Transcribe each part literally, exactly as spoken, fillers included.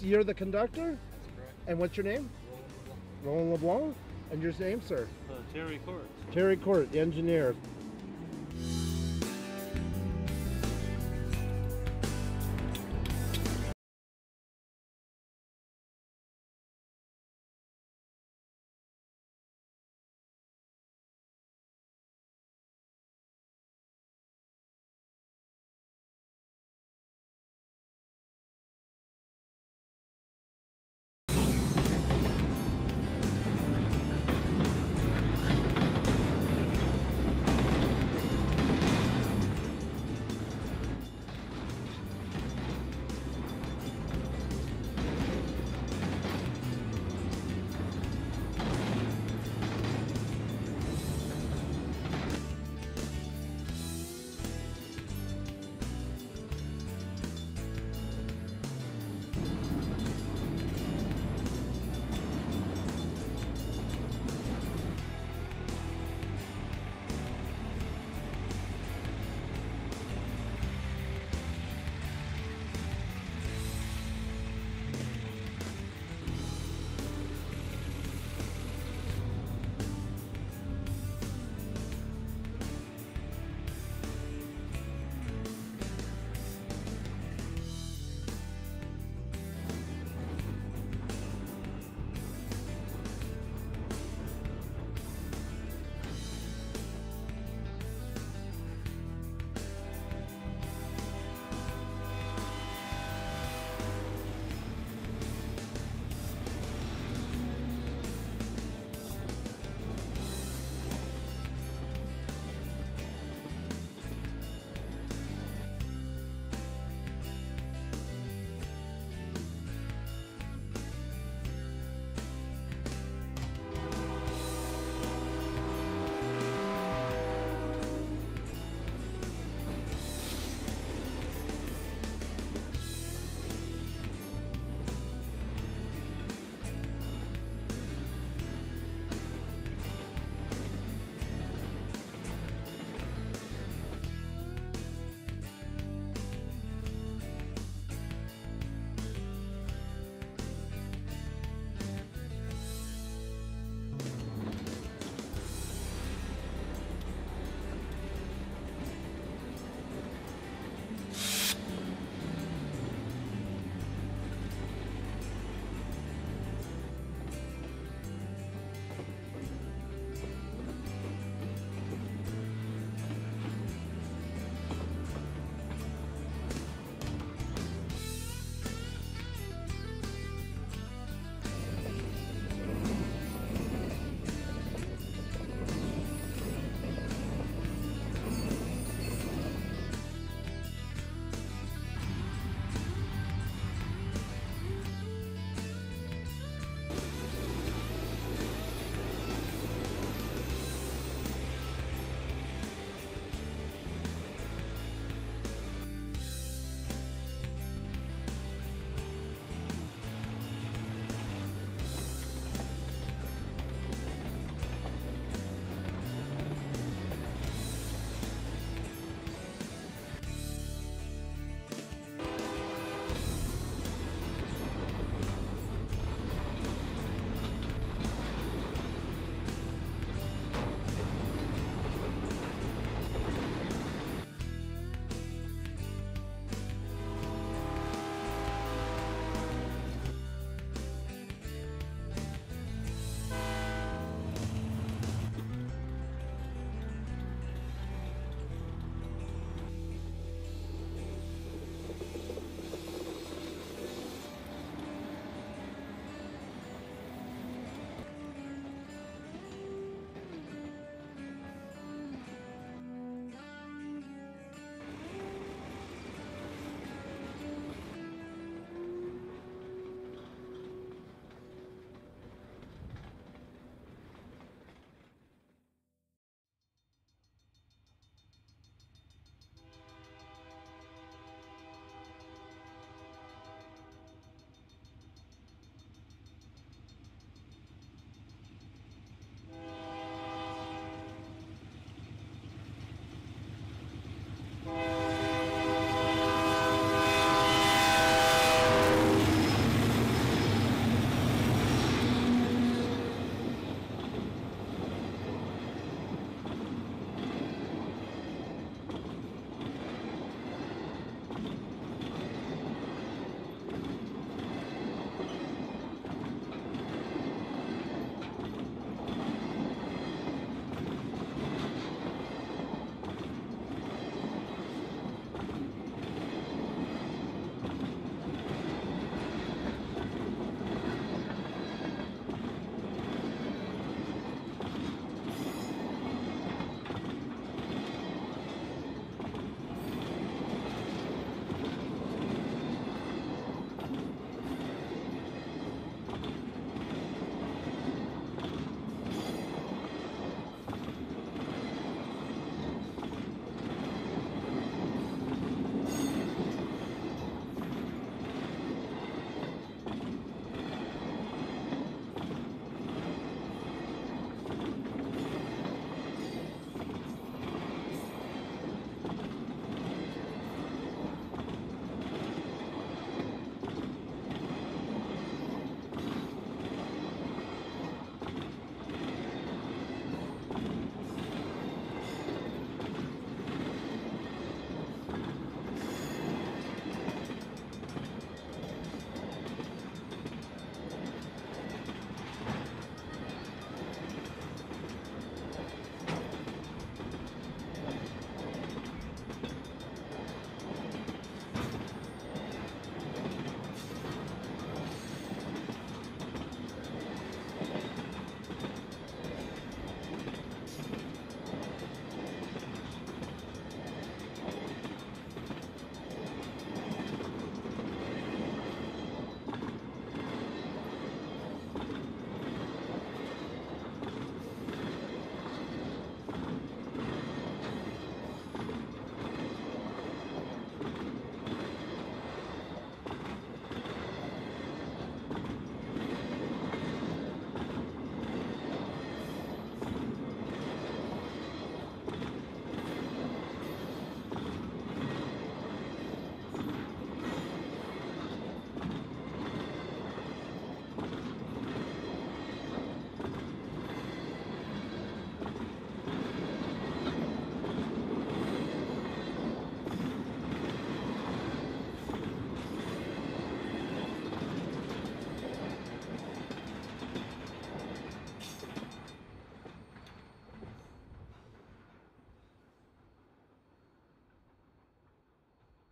You're the conductor? That's correct. And what's your name? Roland LeBlanc. Roland LeBlanc? And your name, sir? Uh, Terry Court. Terry Court, the engineer.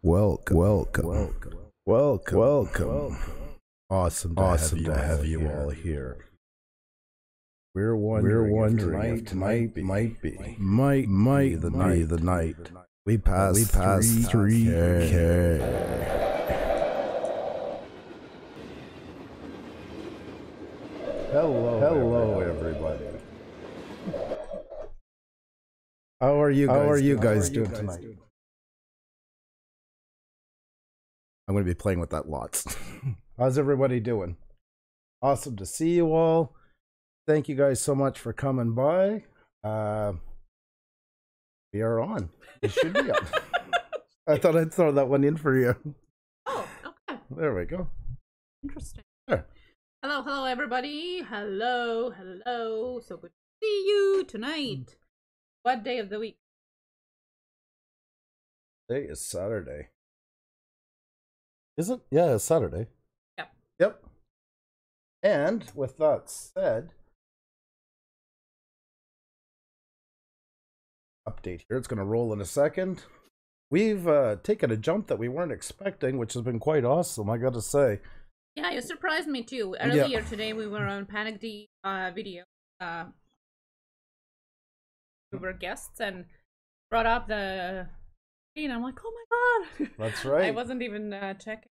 Welcome, welcome, welcome, welcome, welcome. Awesome, to awesome have to have you here. all here. We're wondering, We're wondering if tonight, if tonight might be, might be, might, might be the might, night, the night. We passed, we passed three K. Hello, hello, everybody. everybody. How are you? Guys How are you guys doing, doing tonight? Doing? I'm going to be playing with that lots. How's everybody doing? Awesome to see you all. Thank you guys so much for coming by. Uh, we are on. It should be on. I thought I'd throw that one in for you. Oh, okay. There we go. Interesting. There. Hello, hello, everybody. Hello, hello. So good to see you tonight. What day of the week? Today is Saturday. Is it? Yeah, it's Saturday. Yep. Yep. And with that said, update here. It's going to roll in a second. We've uh, taken a jump that we weren't expecting, which has been quite awesome, I got to say. Yeah, you surprised me too. Earlier yeah. today, we were on Panic D uh, video. Uh, we were guests and brought up the screen. I'm like, oh my god! That's right. I wasn't even uh, checking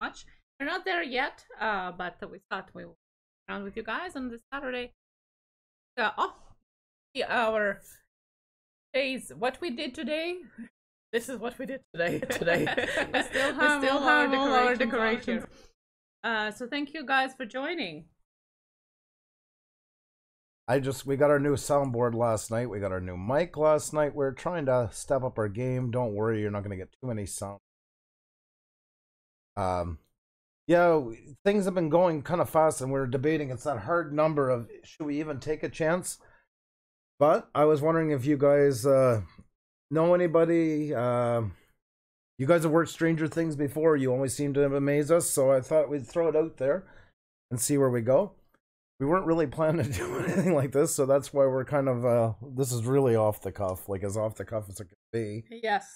much. We're not there yet, uh, but we thought we would be around with you guys on this Saturday. Uh, oh, our days. What we did today. This is what we did today. Today, we still have, we still all, have our all our decorations. Uh, so thank you guys for joining. I just we got our new soundboard last night. We got our new mic last night. We're trying to step up our game. Don't worry, you're not going to get too many sound. Um, yeah, things have been going kind of fast, and we we're debating. It's that hard number of should we even take a chance? But I was wondering if you guys. Uh, Know anybody? Uh, you guys have worked Stranger Things before. You always seem to amaze us, so I thought we'd throw it out there and see where we go. We weren't really planning to do anything like this, so that's why we're kind of. Uh, this is really off the cuff, like as off the cuff as it could be. Yes.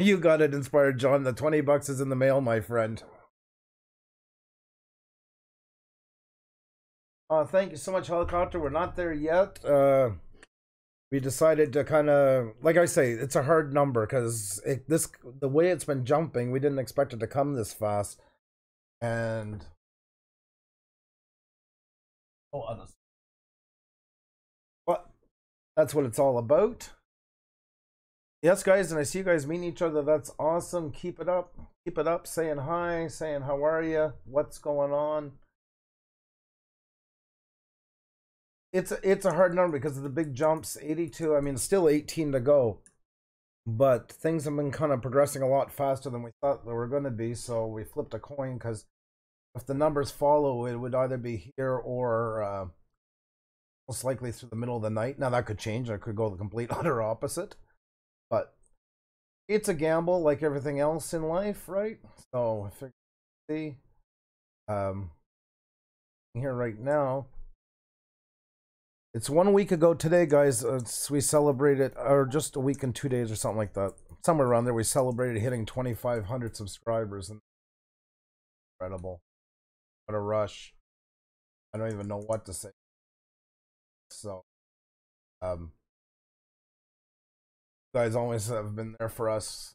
You got it, Inspired John. The twenty bucks is in the mail, my friend. Uh, thank you so much, Helicopter. We're not there yet. Uh, We decided to kind of, like I say, it's a hard number because this the way it's been jumping, we didn't expect it to come this fast. And oh, honestly, but that's what it's all about. Yes, guys, and I see you guys meeting each other. That's awesome. Keep it up. Keep it up. Saying hi. Saying how are you? What's going on? It's a, it's a hard number because of the big jumps. eighty-two, I mean, still eighteen to go. But things have been kind of progressing a lot faster than we thought they were going to be. So we flipped a coin because if the numbers follow, it would either be here or uh, most likely through the middle of the night. Now, that could change. It could go the complete utter opposite. But it's a gamble like everything else in life, right? So I figured we'd see. Um, here right now. It's one week ago today, guys. It's, we celebrated, or just a week and two days or something like that. Somewhere around there, we celebrated hitting twenty-five hundred subscribers. And incredible. What a rush. I don't even know what to say. So, um, you guys always have been there for us.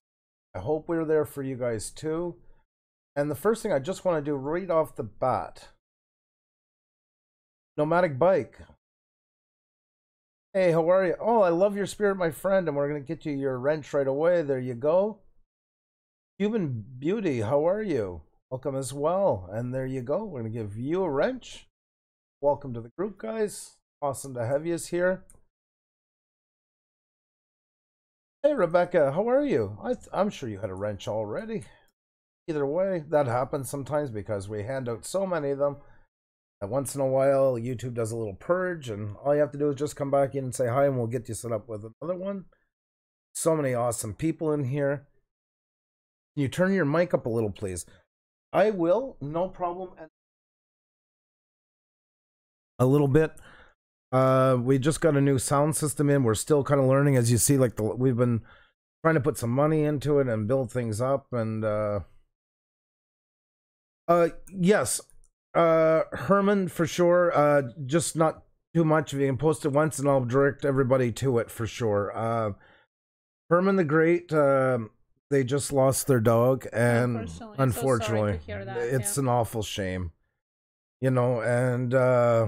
I hope we're there for you guys too. And the first thing I just want to do right off the bat. Nomadic Bike. Hey, how are you? Oh, I love your spirit, my friend, and we're going to get you your wrench right away. There you go. Cuban Beauty, how are you? Welcome as well. And there you go. We're going to give you a wrench. Welcome to the group, guys. Awesome to have you here. Hey, Rebecca, how are you? I th I'm sure you had a wrench already. Either way, that happens sometimes because we hand out so many of them. Once in a while, YouTube does a little purge, and all you have to do is just come back in and say hi, and we'll get you set up with another one. So many awesome people in here. Can you turn your mic up a little, please? I will, no problem. A little bit. Uh, we just got a new sound system in. We're still kind of learning, as you see. Like the, we've been trying to put some money into it and build things up. And uh, uh, yes, uh, Herman for sure. Uh, just not too much. If you can post it once, and I'll direct everybody to it for sure. Uh, Herman the Great. Uh, they just lost their dog, and unfortunately, unfortunately so sorry to hear that, it's yeah. an awful shame. You know, and. Uh,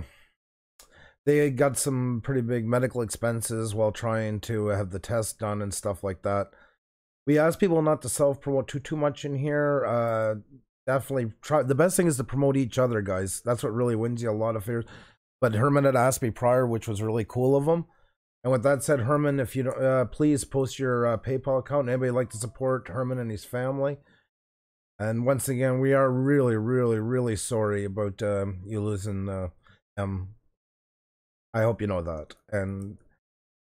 They got some pretty big medical expenses while trying to have the test done and stuff like that. We ask people not to self-promote too too much in here. Uh, definitely try. The best thing is to promote each other, guys. That's what really wins you a lot of favors. But Herman had asked me prior, which was really cool of him. And with that said, Herman, if you don't, uh, please post your uh, PayPal account. Anybody like to support Herman and his family? And once again, we are really, really, really sorry about um, you losing uh, him. I hope you know that, and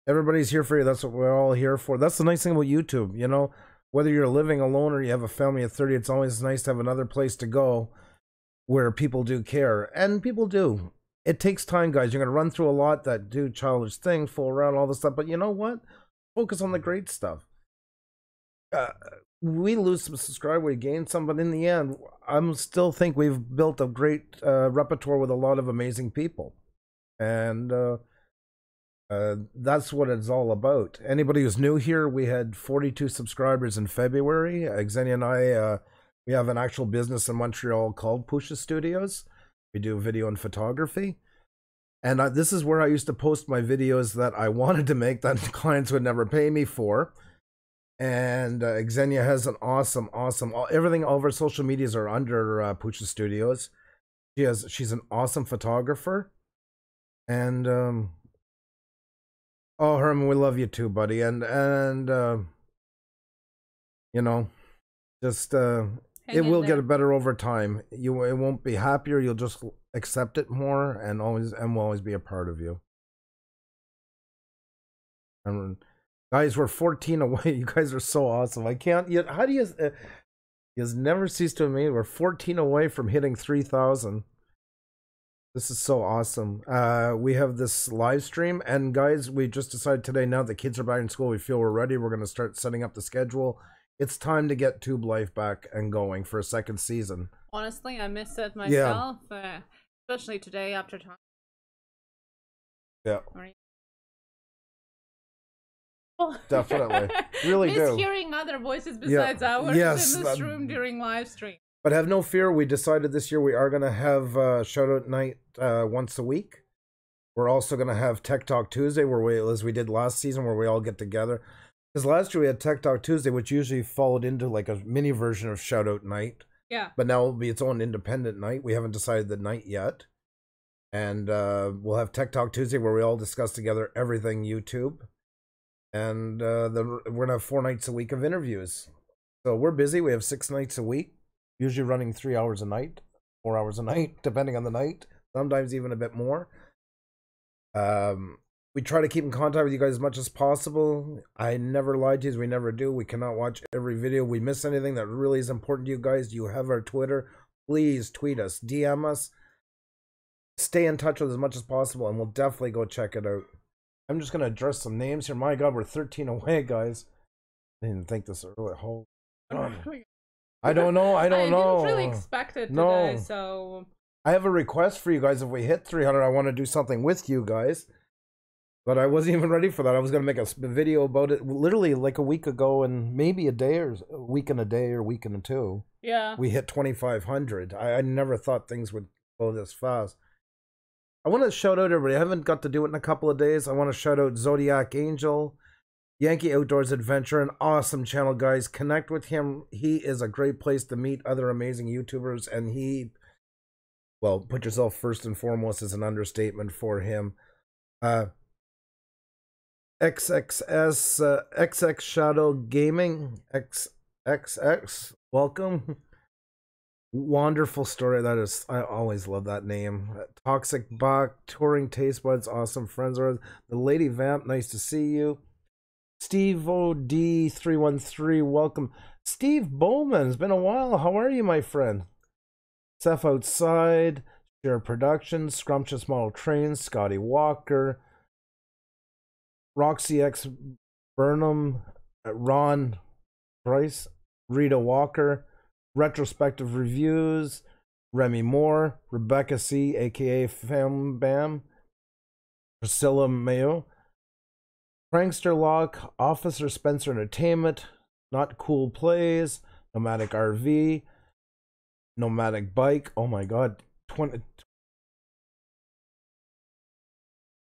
everybody's here for you. That's what we're all here for. That's the nice thing about YouTube, you know, whether you're living alone or you have a family of thirty, it's always nice to have another place to go where people do care, and people do. It takes time, guys. You're going to run through a lot that do childish things, fool around, all this stuff, but you know what? Focus on the great stuff. Uh, we lose some subscribers, we gain some, but in the end, I still think we've built a great uh, repertoire with a lot of amazing people. And uh, uh, that's what it's all about. Anybody who's new here, we had forty-two subscribers in February. Xenia and I, uh, we have an actual business in Montreal called Pusha Studios. We do video and photography. And I, this is where I used to post my videos that I wanted to make that clients would never pay me for. And uh, Xenia has an awesome, awesome, all, everything, all of our social medias are under uh, Pusha Studios. She has, she's an awesome photographer. And um oh, Herman, we love you too, buddy. And and uh you know, just uh Hang it will there. Get better over time. You it won't be happier, you'll just accept it more, and always and will always be a part of you. And guys, we're fourteen away. You guys are so awesome. I can't yet. How do you uh, you guys never cease to amaze. We're fourteen away from hitting three thousand. This is so awesome. Uh, we have this live stream, and guys, we just decided today, now the kids are back in school, we feel we're ready. We're going to start setting up the schedule. It's time to get Tube Life back and going for a second season. Honestly, I miss it myself, yeah. uh, especially today after time. Yeah. Definitely. Really miss do. Hearing other voices besides yeah. ours yes, in this that... room during live stream. But have no fear, we decided this year we are going to have uh, Shoutout Night uh, once a week. We're also going to have Tech Talk Tuesday, where we, as we did last season, where we all get together. Because last year we had Tech Talk Tuesday, which usually followed into like a mini version of Shoutout Night. Yeah. But now it'll be its own independent night. We haven't decided the night yet. And uh, we'll have Tech Talk Tuesday, where we all discuss together everything YouTube. And uh, the, we're going to have four nights a week of interviews. So we're busy. We have six nights a week. Usually running three hours a night, four hours a night, depending on the night. Sometimes even a bit more. Um, we try to keep in contact with you guys as much as possible. I never lied to you. We never do. We cannot watch every video. We miss anything that really is important to you guys. You have our Twitter. Please tweet us. D M us. Stay in touch with us as much as possible, and we'll definitely go check it out. I'm just going to address some names here. My God, we're thirteen away, guys. I didn't think this early. Hold on. I don't know. I don't I know. I didn't really expect it today, no. so... I have a request for you guys. If we hit three hundred, I want to do something with you guys. But I wasn't even ready for that. I was going to make a video about it literally like a week ago, and maybe a day or a week and a day or a week and a two. Yeah. We hit twenty-five hundred. I, I never thought things would go this fast. I want to shout out everybody. I haven't got to do it in a couple of days. I want to shout out Zodiac Angel, Yankee Outdoors Adventure, an awesome channel, guys. Connect with him. He is a great place to meet other amazing YouTubers, and he, well, put yourself first and foremost is an understatement for him. Uh, X X S, uh, X X Shadow Gaming, X X X, welcome. Wonderful story. That is, I always love that name. Uh, Toxic Buck, Touring Taste Buds, awesome friends are. The Lady Vamp, nice to see you. Steve O D three one three, welcome. Steve Bowman, it's been a while. How are you, my friend? Seth Outside, Jared Productions, Scrumptious Model Trains, Scotty Walker, Roxy X Burnham, Ron Price, Rita Walker, Retrospective Reviews, Remy Moore, Rebecca C, aka Fam Bam, Priscilla Mayo, Prankster Lock, Officer Spencer Entertainment, Not Cool Plays, Nomadic R V, Nomadic Bike, oh my god, twenty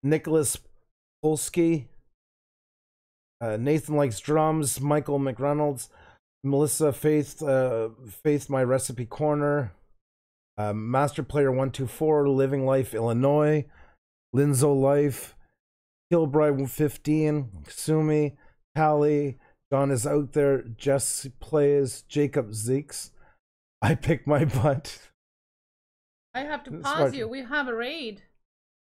Nicholas Polsky, uh, Nathan Likes Drums, Michael McReynolds, Melissa Faith, uh, Faith My Recipe Corner, uh, Master Player one two four, Living Life Illinois, Linzo Life, Kilbride fifteen, Sumi, Tally, John Is Out There, Jess Plays, Jacob Zeeks, I Pick My Butt. I have to pause you. We have a raid.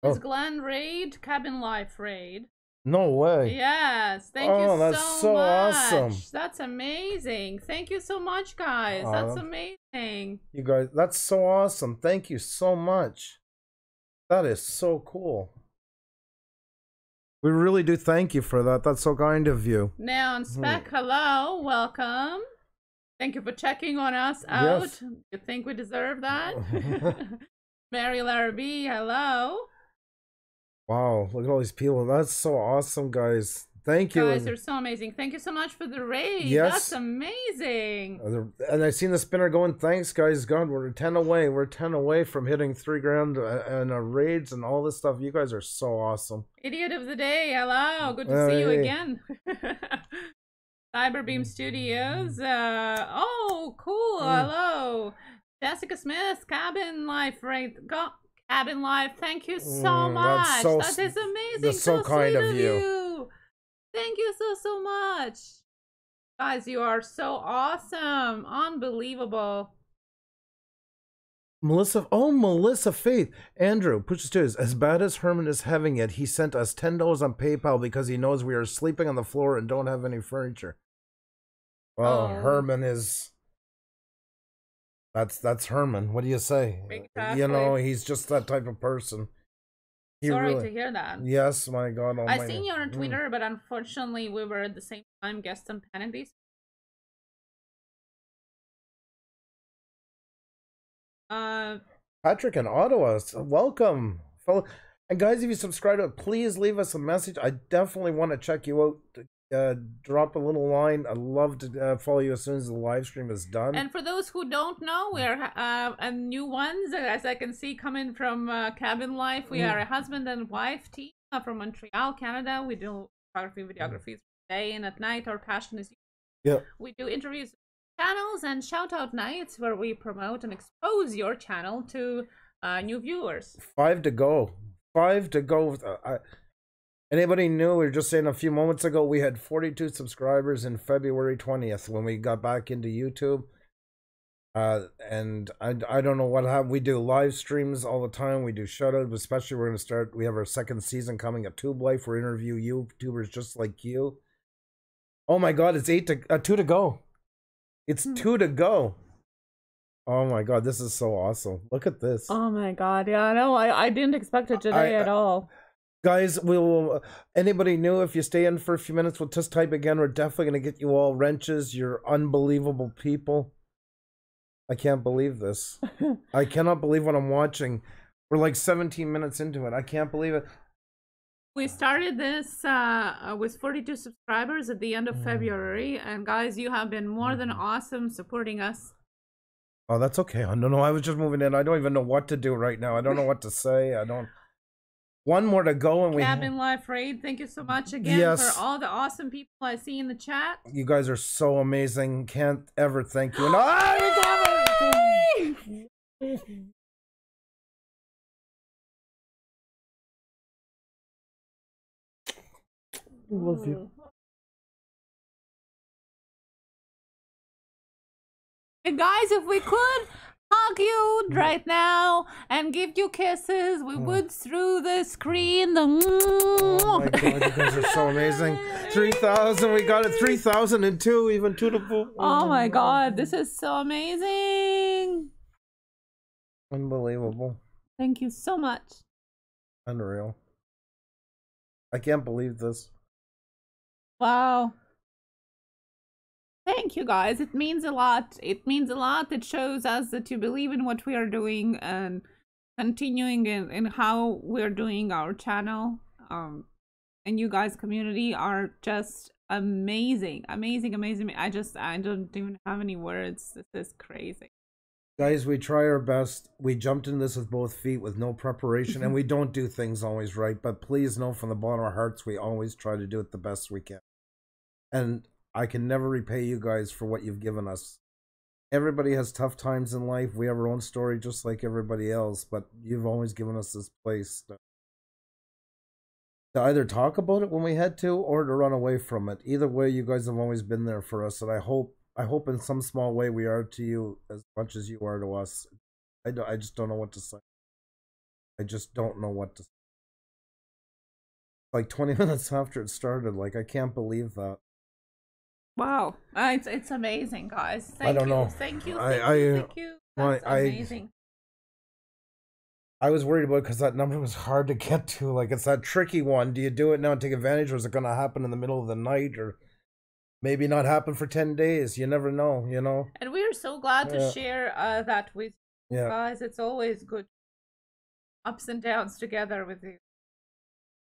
It's oh. Glenn raid, Cabin Life raid. No way. Yes. Thank oh, you so much. Oh, that's so awesome. That's amazing. Thank you so much, guys. Uh, that's amazing. You guys, that's so awesome. Thank you so much. That is so cool. We really do thank you for that. That's so kind of you. Now, and Spec, hmm. hello. Welcome. Thank you for checking on us out. Yes. You think we deserve that? Mary Larrabee, hello. Wow, look at all these people. That's so awesome, guys. Thank you. Guys, you're so amazing. Thank you so much for the raid. Yes. That's amazing. And I've seen the spinner going, thanks, guys. God, we're ten away. We're ten away from hitting three grand and uh, raids and all this stuff. You guys are so awesome. Idiot of the day. Hello. Good to hey. see you again. Cyberbeam Studios. Uh, oh, cool. Mm. Hello. Jessica Smith, Cabin Life raid. God. Cabin Life, thank you so mm, much. That's so, that is amazing. That's so, so kind sweet of you. you. Thank you so, so much. Guys, you are so awesome. Unbelievable. Melissa, oh, Melissa Faith. Andrew, Push Studios, as bad as Herman is having it, he sent us ten dollars on PayPal because he knows we are sleeping on the floor and don't have any furniture. Well, oh. Herman is... That's that's Herman. What do you say? Exactly. You know, he's just that type of person. He Sorry really... to hear that. Yes, my God. Oh, I my... seen you on Twitter, mm. but unfortunately, we were at the same time guests and Kennedys. Uh, Patrick in Ottawa, welcome, fellow. And guys, if you subscribe to it, please leave us a message. I definitely want to check you out. Uh, drop a little line. I'd love to uh, follow you as soon as the live stream is done. And for those who don't know, we're uh, a new ones, as I can see, coming from uh, Cabin Life. We mm. are a husband and wife team from Montreal, Canada. We do photography, videography, day and at night. Our passion is yeah. We do interviews, channels, and shout out nights where we promote and expose your channel to uh, new viewers. Five to go. Five to go. With, uh, I... Anybody new, we were just saying a few moments ago, we had forty-two subscribers in February twentieth when we got back into YouTube. Uh, and I, I don't know what happened. We do live streams all the time. We do shoutouts, especially we're going to start. We have our second season coming at Tube Life. We interview YouTubers just like you. Oh my God, it's eight to uh, two to go. It's mm-hmm. two to go. Oh my God, this is so awesome. Look at this. Oh my God, yeah, no, I, I didn't expect it today I, at all. Guys, we will. Anybody new? If you stay in for a few minutes, we'll just type again. We're definitely going to get you all wrenches. You're unbelievable people. I can't believe this. I cannot believe what I'm watching. We're like seventeen minutes into it. I can't believe it. We started this uh, with forty-two subscribers at the end of mm. February, and guys, you have been more than awesome supporting us. Oh, that's okay. I don't know. I was just moving in. I don't even know what to do right now. I don't know what to say. I don't. One more to go, and we Cabin Life raid. Thank you so much again yes. for all the awesome people I see in the chat. You guys are so amazing. Can't ever thank you enough. Love you. And guys, if we could hug you right now and give you kisses, we would through the screen. Oh my God, you guys are so amazing. three thousand, we got it. three thousand two, even two to four. Oh my God, this is so amazing. Unbelievable. Thank you so much. Unreal. I can't believe this. Wow. Thank you guys. It means a lot. It means a lot. It shows us that you believe in what we are doing and continuing in, in how we're doing our channel. Um, and you guys community are just amazing. Amazing, amazing. I just, I don't even have any words. This is crazy. Guys, we try our best. We jumped in this with both feet with no preparation, and we don't do things always right, but please know from the bottom of our hearts, we always try to do it the best we can. And I can never repay you guys for what you've given us. Everybody has tough times in life. We have our own story just like everybody else, but you've always given us this place to, to either talk about it when we had to or to run away from it. Either way, you guys have always been there for us, and I hope I hope in some small way we are to you as much as you are to us. I, do, I just don't know what to say. I just don't know what to say. Like twenty minutes after it started, like I can't believe that. Wow. Uh, it's it's amazing, guys. Thank I don't you. know. Thank you. Thank I, you. I, Thank you. That's I, amazing. I, I was worried about it because that number was hard to get to. Like, it's that tricky one. Do you do it now and take advantage, or is it going to happen in the middle of the night, or... maybe not happen for ten days. You never know, you know. And we are so glad yeah. to share uh, that with you yeah. guys. It's always good. Ups and downs together with you.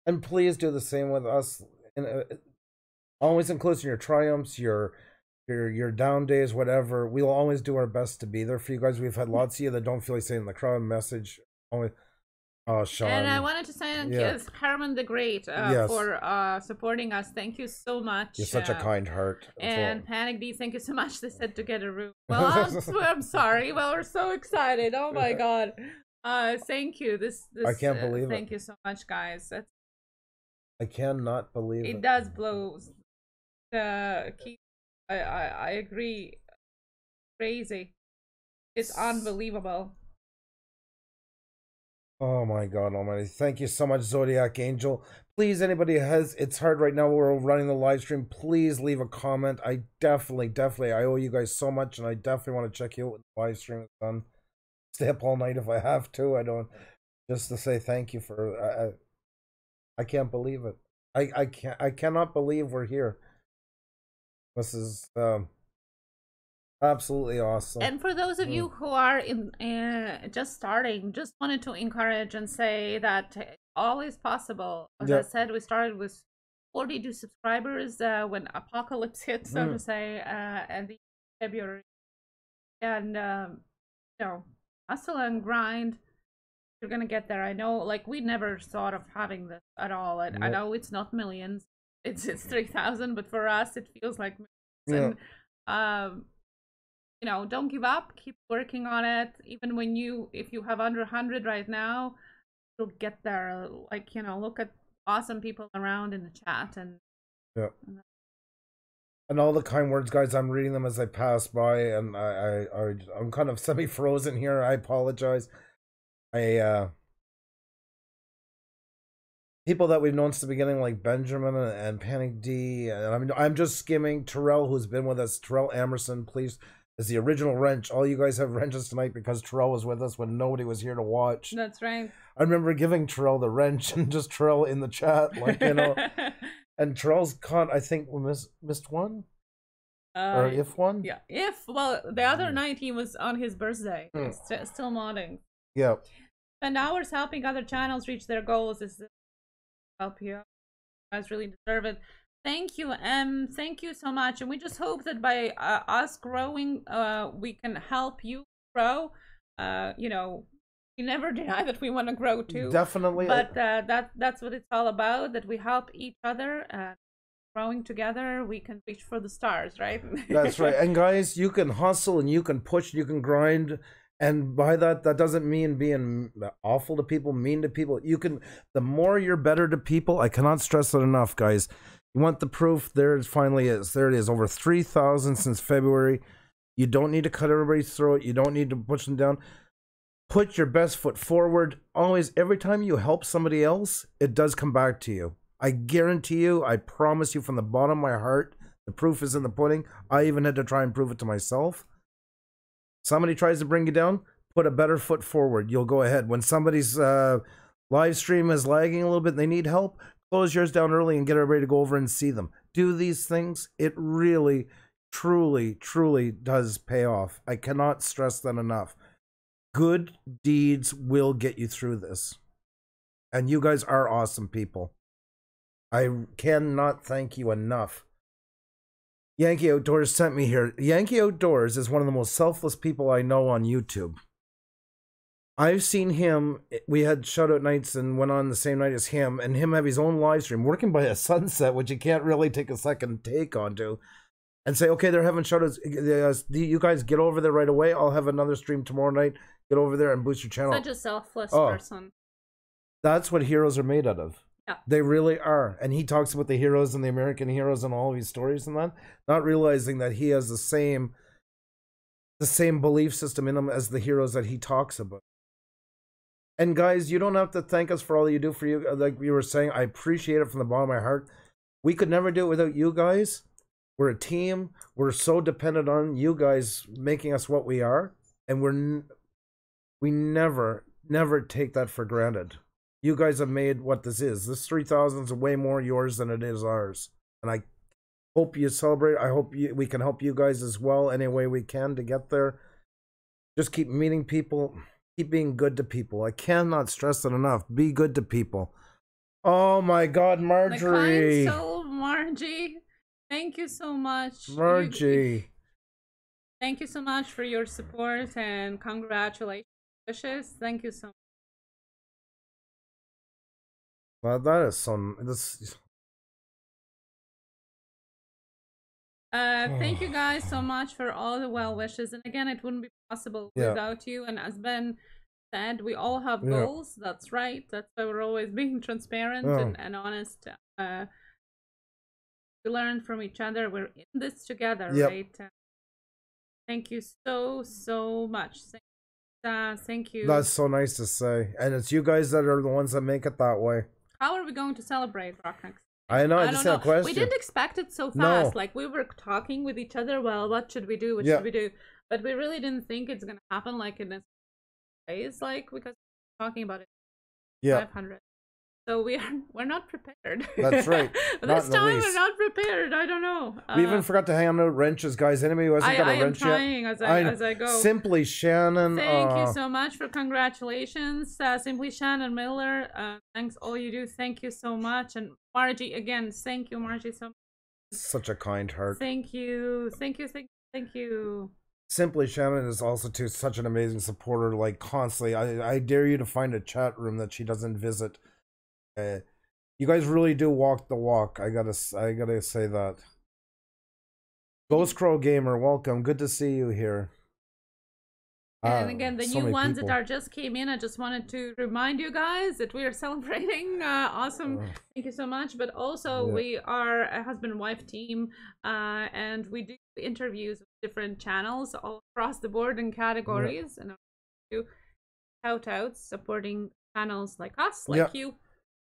And please do the same with us. And, uh, always including your triumphs, your, your, your down days, whatever. We'll always do our best to be there for you guys. We've had lots of you that don't feel like saying the crowd message. Always. Oh, Sean. And I wanted to say thank yeah. you, Herman the Great, uh, yes. for uh, supporting us. Thank you so much. You're such uh, a kind heart. And well. Panic D, thank you so much. They said to get a room. Well, I'm, I'm sorry. Well, we're so excited. Oh my God. Uh, thank you. This, this. I can't believe uh, it. Thank you so much, guys. That's, I cannot believe it. It does blow. The key. I, I I agree. Crazy. It's unbelievable. Oh my God almighty. Thank you so much, Zodiac Angel. Please, anybody has, it's hard right now, we're running the live stream, please leave a comment. I definitely, definitely, I owe you guys so much, and I definitely want to check you out when the live stream is done. Stay up all night if I have to. I don't, just to say thank you for, I, I, I can't believe it. I, I can't, I cannot believe we're here. This is, um, absolutely awesome. And for those of mm. you who are in uh, just starting, just wanted to encourage and say that all is possible. As yep. I said, we started with forty-two subscribers uh, when apocalypse hit, so mm. to say, uh, at the end of February. And um, you know, hustle and grind. You're gonna get there. I know. Like, we never thought of having this at all. And nope. I know it's not millions. It's it's three thousand, but for us, it feels like millions. Yeah. And, um. You know, don't give up, keep working on it. Even when you, if you have under one hundred right now, you'll get there. Like, you know, look at awesome people around in the chat. And yeah, and, and all the kind words, guys. I'm reading them as I pass by, and I, I, I I'm kind of semi-frozen here. I apologize. I uh people that we've known since the beginning, like Benjamin and, and Panic D, and I'm I'm just skimming Terrell, who's been with us. Terrell Emerson, please. Is the original wrench. All you guys have wrenches tonight because Terrell was with us when nobody was here to watch. That's right. I remember giving Terrell the wrench and just Terrell in the chat, like, you know. And Terrell's caught, I think, missed, missed one? Uh, or if one? Yeah, if. Well, the other mm. night he was on his birthday. Mm. St still modding. Yeah. Spend hours helping other channels reach their goals. This is help you. You guys really deserve it. Thank you, Em. Thank you so much. And we just hope that by uh, us growing, uh, we can help you grow. Uh, you know, we never deny that we want to grow too. Definitely. But uh, that that's what it's all about, that we help each other. And growing together, we can reach for the stars, right? That's right. And guys, you can hustle and you can push, you can grind. And by that, that doesn't mean being awful to people, mean to people. You can, the more you're better to people, I cannot stress it enough, guys. You want the proof? There it finally is. There it is. Over three thousand since February. You don't need to cut everybody's throat. You don't need to push them down. Put your best foot forward. Always, every time you help somebody else, it does come back to you. I guarantee you, I promise you from the bottom of my heart, the proof is in the pudding. I even had to try and prove it to myself. Somebody tries to bring you down, put a better foot forward, you'll go ahead. When somebody's uh, live stream is lagging a little bit and they need help, close yours down early and get everybody to go over and see them. Do these things. It really, truly, truly does pay off. I cannot stress that enough. Good deeds will get you through this. And you guys are awesome people. I cannot thank you enough. Yankee Outdoors sent me here. Yankee Outdoors is one of the most selfless people I know on YouTube. I've seen him. We had shoutout nights and went on the same night as him, and him have his own live stream, working by a sunset, which you can't really take a second take onto, and say, okay, they're having shoutouts. You guys get over there right away. I'll have another stream tomorrow night. Get over there and boost your channel. Such a selfless oh. person. That's what heroes are made out of. Yeah. They really are. And he talks about the heroes and the American heroes and all of his stories and that, not realizing that he has the same the same belief system in him as the heroes that he talks about. And guys, you don't have to thank us for all you do for you. Like you were saying, I appreciate it from the bottom of my heart. We could never do it without you guys. We're a team. We're so dependent on you guys making us what we are. And we're we never, never take that for granted. You guys have made what this is. This three thousand is way more yours than it is ours. And I hope you celebrate. I hope you, we can help you guys as well any way we can to get there. Just keep meeting people. Keep being good to people. I cannot stress it enough. Be good to people. Oh, my God, Marjorie. My kind soul, Margie. Thank you so much. Margie. Thank you so much for your support and congratulations. Wishes. Thank you so much. Well, that is some. This... Uh, thank you guys so much for all the well wishes. And again, it wouldn't be possible yeah. without you. And as Ben said, we all have yeah. goals. That's right. That's why we're always being transparent yeah. and, and honest. Uh, we learn from each other. We're in this together, yep. right? Uh, thank you so, so much. Thank you. Uh, thank you. That's so nice to say. And it's you guys that are the ones that make it that way. How are we going to celebrate Rock Next? I know, I, I just had a question. We didn't expect it so fast. No. Like, we were talking with each other, well, what should we do? What yeah. should we do? But we really didn't think it's going to happen, like, in a phase, like, because we're talking about it. Yeah. five hundred. So we are, we're not prepared. That's right. This time we're not prepared. I don't know. We uh, even forgot to hang out wrenches, guys. Anybody who hasn't I, got a I wrench am trying yet? As I, I as I go. Simply Shannon. Thank uh, you so much for congratulations. Uh, Simply Shannon Miller. Uh, thanks all you do. Thank you so much. And Margie, again, thank you, Margie, so much. Such a kind heart. Thank you. Thank you. Thank you. Thank you. Simply Shannon is also too such an amazing supporter, like constantly. I I dare you to find a chat room that she doesn't visit. Uh, you guys really do walk the walk. I gotta, I gotta say that. Ghost Crow Gamer, welcome. Good to see you here. And uh, again, the so new ones people. that are just came in. I just wanted to remind you guys that we are celebrating. Uh, awesome, uh, thank you so much. But also, yeah. we are a husband-wife team, uh, and we do interviews with different channels all across the board and categories, yeah. and do shout-outs supporting channels like us, like yeah. you.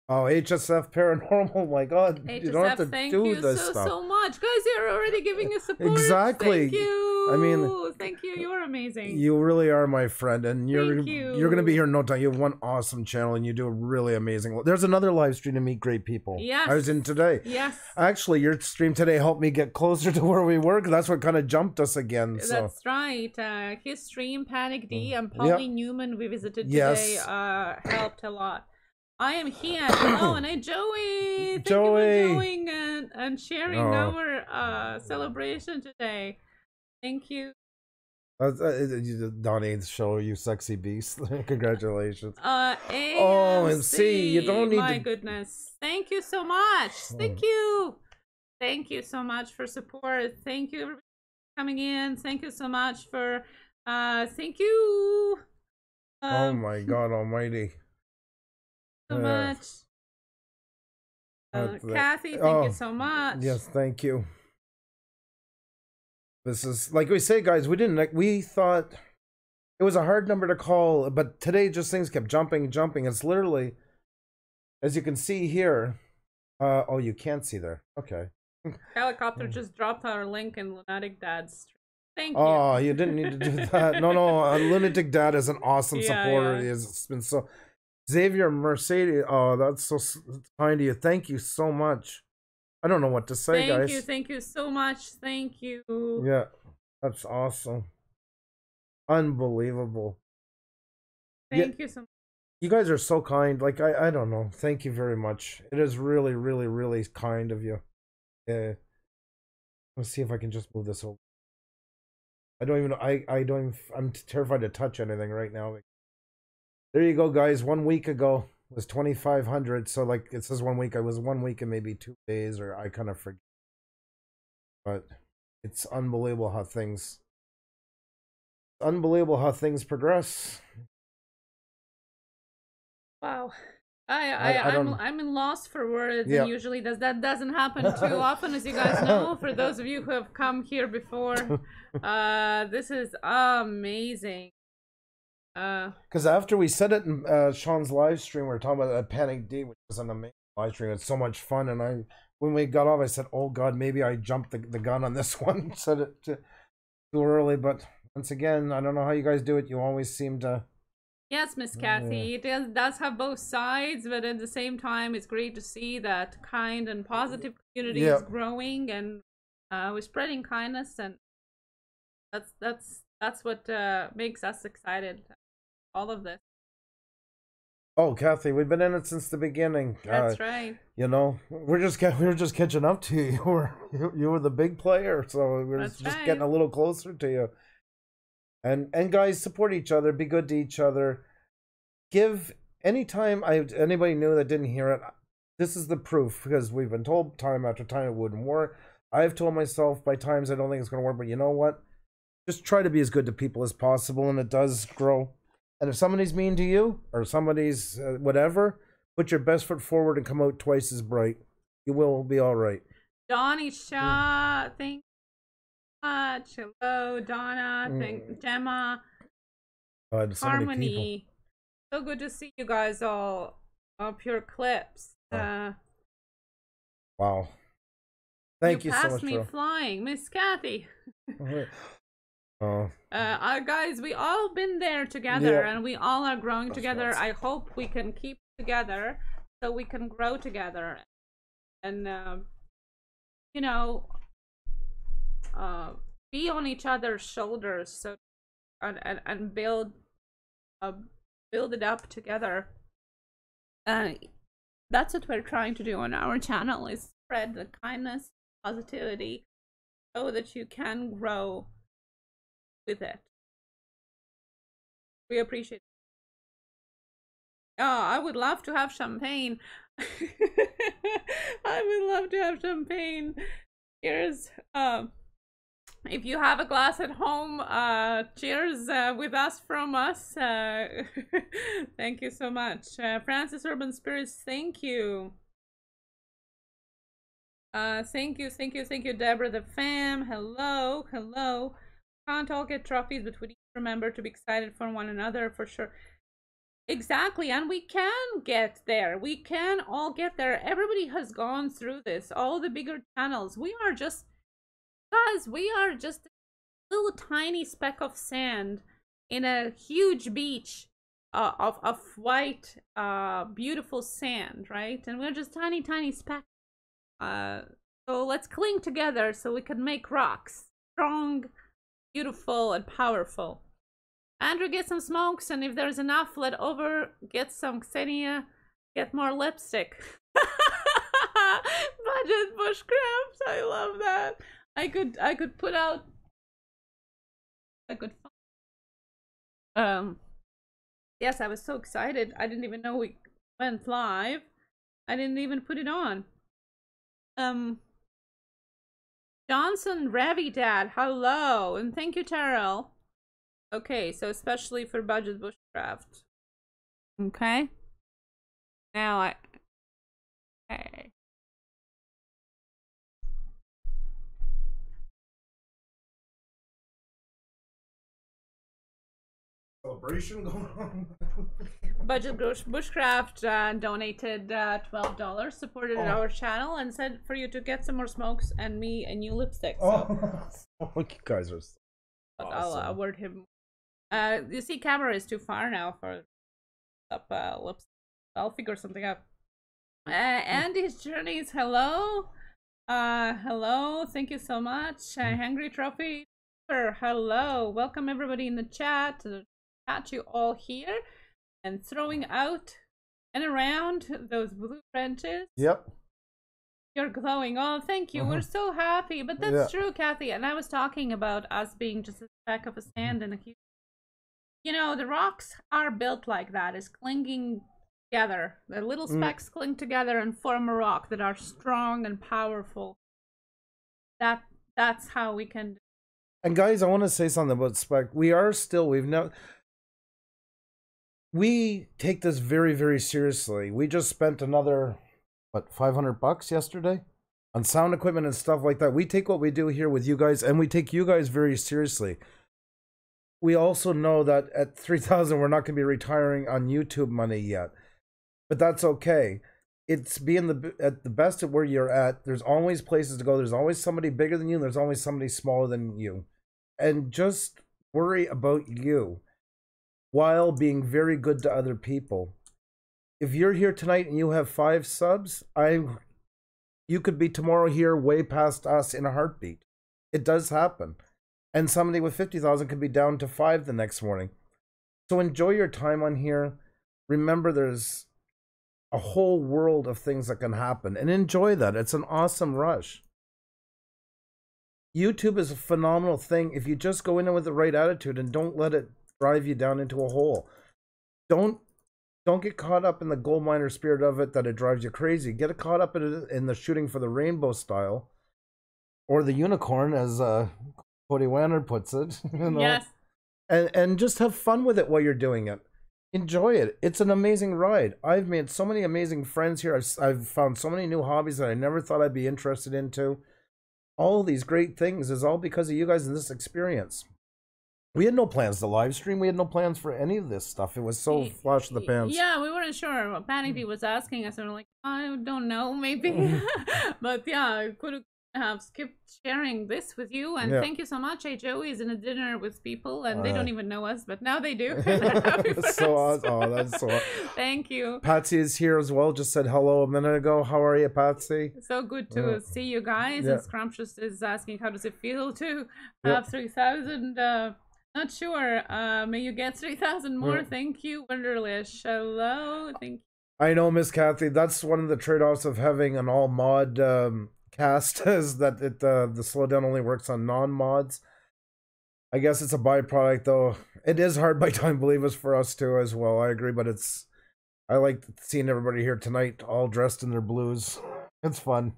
Oh, H S F Paranormal, my God, H S F, you don't have to thank do you this so, stuff. so much. Guys, you're already giving us support. Exactly. Thank you. I mean, thank you. You're amazing. You really are, my friend. And you're you. you're going to be here in no time. You have one awesome channel and you do a really amazing. There's another live stream to meet great people. Yes. I was in today. Yes. Actually, your stream today helped me get closer to where we were. That's what kind of jumped us again. So. That's right. Uh, his stream, Panic D, and Polly yep. Newman, we visited today, yes. uh, helped a lot. I am here. Hello, and hey, Joey. Thank Joey. you for joining and, and sharing oh. our uh, celebration today. Thank you. Uh, uh, Donnie's show, you sexy beast. Congratulations. Uh, A M C, oh, and C. You don't need. My to... goodness. Thank you so much. Thank you. Thank you so much for support. Thank you for coming in. Thank you so much for. Uh, thank you. Um, oh my God, Almighty. So much, uh, uh, Kathy. Thank oh, you so much. Yes, thank you. This is like we say, guys. We didn't. Like, we thought it was a hard number to call, but today just things kept jumping, jumping. It's literally, as you can see here. Uh, oh, you can't see there. Okay. Helicopter just dropped our link in Lunatic Dad's. Thank you. Oh, you didn't need to do that. No, no. Lunatic Dad is an awesome yeah, supporter. Yeah. It's been so. Xavier Mercedes. Oh, that's so kind of you. Thank you so much. I don't know what to say, thank guys. Thank you. Thank you so much. Thank you. Yeah. That's awesome. Unbelievable. Thank yeah, you so much. You guys are so kind. Like, I, I don't know. Thank you very much. It is really, really, really kind of you. Uh, let's see if I can just move this over. I don't even know. I, I don't even, I'm terrified to touch anything right now. There you go, guys. One week ago was twenty-five hundred. So, like, it says one week. I was one week and maybe two days, or I kind of forget. But it's unbelievable how things, unbelievable how things progress. Wow. I, I, I I'm, I'm in loss for words, yeah. And usually does, that doesn't happen too often, as you guys know, for those of you who have come here before. Uh, this is amazing. Because uh, after we said it in uh, Sean's live stream, we were talking about that Panic D, which was an amazing live stream. It's so much fun, and I, when we got off, I said, oh God, maybe I jumped the, the gun on this one, said it too early, but once again, I don't know how you guys do it, you always seem to... Yes, Miss Kathy, yeah. It does have both sides, but at the same time, it's great to see that kind and positive community yeah. is growing, and uh, we're spreading kindness, and that's that's that's what uh, makes us excited. All of this. Oh, Kathy, we've been in it since the beginning. That's uh, right. You know, we're just we're just catching up to you. You were you were the big player, so we're that's just right. getting a little closer to you. And and guys, support each other. Be good to each other. Give anytime I anybody knew that didn't hear it. This is the proof, because we've been told time after time it wouldn't work. I've told myself by times I don't think it's going to work, but you know what? Just try to be as good to people as possible, and it does grow. And if somebody's mean to you or somebody's uh, whatever, put your best foot forward and come out twice as bright. You will be all right. Donnie Shaw, mm. thank. Uh, hello, Donna, thank, Gemma, God, so Harmony. So good to see you guys all up your clips. Oh. Uh, wow. Thank you, you so much. You passed me flying, Miss Kathy. Oh. uh, our guys, we all been there together, yeah. and we all are growing That's together. Nice. I hope we can keep together so we can grow together. And, uh, you know... Uh, be on each other's shoulders, so and and, and build, uh, build it up together. Uh, that's what we're trying to do on our channel: is spread the kindness, positivity, so that you can grow with it. We appreciate it. Oh, I would love to have champagne. I would love to have champagne. Here's. Um, If you have a glass at home, uh, cheers uh, with us from us. Uh, thank you so much. Uh, Francis Urban Spirits, thank you. Uh, thank you, thank you, thank you, Deborah the fam. Hello, hello. Can't all get trophies, but we need to remember to be excited for one another for sure. Exactly, and we can get there. We can all get there. Everybody has gone through this. All the bigger channels. We are just... Guys, we are just a little tiny speck of sand in a huge beach uh, of, of white, uh, beautiful sand, right? And we're just tiny, tiny speck. Uh, so let's cling together so we can make rocks strong, beautiful, and powerful. Andrew, get some smokes, and if there's enough left over, get some Xenia, get more lipstick. Budget bushcraft, I love that. I could I could put out I could um yes, I was so excited. I didn't even know we went live. I didn't even put it on. Um Johnson Ravi Dad, hello, and thank you, Terrell. Okay, so especially for budget bushcraft. Okay. Now I okay. Celebration going on. Budget Bushcraft uh, donated uh, twelve dollars, supported oh. our channel, and said for you to get some more smokes and me a new lipstick. So. Oh, you guys are so Awesome. I'll award him. Uh, you see, camera is too far now for up uh, lips. I'll figure something out. Uh, Andy's Journeys, hello. Uh, hello. Thank you so much. Uh, Hungry Trophy, hello. Welcome everybody in the chat. Got you all here and throwing out and around those blue branches. Yep. You're glowing. Oh, thank you. Uh-huh. We're so happy. But that's yeah. true, Kathy. And I was talking about us being just at the back of a sand and a huge... You know, the rocks are built like that. It's clinging together. The little specks mm. cling together and form a rock that are strong and powerful. That That's how we can... And guys, I want to say something about spec. We are still... We've never... We take this very, very seriously. We just spent another... What, five hundred bucks yesterday on sound equipment and stuff like that. We take what we do here with you guys, and we take you guys very seriously. We also know that at three thousand, we're not going to be retiring on YouTube money yet, but that's okay. It's being the at the best at where you're at. There's always places to go. There's always somebody bigger than you. There's always somebody smaller than you, and just worry about you while being very good to other people. If you're here tonight and you have five subs, I, you could be tomorrow here way past us in a heartbeat. It does happen. And somebody with fifty thousand could be down to five the next morning. So enjoy your time on here. Remember, there's a whole world of things that can happen. And enjoy that. It's an awesome rush. YouTube is a phenomenal thing if you just go in with the right attitude and don't let it drive you down into a hole. Don't... Don't get caught up in the gold miner spirit of it that it drives you crazy. Get caught up in, it, in the shooting for the rainbow style or the unicorn, as uh, Cody Wanner puts it. You know? Yes. And, and just have fun with it while you're doing it. Enjoy it. It's an amazing ride. I've made so many amazing friends here. I've, I've found so many new hobbies that I never thought I'd be interested into. All these great things is all because of you guys and this experience. We had no plans to live stream. We had no plans for any of this stuff. It was so flash in the pants. Yeah, we weren't sure. Panicky was asking us, and we're like, I don't know, maybe. But yeah, I could have skipped sharing this with you. And yeah. thank you so much. Hey, Joey's in a dinner with people, and all they right. don't even know us, but now they do. That's so awesome. Oh, that's so awesome. Thank you. Patsy is here as well. Just said hello a minute ago. How are you, Patsy? So good to yeah. see you guys. Yeah. And Scrumptious is asking, how does it feel to have yep. three thousand? Uh, Not sure. Uh, may you get three thousand more. Mm. Thank you, Wonderlish. Hello. Thank you. I know, Miss Kathy. That's one of the trade-offs of having an all-mod um, cast is that it, uh, the slowdown only works on non-mods. I guess it's a byproduct, though. It is hard by time, believe us, for us, too, as well. I agree, but it's... I like seeing everybody here tonight all dressed in their blues. It's fun.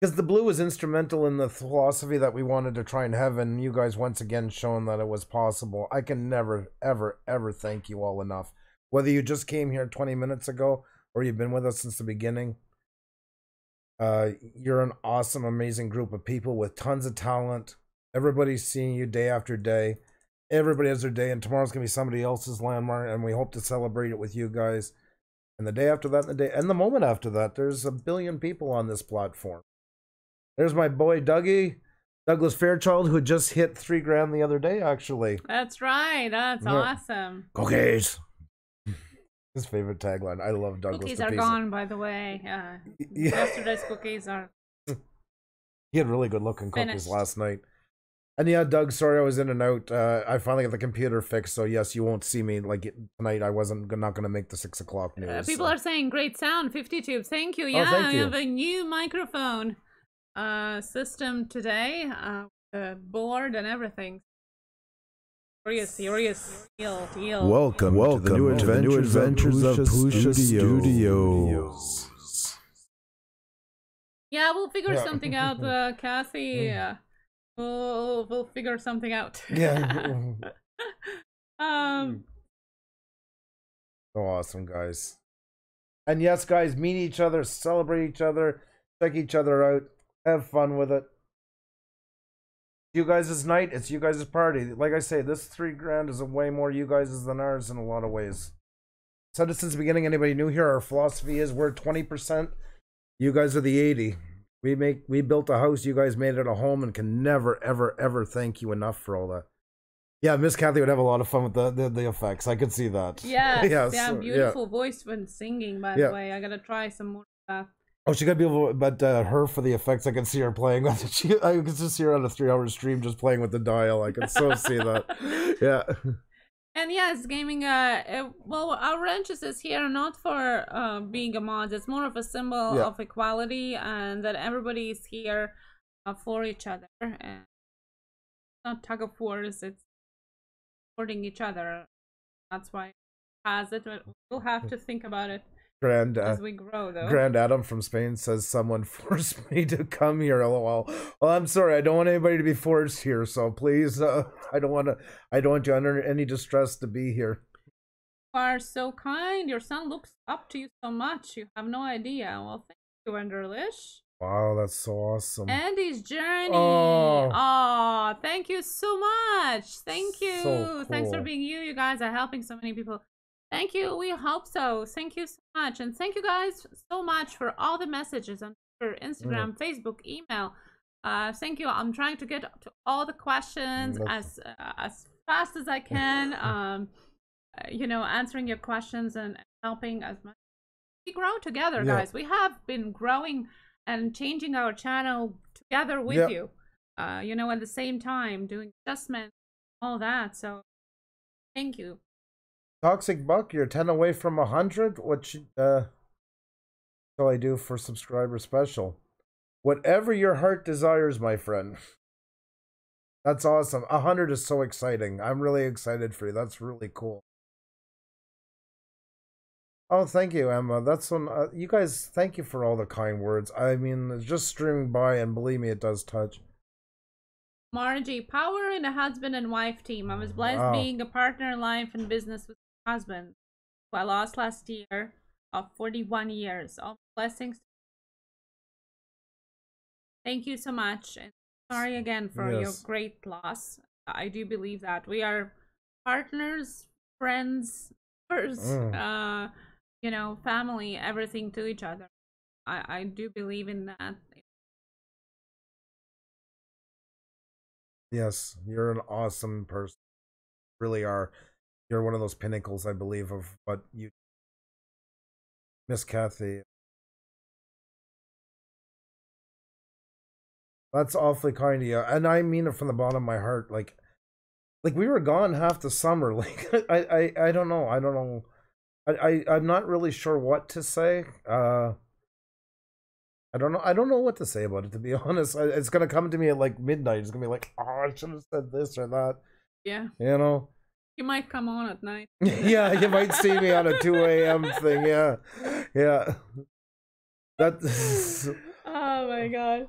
Because the blue was instrumental in the philosophy that we wanted to try and have, and you guys once again shown that it was possible. I can never, ever, ever thank you all enough. Whether you just came here twenty minutes ago or you've been with us since the beginning, uh, you're an awesome, amazing group of people with tons of talent. Everybody's seeing you day after day. Everybody has their day, and tomorrow's going to be somebody else's landmark, and we hope to celebrate it with you guys. And the day after that, and the day, and the moment after that, there's a billion people on this platform. There's my boy, Dougie, Douglas Fairchild, who just hit three grand the other day, actually. That's right. That's yeah. awesome. Cookies. His favorite tagline. I love Douglas. Cookies are gone, by the way. Uh, yeah. Yesterday's cookies are... He had really good-looking cookies last night. And yeah, Doug, sorry I was in and out. Uh, I finally got the computer fixed, so yes, you won't see me like tonight. I wasn't not going to make the six o'clock news. Uh, people so. are saying, great sound, fifty tube. Thank you. Yeah, oh, thank you. I have a new microphone. Uh, system today, uh, the board and everything. Serious, serious, real, real. Welcome, welcome to the new, adventures, to the new adventures of Pusha Studios. Studios. Yeah, we'll figure yeah. something out, uh, Kathy. Yeah. We'll we'll figure something out. Yeah. um. So awesome, guys. And yes, guys, meet each other, celebrate each other, check each other out. Have fun with it. You guys' night, it's you guys' party. Like I say, this three grand is a way more you guys' than ours in a lot of ways. Said it since the beginning, anybody new here, our philosophy is we're twenty percent, you guys are the eighty. We make we built a house, you guys made it a home, and can never, ever, ever thank you enough for all that. Yeah, Miss Kathy would have a lot of fun with the the, the effects. I could see that. Yeah, yes, yeah, beautiful yeah. voice when singing. By yeah. the way, I gotta try some more of that. Oh, she got beautiful, but uh, her for the effects. I can see her playing with it. She, I could just see her on a three-hour stream just playing with the dial. I can so see that. Yeah. And yes, gaming, uh, uh, well, our emphasis here are not for uh, being a mod. It's more of a symbol yeah. of equality, and that everybody is here uh, for each other. And it's not tug of wars, it's supporting each other. That's why it has it. We'll have to think about it grand, uh, as we grow, though. Grand Adam from Spain says, someone forced me to come here, lol. Well, I'm sorry. I don't want anybody to be forced here, so please... Uh... I don't want to. I don't want you under any distress to be here. You are so kind. Your son looks up to you so much. You have no idea. Well, thank you, Enderlish. Wow, that's so awesome. Andy's journey. Oh, oh thank you so much. Thank you. So cool. Thanks for being you. You guys are helping so many people. Thank you. We hope so. Thank you so much, and thank you guys so much for all the messages on Twitter, Instagram, mm. Facebook, email. Uh, thank you. I'm trying to get to all the questions as uh, as fast as I can. Um, you know, answering your questions and helping as much. We grow together, yeah. guys. We have been growing and changing our channel together with yeah. you. Uh, you know, at the same time doing adjustments, all that. So, thank you. Toxic Buck, you're ten away from a hundred. What should, uh, shall I do for subscriber special? Whatever your heart desires, my friend. That's awesome. A hundred is so exciting. I'm really excited for you. That's really cool. Oh, thank you, Emma. That's on. Uh, you guys, thank you for all the kind words. I mean, it's just streaming by, and believe me, it does touch. Margie, power in a husband and wife team. I was blessed wow. being a partner in life and business with my husband, who I lost last year, of forty-one years. All blessings. Thank you so much, and sorry again for yes. your great loss. I do believe that we are partners, friends, first, mm. uh, you know, family, everything to each other. I I do believe in that. Yes, you're an awesome person. You really are. You're one of those pinnacles, I believe, of what you, Miss Kathy. That's awfully kind of you, and I mean it from the bottom of my heart. Like, like we were gone half the summer. Like, I, I, I don't know. I don't know. I, I, I'm not really sure what to say. Uh, I don't know. I don't know what to say about it. To be honest, I, it's gonna come to me at like midnight. It's gonna be like, oh, I should have said this or that. Yeah. You know. You might come on at night. Yeah, you might see me on a two A M thing. Yeah, yeah. That's. Oh my god.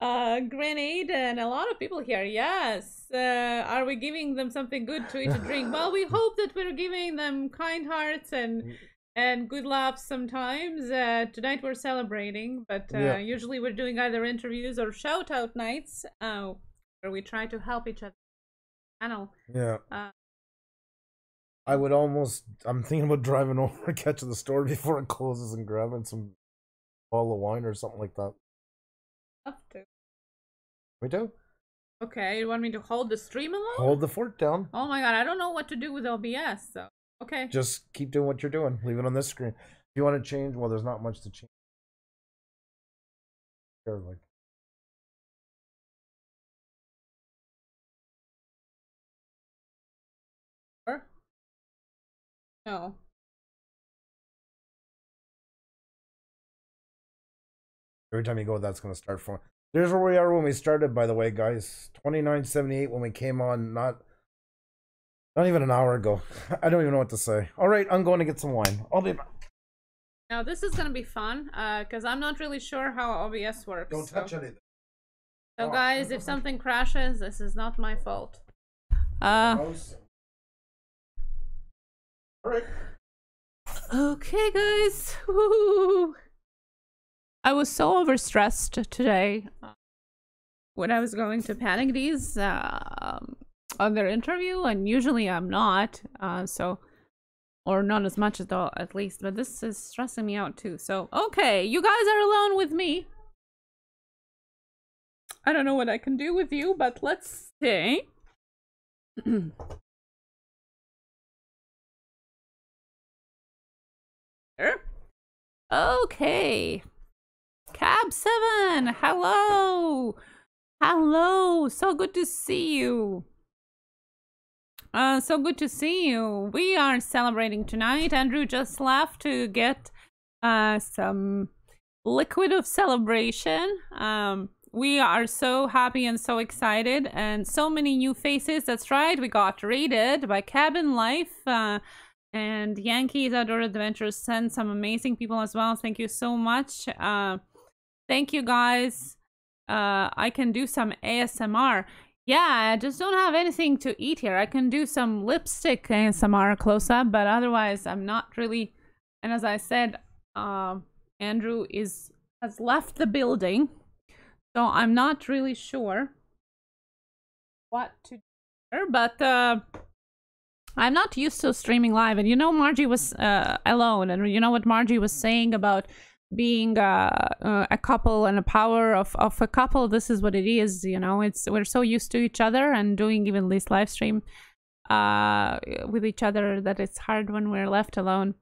Uh, Grenade and a lot of people here. Yes. Uh, are we giving them something good to eat to drink? Well, we hope that we're giving them kind hearts and and good laughs sometimes. Uh, tonight we're celebrating, but uh, yeah. usually we're doing either interviews or shout out nights uh, where we try to help each other. I know. Yeah. Uh, I would almost, I'm thinking about driving over and catching the store before it closes and grabbing some bottle of wine or something like that. Love to. We do. Okay, you want me to hold the stream alone? Hold the fort down. Oh my god, I don't know what to do with O B S, so okay. Just keep doing what you're doing. Leave it on this screen. If you want to change, well, there's not much to change. There, like. Sure. No. Every time you go, that's going to start for. There's where we are when we started, by the way, guys. twenty-nine seventy-eight when we came on, not not even an hour ago. I don't even know what to say. All right, I'm going to get some wine. I'll be back. Now, this is going to be fun because uh, I'm not really sure how O B S works. Don't touch so. anything. So, oh, guys, if something crashes, this is not my fault. Uh, All right. Okay, guys. Woo-hoo. I was so overstressed today when I was going to Panic D's uh, on their interview, and usually I'm not, uh, so, or not as much at all, at least, but this is stressing me out too. So, okay, you guys are alone with me. I don't know what I can do with you, but let's see. Okay. Cab seven, hello. Hello, so good to see you. Uh, so good to see you. We are celebrating tonight. Andrew just left to get uh, some liquid of celebration. Um, we are so happy and so excited, and so many new faces. That's right. We got raided by Cabin Life uh, and Yankees Outdoor Adventures sent some amazing people as well. Thank you so much. Uh, thank you guys. Uh, I can do some A S M R. Yeah, I just don't have anything to eat here. I can do some lipstick A S M R close-up, but otherwise I'm not really... And as I said, uh, Andrew is has left the building, so I'm not really sure what to do here, but uh, I'm not used to streaming live. And you know, Margie was uh, alone, and you know what Margie was saying about being uh, uh, a couple and a power of, of a couple. This is what it is, you know. It's we're so used to each other and doing even this live stream uh, with each other that it's hard when we're left alone.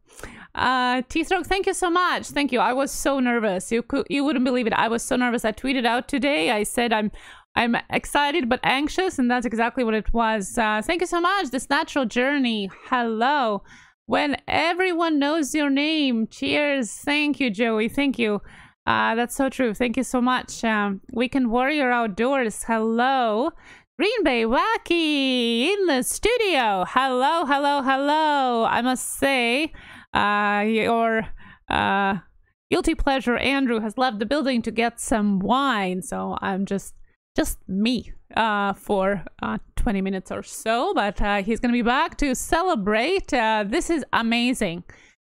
Uh, T-Stroke, thank you so much. Thank you. I was so nervous. You could, you wouldn't believe it. I was so nervous. I tweeted out today. I said I'm I'm excited but anxious, and that's exactly what it was. Uh, thank you so much. This Natural Journey. Hello. When everyone knows your name. Cheers. Thank you, Joey. Thank you. Uh, that's so true. Thank you so much. Um, Weekend Warrior Outdoors. Hello. Green Bay Wacky in the studio. Hello, hello, hello. I must say, uh, your uh, guilty pleasure, Andrew, has left the building to get some wine. So I'm just, just me uh, for... Uh, twenty minutes or so, but uh, he's gonna be back to celebrate. Uh, this is amazing.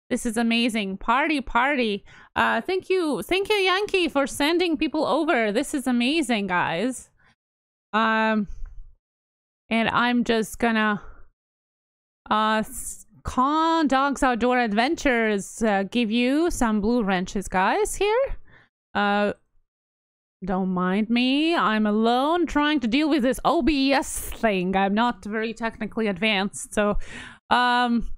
This is amazing. Party, party. Uh, thank you. Thank you, Yankee, for sending people over. This is amazing, guys. Um, and I'm just gonna uh, con Dogs Outdoor Adventures uh, give you some blue wrenches, guys, here. Uh, Don't mind me. I'm alone trying to deal with this O B S thing. I'm not very technically advanced. So, um,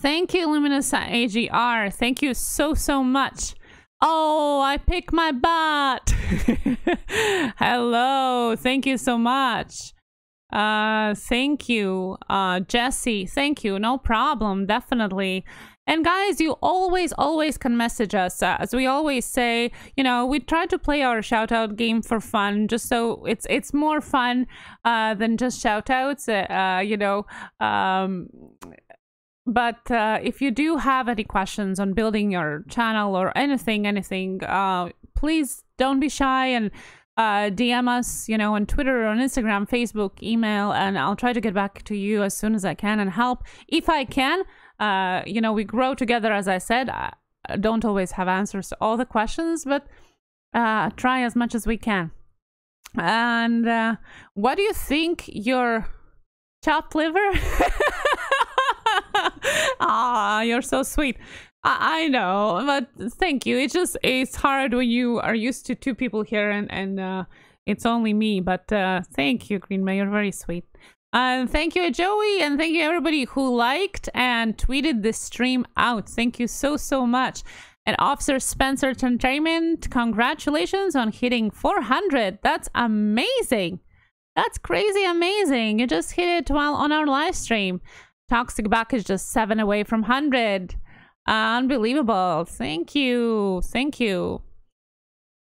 thank you, Luminous A G R. Thank you so, so much. Oh, I pick my butt. Hello. Thank you so much. Uh, thank you, uh, Jesse. Thank you. No problem. Definitely. And guys, you always, always can message us. Uh, as we always say, you know, we try to play our shout out game for fun, just so it's it's more fun uh, than just shout outs, uh, uh, you know. Um, but uh, if you do have any questions on building your channel or anything, anything, uh, please don't be shy and uh, D M us, you know, on Twitter, on Instagram, Facebook, email, and I'll try to get back to you as soon as I can and help if I can. Uh, you know, we grow together, as I said. I don't always have answers to all the questions, but uh, try as much as we can. And uh, what do you think your chopped liver? Ah, you're so sweet. I, I know, but thank you. It's just, it's hard when you are used to two people here and, and uh, it's only me. But uh, thank you, Green Bay. You're very sweet. And uh, thank you, Joey, and thank you everybody who liked and tweeted this stream out. Thank you so, so much. And Officer Spencer Entertainment, congratulations on hitting four hundred. That's amazing. That's crazy amazing. You just hit it while on our live stream. Toxic Buck is just seven away from one hundred. Uh, unbelievable. Thank you. Thank you.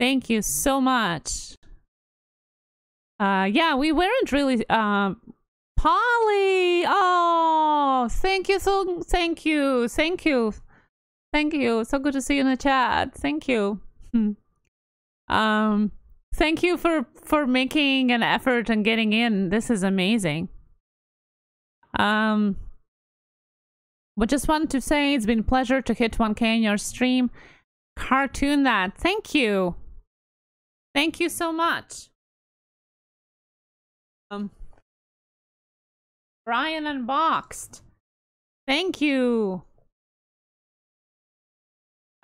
Thank you so much. Uh, yeah, we weren't really... Uh, Polly, oh, thank you so, thank you, thank you, thank you. So good to see you in the chat. Thank you. um, thank you for for making an effort and getting in. This is amazing. Um, but just want to say it's been a pleasure to hit one K in your stream. Cartoon that. Thank you. Thank you so much. Um. Brian Unboxed. Thank you.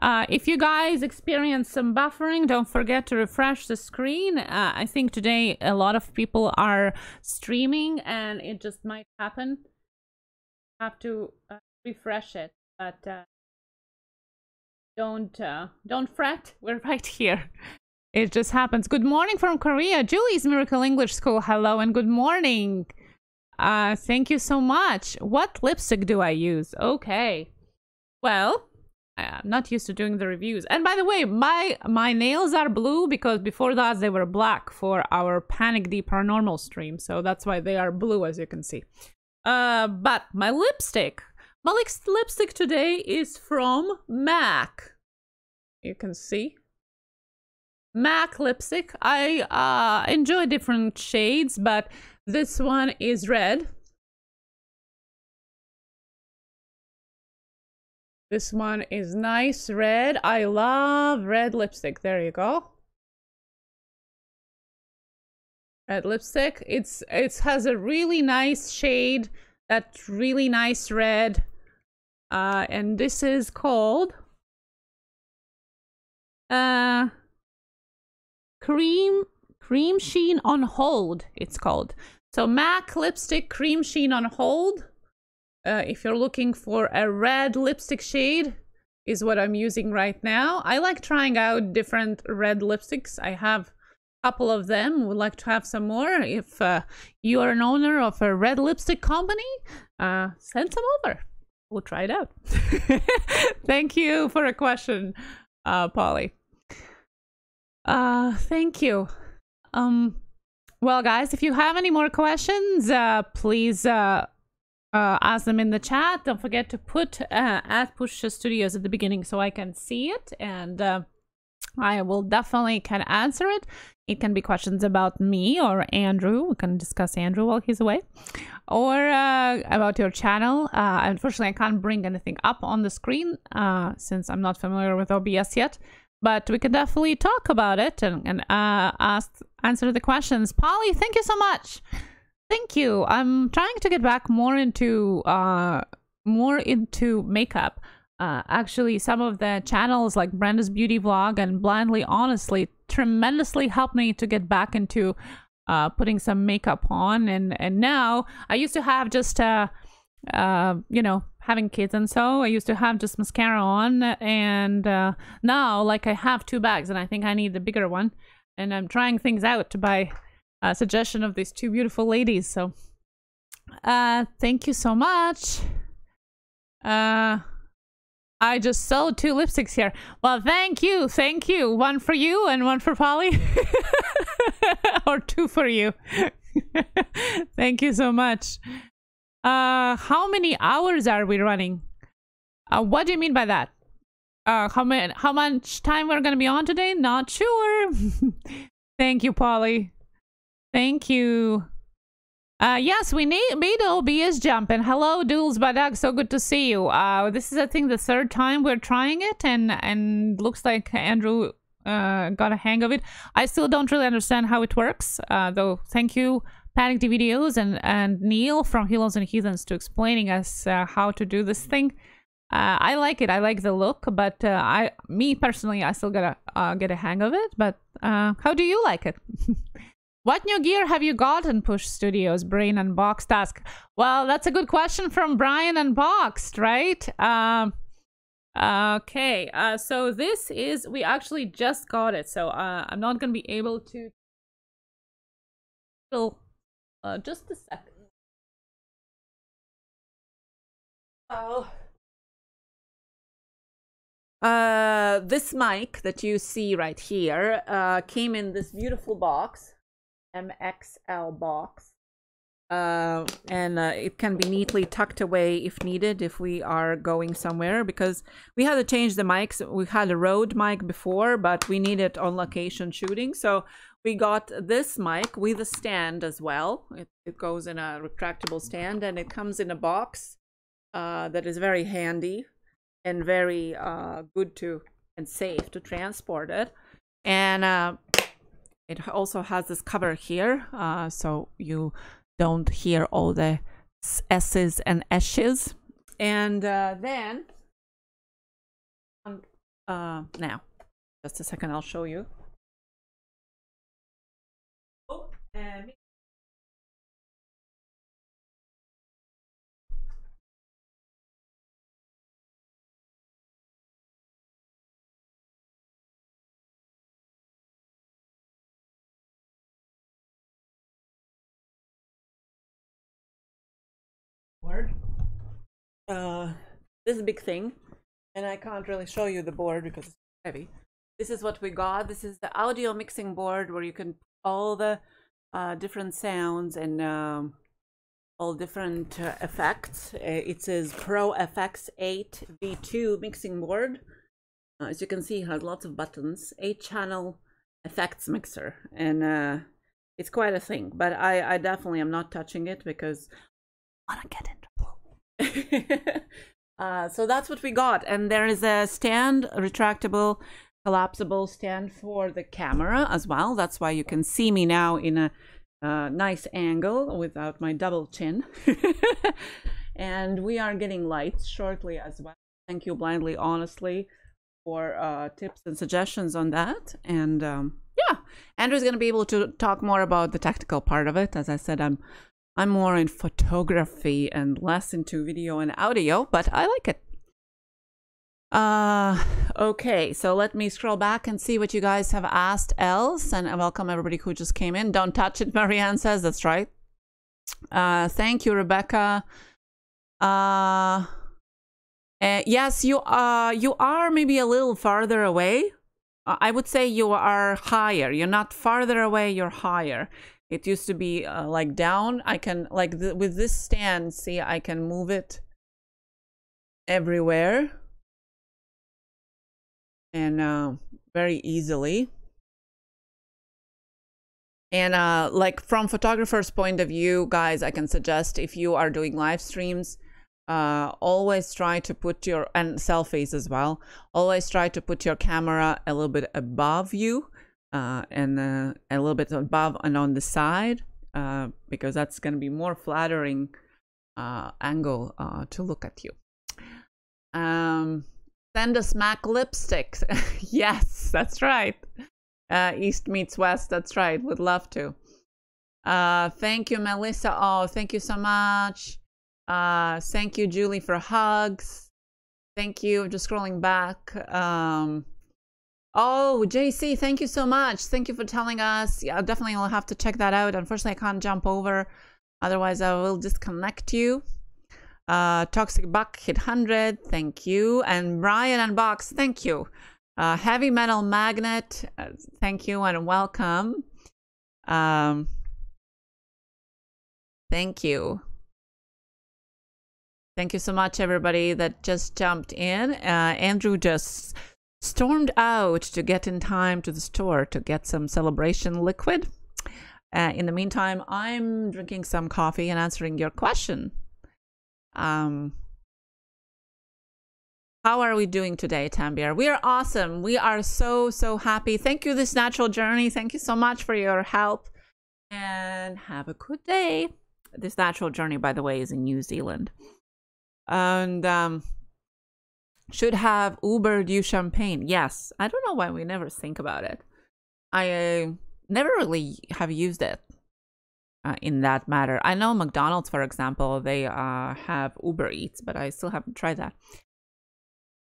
Uh, if you guys experience some buffering, don't forget to refresh the screen. Uh, I think today a lot of people are streaming and it just might happen. Have to uh, refresh it, but uh, don't uh, don't fret. We're right here. It just happens. Good morning from Korea. Julie's Miracle English School. Hello and good morning. Uh, thank you so much. What lipstick do I use? Okay. Well, I'm not used to doing the reviews. And by the way, my my nails are blue because before that they were black for our Panic the Paranormal stream. So that's why they are blue, as you can see. Uh, but my lipstick, my lipstick today is from MAC. You can see. MAC lipstick. I uh, enjoy different shades, but this one is red. This one is nice red. I love red lipstick. There you go. Red lipstick. It's it has a really nice shade. That really nice red. Uh, and this is called uh, cream cream sheen on hold. It's called so MAC lipstick cream sheen on hold. Uh, if you're looking for a red lipstick shade, is what I'm using right now. I like trying out different red lipsticks. I have a couple of them. Would like to have some more. If uh, you are an owner of a red lipstick company, uh, send some over. We'll try it out. Thank you for a question, uh, Polly. Uh, thank you. Um, well, guys, if you have any more questions, uh, please... Uh, Uh, ask them in the chat. Don't forget to put uh, at Pusha Studios at the beginning so I can see it, and uh, I will definitely can answer it. It can be questions about me or Andrew. We can discuss Andrew while he's away, or uh, about your channel. Uh, unfortunately, I can't bring anything up on the screen uh, since I'm not familiar with O B S yet, but we can definitely talk about it and, and uh, ask answer the questions. Polly, thank you so much. Thank you. I'm trying to get back more into uh, more into makeup. Uh, actually, some of the channels like Brenda's Beauty Vlog and Blindly Honestly tremendously helped me to get back into uh, putting some makeup on. And, and now I used to have just, uh, uh, you know, having kids and so I used to have just mascara on. And uh, now like I have two bags and I think I need the bigger one. And I'm trying things out to buy... Uh, suggestion of these two beautiful ladies. So uh thank you so much. uh I just sold two lipsticks here. Well, thank you, thank you. One for you and one for Polly. Or two for you. Thank you so much. Uh how many hours are we running? Uh what do you mean by that? Uh how many how much time we're gonna be on today? Not sure. Thank you, Polly. Thank you. Uh, yes, we need made O B S jump. And hello, Duels Badag. So good to see you. Uh, this is, I think, the third time we're trying it. And, and looks like Andrew uh, got a hang of it. I still don't really understand how it works. Uh, though, thank you, Panic the Videos and, and Neil from Helos and Heathens to explaining us uh, how to do this thing. Uh, I like it. I like the look. But uh, I, me personally, I still gotta uh, get a hang of it. But uh, how do you like it? What new gear have you gotten, Push Studios, Brain Unboxed Task? Well, that's a good question from Brian Unboxed, right? Um, okay, uh, so this is, we actually just got it. So uh, I'm not going to be able to... Uh, just a second. Oh. Uh, this mic that you see right here uh, came in this beautiful box. M X L box, uh, and uh, it can be neatly tucked away if needed if we are going somewhere, because we had to change the mics. We had a Rode mic before, but we need it on location shooting, so we got this mic with a stand as well. It, it goes in a retractable stand, and it comes in a box uh, that is very handy and very uh, good to and safe to transport it. And uh, it also has this cover here, uh, so you don't hear all the S's and S's. And uh, then, um, uh, now. Just a second, I'll show you. Oh, um... Board. Uh, this big thing, and I can't really show you the board because it's heavy. This is what we got. This is the audio mixing board where you can put all the uh, different sounds and um, all different uh, effects. Uh, it says Pro F X eight V two mixing board. Uh, as you can see, it has lots of buttons. eight channel effects mixer, and uh, it's quite a thing. But I, I definitely am not touching it because I wanna get in trouble. uh, so that's what we got, and there is a stand, a retractable, collapsible stand for the camera as well. That's why you can see me now in a uh, nice angle without my double chin. And we are getting lights shortly as well. Thank you, Blindly Honestly, for uh, tips and suggestions on that. And um, yeah, Andrew's gonna be able to talk more about the tactical part of it. As I said, I'm. I'm more in photography and less into video and audio, but I like it. Uh, okay, so let me scroll back and see what you guys have asked else. And I welcome everybody who just came in. Don't touch it, Marianne says. That's right. Uh, thank you, Rebecca. Uh, uh, yes, you are, you are maybe a little farther away. I would say you are higher. You're not farther away, you're higher. It used to be uh, like down. I can, like th with this stand, see, I can move it everywhere and uh, very easily. And uh, like from photographer's point of view, guys, I can suggest if you are doing live streams, uh, always try to put your, and selfies as well, always try to put your camera a little bit above you. Uh, and uh, a little bit above and on the side, uh, because that's going to be more flattering uh, angle uh, to look at you. Um, send us Mac lipsticks. Yes, that's right. Uh, East meets West. That's right. Would love to. Uh, thank you, Melissa. Oh, thank you so much. Uh, thank you, Julie, for hugs. Thank you. Just scrolling back. Um, Oh, J C, thank you so much. Thank you for telling us. Yeah, definitely will have to check that out. Unfortunately, I can't jump over. Otherwise, I will disconnect you. Uh, Toxic Buck hit one hundred. Thank you. And Brian Unbox, thank you. Uh, Heavy Metal Magnet, uh, thank you and welcome. Um, thank you. Thank you so much, everybody that just jumped in. Uh, Andrew just... stormed out to get in time to the store to get some celebration liquid. Uh, in the meantime, I'm drinking some coffee and answering your question. Um, how are we doing today, Tambir? We are awesome. We are so, so happy. Thank you, This Natural Journey. Thank you so much for your help. And have a good day. This Natural Journey, by the way, is in New Zealand. And... Um, should have Ubered you champagne. Yes. I don't know why we never think about it. I uh, never really have used it uh, in that matter. I know McDonald's, for example, they uh, have Uber Eats, but I still haven't tried that.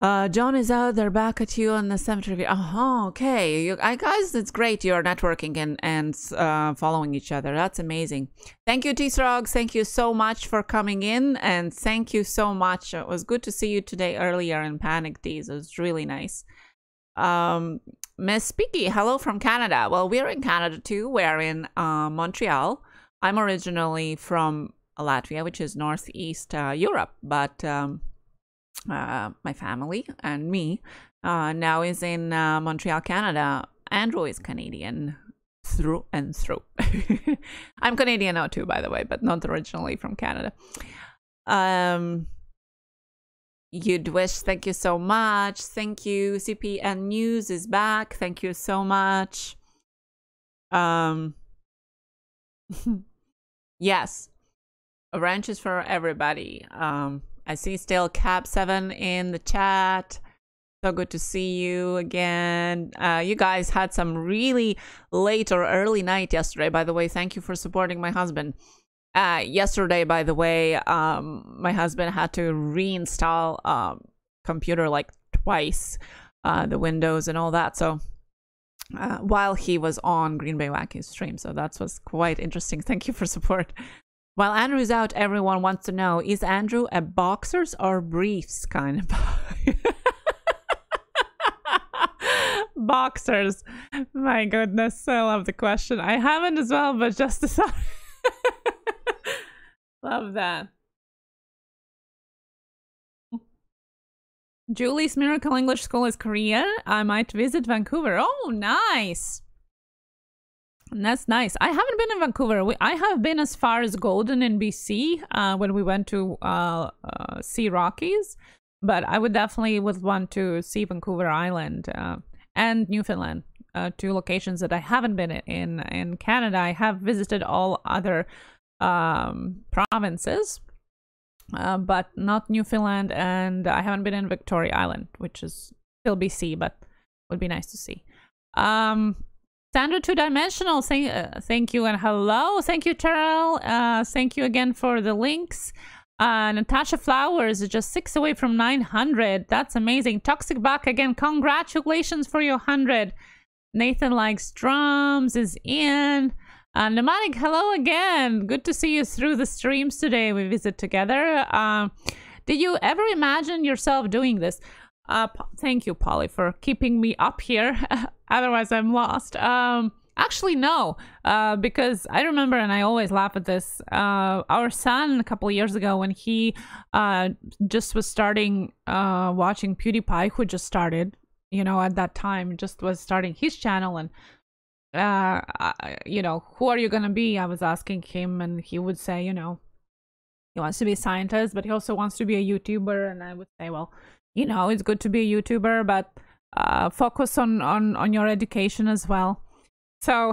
Uh, John is out. They're back at you on the cemetery. Oh, okay. You, I guess it's great. You're networking and, and uh, following each other. That's amazing. Thank you, T-Srog. Thank you so much for coming in. And thank you so much. It was good to see you today earlier in Panic Tees. It was really nice. Um, Miss Speaky, hello from Canada. Well, we're in Canada too. We're in uh, Montreal. I'm originally from Latvia, which is Northeast uh, Europe. But... Um, Uh, my family and me uh, now is in uh, Montreal, Canada. Andrew is Canadian through and through. I'm Canadian now too, by the way, but not originally from Canada. Um, you'd wish. Thank you so much. Thank you. C P N News is back. Thank you so much. Um, yes, a ranch is for everybody. Um, I see still Cap seven in the chat. So good to see you again. Uh, you guys had some really late or early night yesterday, by the way. Thank you for supporting my husband. Uh, yesterday, by the way, um, my husband had to reinstall um, computer like twice, uh, the Windows and all that. So uh, while he was on Green Bay Wacky's stream. So that was quite interesting. Thank you for support. While Andrew's out, everyone wants to know, is Andrew a boxers or briefs kind of boy? Boxers. My goodness. I love the question. I haven't as well, but just decided. Love that. Julie's Miracle English School is Korean. I might visit Vancouver. Oh, nice. That's nice. I haven't been in Vancouver. We, I have been as far as Golden in B C uh, when we went to uh, uh, see Rockies. But I would definitely would want to see Vancouver Island uh, and Newfoundland. Uh, two locations that I haven't been in in Canada. I have visited all other um, provinces, uh, but not Newfoundland, and I haven't been in Victoria Island, which is still B C, but would be nice to see. Um, Sandra Two Dimensional, say, uh, thank you and hello. Thank you, Terrell. Uh, thank you again for the links. Uh, Natasha Flowers is just six away from nine hundred. That's amazing. Toxic Buck again, congratulations for your one hundred. Nathan Likes Drums is in. Uh, Mnemonic, hello again. Good to see you through the streams today. We visit together. Uh, did you ever imagine yourself doing this? Uh, thank you, Polly, for keeping me up here. Otherwise, I'm lost. Um, actually, no, uh, because I remember, and I always laugh at this, uh, our son a couple of years ago when he uh, just was starting uh, watching PewDiePie, who just started, you know, at that time, just was starting his channel, and uh I, you know, who are you gonna be? I was asking him, and he would say, you know, he wants to be a scientist, but he also wants to be a YouTuber. And I would say, well, you know, it's good to be a YouTuber, but uh focus on on on your education as well. So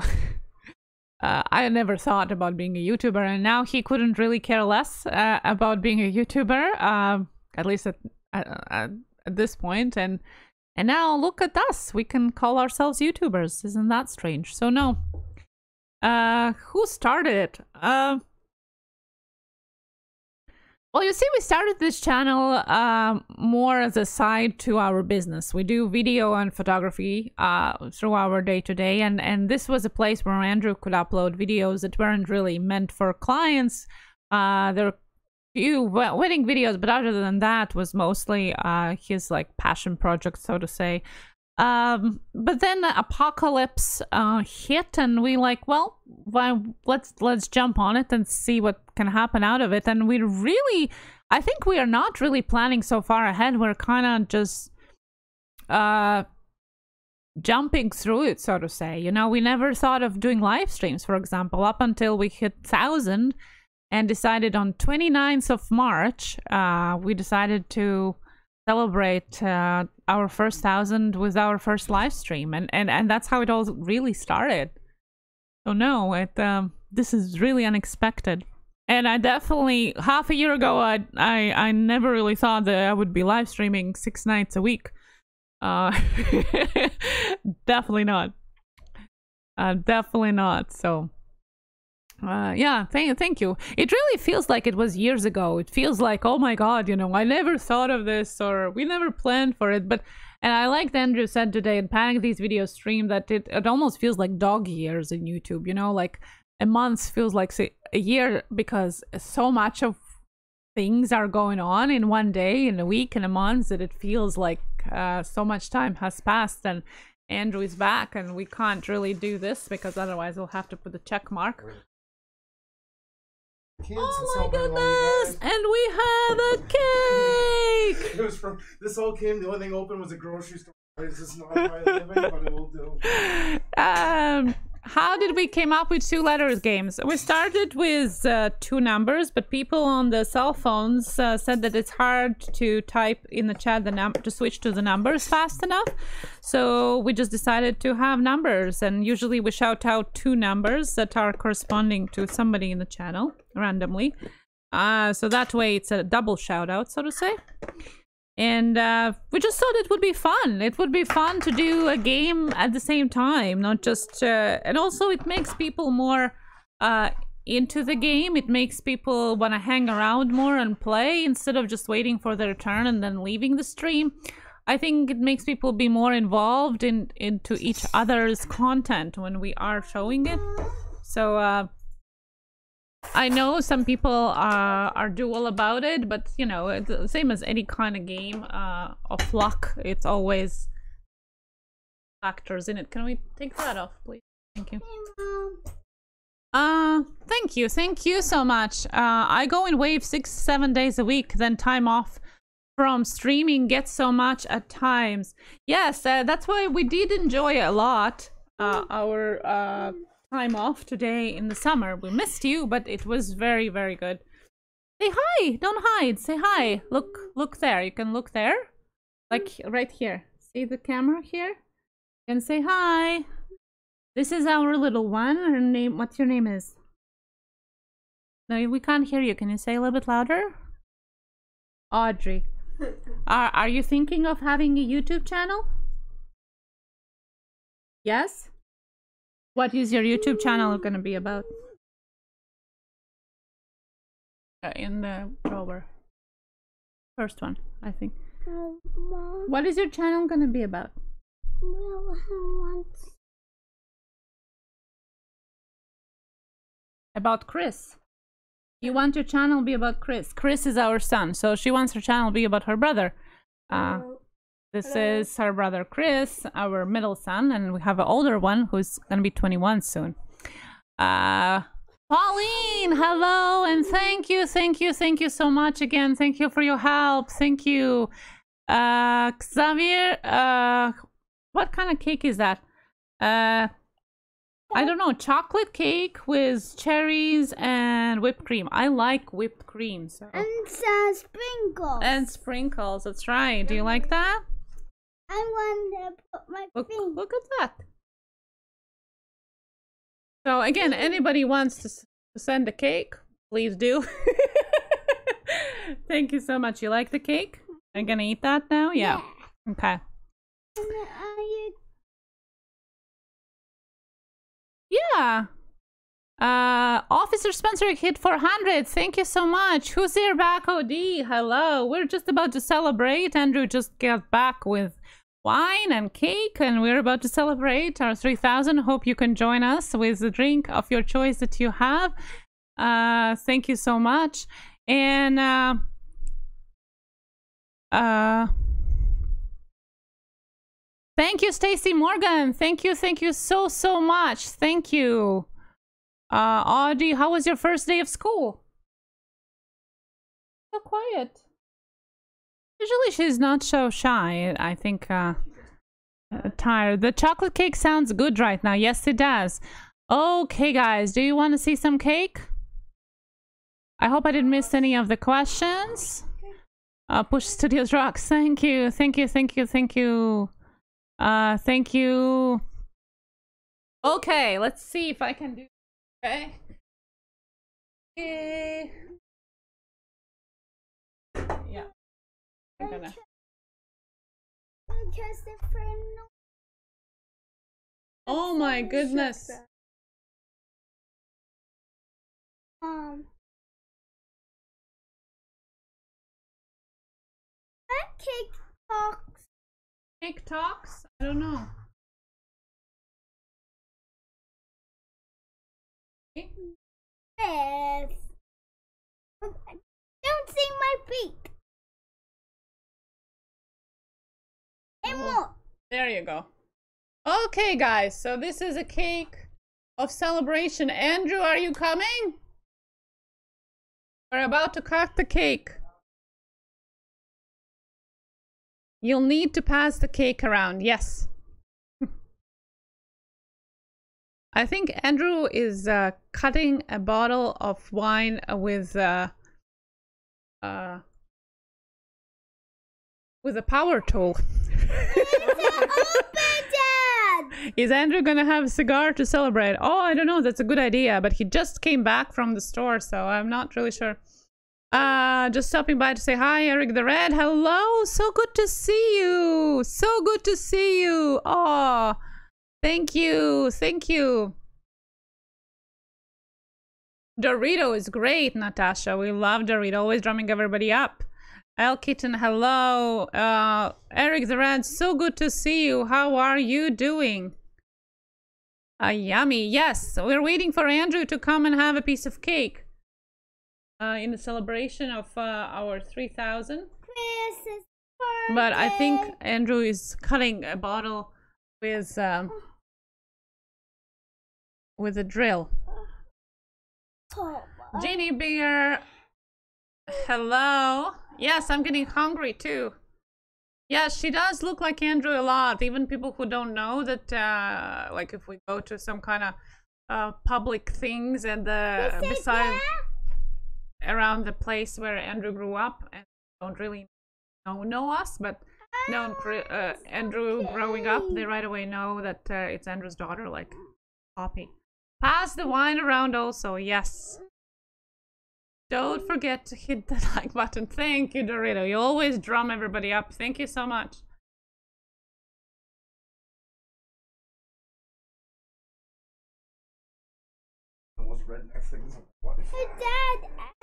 uh, I never thought about being a YouTuber, and now he couldn't really care less uh, about being a YouTuber, um uh, at least at, at at this point. And And now look at us, we can call ourselves YouTubers. Isn't that strange? So no. Uh, who started it? Uh, well, you see, we started this channel uh, more as a side to our business. We do video and photography uh, through our day-to-day. -day, and, and this was a place where Andrew could upload videos that weren't really meant for clients. Uh, they're few wedding videos, but other than that was mostly uh his like passion project, so to say. Um but then the apocalypse uh hit, and we like, well, why, let's let's jump on it and see what can happen out of it. And we really, I think we are not really planning so far ahead. We're kind of just uh jumping through it, so to say. You know, we never thought of doing live streams, for example, up until we hit thousand. And decided on twenty-ninth of March, uh, we decided to celebrate uh, our first thousand with our first live stream. And, and, and that's how it all really started. So no, it, um, this is really unexpected. And I definitely, half a year ago, I, I, I never really thought that I would be live streaming six nights a week. Uh, definitely not. Uh, definitely not, so. Uh, yeah, thank, thank you. It really feels like it was years ago. It feels like, oh my God, you know, I never thought of this, or we never planned for it. But, and I liked Andrew said today in Panic These Videos stream that it, it almost feels like dog years in YouTube, you know, like a month feels like say, a year, because so much of things are going on in one day, in a week, in a month, that it feels like uh, so much time has passed. And Andrew is back, and we can't really do this because otherwise we'll have to put a check mark. Oh my goodness! And we have a cake! It was from, this all came, the only thing open was a grocery store. It's just not my living, but it will do. Um, how did we came up with two letters games? We started with uh, two numbers, but people on the cell phones uh, said that it's hard to type in the chat the num to switch to the numbers fast enough. So we just decided to have numbers, and usually we shout out two numbers that are corresponding to somebody in the channel randomly. Uh, so that way it's a double shout out, so to say. And uh, we just thought it would be fun. It would be fun to do a game at the same time, not just... Uh, and also it makes people more uh, into the game. It makes people want to hang around more and play instead of just waiting for their turn and then leaving the stream. I think it makes people be more involved in into each other's content when we are showing it. So uh, I know some people uh, are dual about it, but you know, it's the same as any kind of game uh, of luck. It's always factors in it. Can we take that off, please? Thank you. Uh, thank you. Thank you so much. Uh, I go in wave six, seven days a week, then time off from streaming gets so much at times. Yes, uh, that's why we did enjoy a lot uh, our uh, time off today in the summer. We missed you, but it was very, very good. Say hi. Don't hide. Say hi. Look, look there. You can look there. Like right here. See the camera here? And say hi. This is our little one. Her name, what's your name is? No, we can't hear you. Can you say a little bit louder? Audrey. Are, are you thinking of having a YouTube channel? Yes? What is your YouTube channel going to be about? Uh, in the drawer. First one, I think. What is your channel going to be about? About Chris. You want your channel to be about Chris. Chris is our son, so she wants her channel to be about her brother. Uh, this is her brother Chris, our middle son, and we have an older one who's going to be twenty-one soon. Uh, Pauline, hello, and thank you, thank you, thank you so much again. Thank you for your help. Thank you. Uh, Xavier, uh, what kind of cake is that? Uh, I don't know, chocolate cake with cherries and whipped cream. I like whipped cream. So. And uh, sprinkles. And sprinkles, that's right. Do you like that? I want to put my look, finger. Look at that. So again, anybody wants to, s to send a cake, please do. Thank you so much. You like the cake? Are you going to eat that now? Yeah. Yeah. Okay. And are you Yeah. Uh, Officer Spencer hit four hundred. Thank you so much. Who's here back? O D. Hello. We're just about to celebrate. Andrew just got back with wine and cake, and we're about to celebrate our three thousand. Hope you can join us with the drink of your choice that you have. Uh, thank you so much. And uh, uh, thank you, Stacy Morgan. Thank you, thank you so, so much. Thank you. Uh, Audie, how was your first day of school? So quiet. Usually she's not so shy, I think. Uh, tired. The chocolate cake sounds good right now. Yes, it does. Okay, guys, do you want to see some cake? I hope I didn't miss any of the questions. Uh, Push Studios Rocks. Thank you, thank you, thank you, thank you. Uh, thank you. Okay, let's see if I can do. Okay. Okay. Yeah. I'm gonna. Oh my goodness. Um. Cake box. Cake talks? I don't know. Yes. Don't see my feet. And oh, more. There you go. Okay, guys. So this is a cake of celebration. Andrew, are you coming? We're about to cut the cake. You'll need to pass the cake around. Yes. I think Andrew is uh, cutting a bottle of wine with uh, uh, with a power tool. Is Andrew gonna have a cigar to celebrate? Oh, I don't know. That's a good idea. But he just came back from the store, so I'm not really sure. Uh, just stopping by to say hi, Eric the Red. Hello, so good to see you. So good to see you. Oh, thank you, thank you. Dorito is great, Natasha. We love Dorito, always drumming everybody up. El Kitten, hello. Uh, Eric the Red, so good to see you. How are you doing? Uh, yummy. Yes, we're waiting for Andrew to come and have a piece of cake. Uh, in the celebration of uh, our three thousand. But I think Andrew is cutting a bottle with um, with a drill. Ginny Beer, hello. Yes, I'm getting hungry too. Yes, she does look like Andrew a lot. Even people who don't know that, uh, like if we go to some kind of uh, public things and the beside. Around the place where Andrew grew up, and don't really know know us, but know uh, Andrew growing up, they right away know that uh, it's Andrew's daughter, like Poppy. Pass the wine around, also. Yes. Don't forget to hit the like button. Thank you, Dorito. You always drum everybody up. Thank you so much.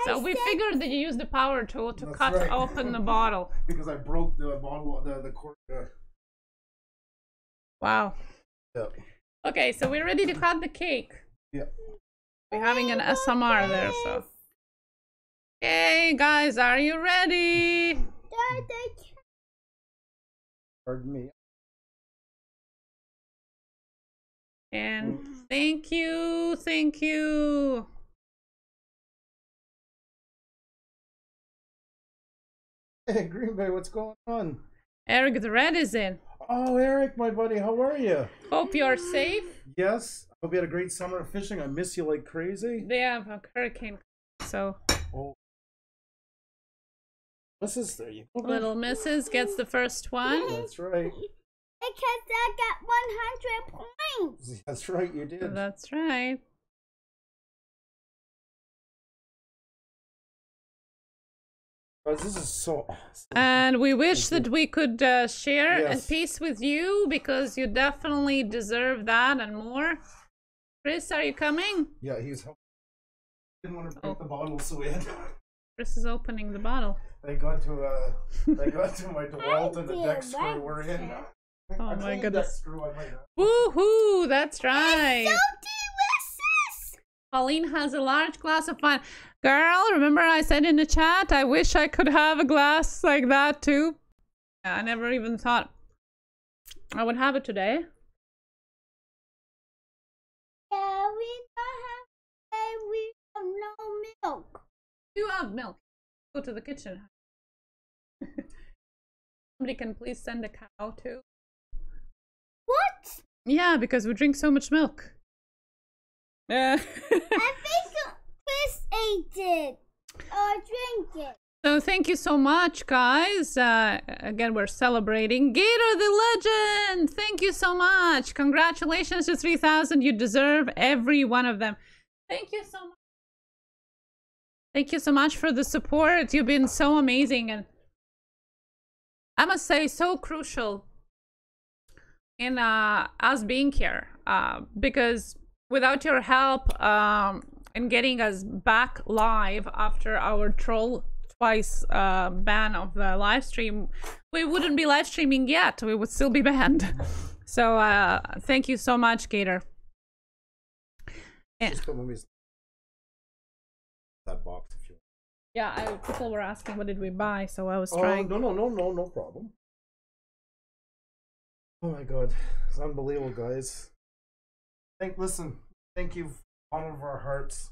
So we figured that you used the power tool to That's cut right. open the bottle. Because I broke the bottle, the, the cork. Uh... Wow. Yeah. Okay, so we're ready to cut the cake. Yeah. We're having an S M R there, so. Hey, guys, are you ready? Pardon me. And thank you, thank you. Hey, Green Bay, what's going on? Eric the Red is in. Oh, Eric, my buddy, how are you? Hope you're safe. Yes, hope you had a great summer of fishing. I miss you like crazy. They have a hurricane, so. Oh. Missus, there you go. Little Missus gets the first one. That's right. Because I got one hundred points. That's right, you did. That's right. Guys, this is so awesome. And we wish that we could uh, share yes. a piece with you, because you definitely deserve that and more. Chris, are you coming? Yeah, he's helping. Didn't want to break oh. the bottle, so we had to. Chris is opening the bottle. They got to uh, they got to my DeWalt and the deck screw we're in. Oh my goodness. Woohoo! That's right. It's so delicious! Pauline has a large glass of wine. Girl, remember I said in the chat, I wish I could have a glass like that too. I never even thought I would have it today. Yeah, we don't have, we have no milk. You have milk. Go to the kitchen. Somebody can please send a cow too. What? Yeah, because we drink so much milk. Yeah. I think Chris ate it or drank it. So thank you so much, guys. Uh, again, we're celebrating Gator the Legend. Thank you so much. Congratulations to three thousand. You deserve every one of them. Thank you so much. Thank you so much for the support. You've been so amazing, and I must say so crucial in uh, us being here, uh, because without your help um, in getting us back live after our troll twice uh, ban of the live stream, we wouldn't be live streaming yet. We would still be banned. So uh, thank you so much, Gator. Yeah. That box if you want. Yeah, I, people were asking what did we buy, so I was oh, trying. No, no, no, no, no problem. Oh my God, it's unbelievable, guys. Thank, listen, thank you from the bottom of our hearts.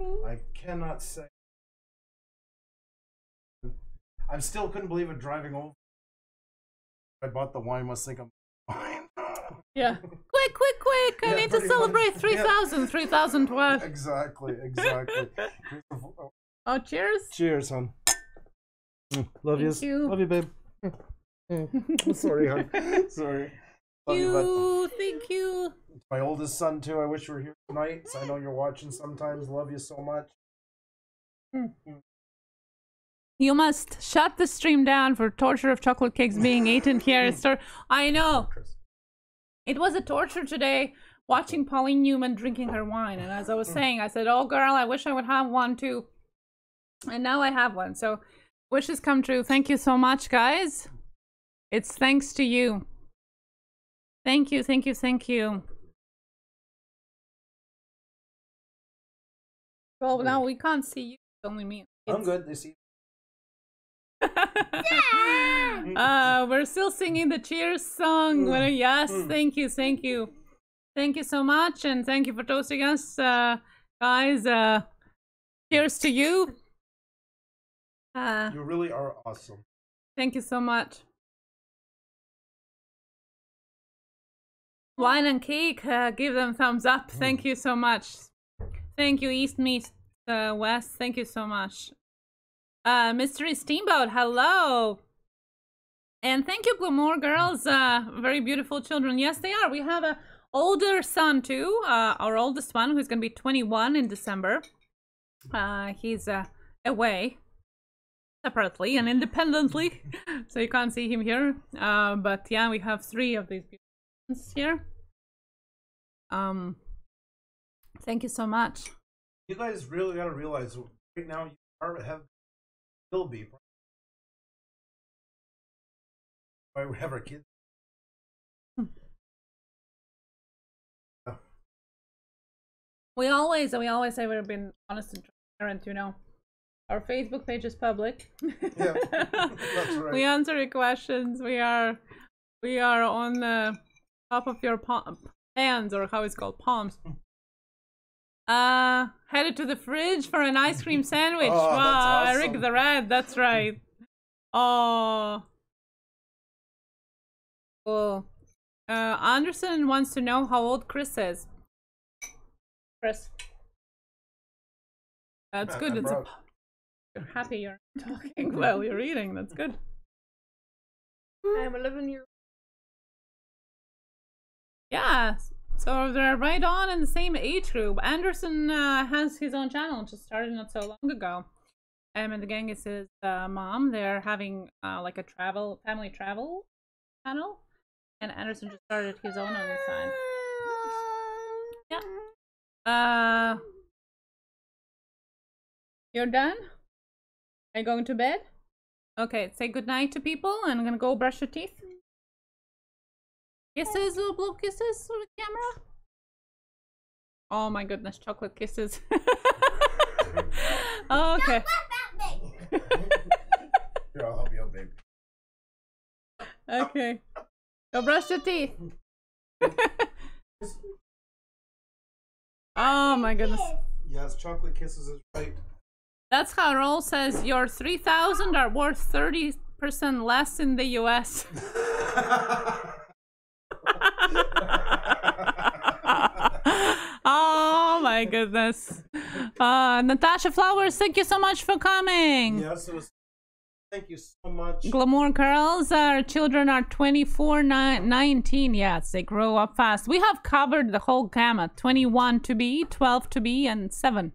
I cannot say. I still couldn't believe it driving over. I bought the wine. Must think I'm fine. Yeah. Quick, quick, quick. I yeah, need to celebrate much. three thousand, yeah. three thousand twelve. Exactly, exactly. Oh, cheers. Cheers, hon. Mm, love you. you. Love you, babe. Mm. Sorry, hon. Sorry. Love you. But... Thank you. My oldest son, too. I wish you were here tonight. So I know you're watching sometimes. Love you so much. Mm. You must shut the stream down for torture of chocolate cakes being eaten here. Sir, I know. It was a torture today watching Pauline Newman drinking her wine. And as I was saying, I said, oh, girl, I wish I would have one, too. And now I have one. So wishes come true. Thank you so much, guys. It's thanks to you. Thank you. Thank you. Thank you. Well, now we can't see you. It's only me. It's I'm good. They see. Yeah! Uh, we're still singing the cheers song. Mm. Yes, mm. thank you, thank you, thank you so much, and thank you for toasting us, uh, guys. Uh, cheers to you. Uh, you really are awesome. Thank you so much. Wine and cake, uh, give them thumbs up. Mm. Thank you so much. Thank you, East Meet uh, West. Thank you so much. Uh, Mystery Steamboat, hello. And thank you, Glamour Girls. Uh, very beautiful children. Yes, they are. We have an older son, too. Uh, our oldest one, who's going to be twenty-one in December. Uh, he's uh, away separately and independently. So you can't see him here. Uh, but yeah, we have three of these beautiful ones here. Um, thank you so much. You guys really got to realize right now you are have. Will be. Why we have our kids? We always, we always say we've been honest and transparent. You know, our Facebook page is public. Yeah, that's right. We answer your questions. We are, we are on the top of your palm, hands, or how it's called, palms. Uh, headed to the fridge for an ice cream sandwich. Oh, wow, awesome. Eric the Red, that's right. Oh. Cool. Uh, Anderson wants to know how old Chris is. Chris. That's Man, good. It's a... You're happy you're talking while you're eating. That's good. I'm eleven years old. Yeah. So they're right on in the same age group. Anderson uh, has his own channel, just started not so long ago. Um, and the gang is his uh, mom. They're having uh, like a travel, family travel channel. And Anderson just started his own on the side. Yeah. Uh, you're done? Are you going to bed? Okay, say goodnight to people and I'm going to go brush your teeth. Kisses, little blue kisses on the camera. Oh my goodness, chocolate kisses. Oh, okay. Here, I'll help you out, babe. Okay. Go brush your teeth. Oh my goodness. Yes, chocolate kisses is right. That's how Roll says your three thousand are worth thirty percent less in the U S. Oh my goodness. uh Natasha Flowers, thank you so much for coming. Yes, it was, thank you so much. Glamour Girls, our children are twenty-four, nineteen. Yes, they grow up fast. We have covered the whole gamut. Twenty-one to be, twelve to be, and seven.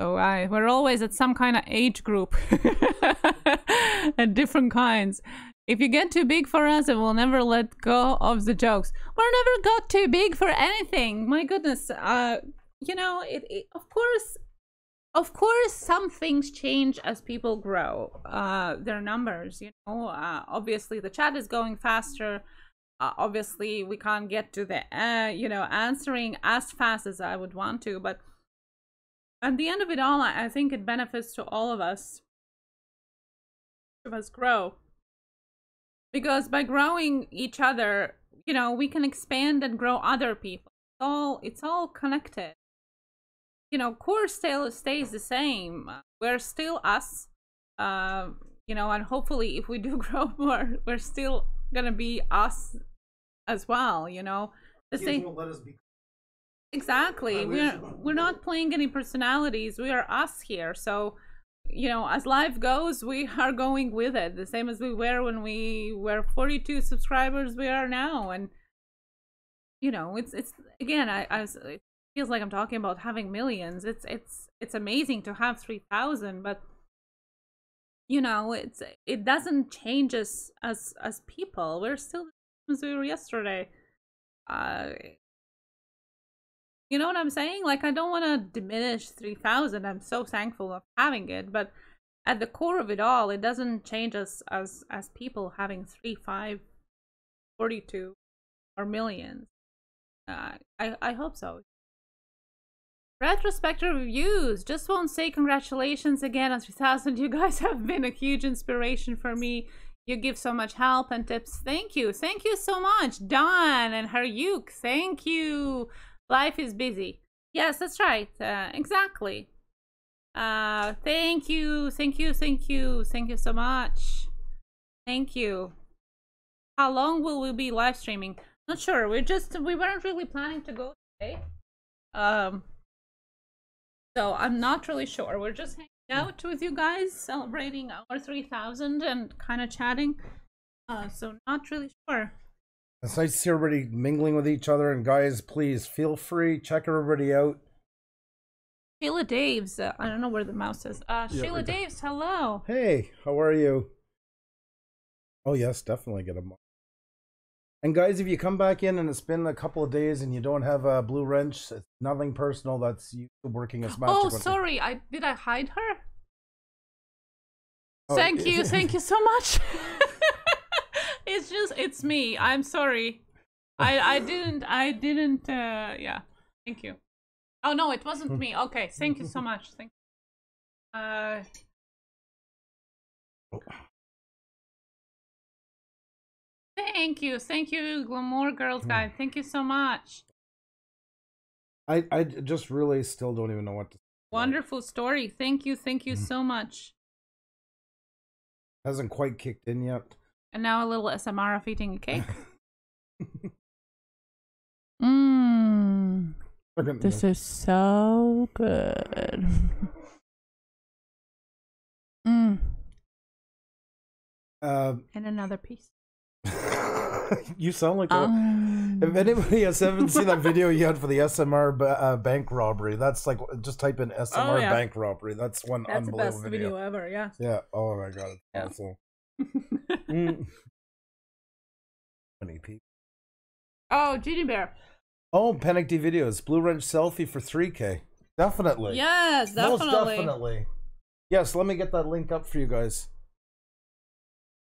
So I we're always at some kind of age group. At different kinds. If you get too big for us, it will never let go of the jokes. We're never got too big for anything. My goodness. Uh, you know, it, it, of course, of course, some things change as people grow. Uh, their numbers, you know, uh, obviously the chat is going faster. Uh, obviously, we can't get to the, uh, you know, answering as fast as I would want to. But at the end of it all, I, I think it benefits to all of us. Each of us grow. Because by growing each other, you know, we can expand and grow other people. It's all, it's all connected. You know, core still stays the same. We're still us, uh, you know, and hopefully if we do grow more, we're still going to be us as well, you know. The same... won't let us be. Exactly. We're, we're not playing any personalities. We are us here, so... You know, as life goes, we are going with it. The same as we were when we were forty-two subscribers, we are now. And, you know, it's, it's again, I, I was, it feels like I'm talking about having millions. It's, it's, it's amazing to have three thousand, but you know, it's it doesn't change us as as people. We're still as we were yesterday. Uh, you know what I'm saying? Like, I don't want to diminish three thousand. I'm so thankful of having it, but at the core of it all, it doesn't change us as as people having three, five, forty-two, or millions. Uh, I I hope so. Retrospective reviews. Just want to say congratulations again on three thousand. You guys have been a huge inspiration for me. You give so much help and tips. Thank you. Thank you so much, Dawn and Haryuk. Thank you. Life is busy. Yes, that's right. Uh, exactly. Uh, thank you. Thank you. Thank you. Thank you so much. Thank you. How long will we be live streaming? Not sure. We're just, we weren't really planning to go today. Um... So I'm not really sure. We're just hanging out with you guys, celebrating our three thousand and kind of chatting. Uh, so not really sure. It's nice to see everybody mingling with each other. And guys, please feel free. Check everybody out. Sheila Daves. Uh, I don't know where the mouse is. Uh, yeah, Sheila Daves, hello. Hey, how are you? Oh, yes, definitely get a mouse. And guys, if you come back in and it's been a couple of days and you don't have a blue wrench, it's nothing personal. That's you working as magic. Oh, sorry. I did I hide her? Oh, thank you. Thank you so much. It's just, it's me. I'm sorry. I, I didn't, I didn't, uh, yeah. Thank you. Oh, no, it wasn't me. Okay. Thank you so much. Thank you. Uh... Oh. Thank you, thank you, Glamour Girls Guide. Thank you so much. I I just really still don't even know what to say. Wonderful story. Thank you, thank you mm. so much. Hasn't quite kicked in yet. And now a little S M R of eating a cake. Mmm. This is so good. Mmm. Uh, and another piece. You sound like um. a, if anybody has haven't seen that video yet for the S M R uh, bank robbery, that's like just type in S M R oh, yeah. bank robbery. That's one that's unbelievable the best video. video ever. Yeah. Yeah. Oh my god, it's yeah. awful. mm. Funny people. Oh, Genie Bear. Oh, Panic D videos. Blue Wrench selfie for three K. Definitely. Yes, definitely. Most definitely. Yes. Let me get that link up for you guys.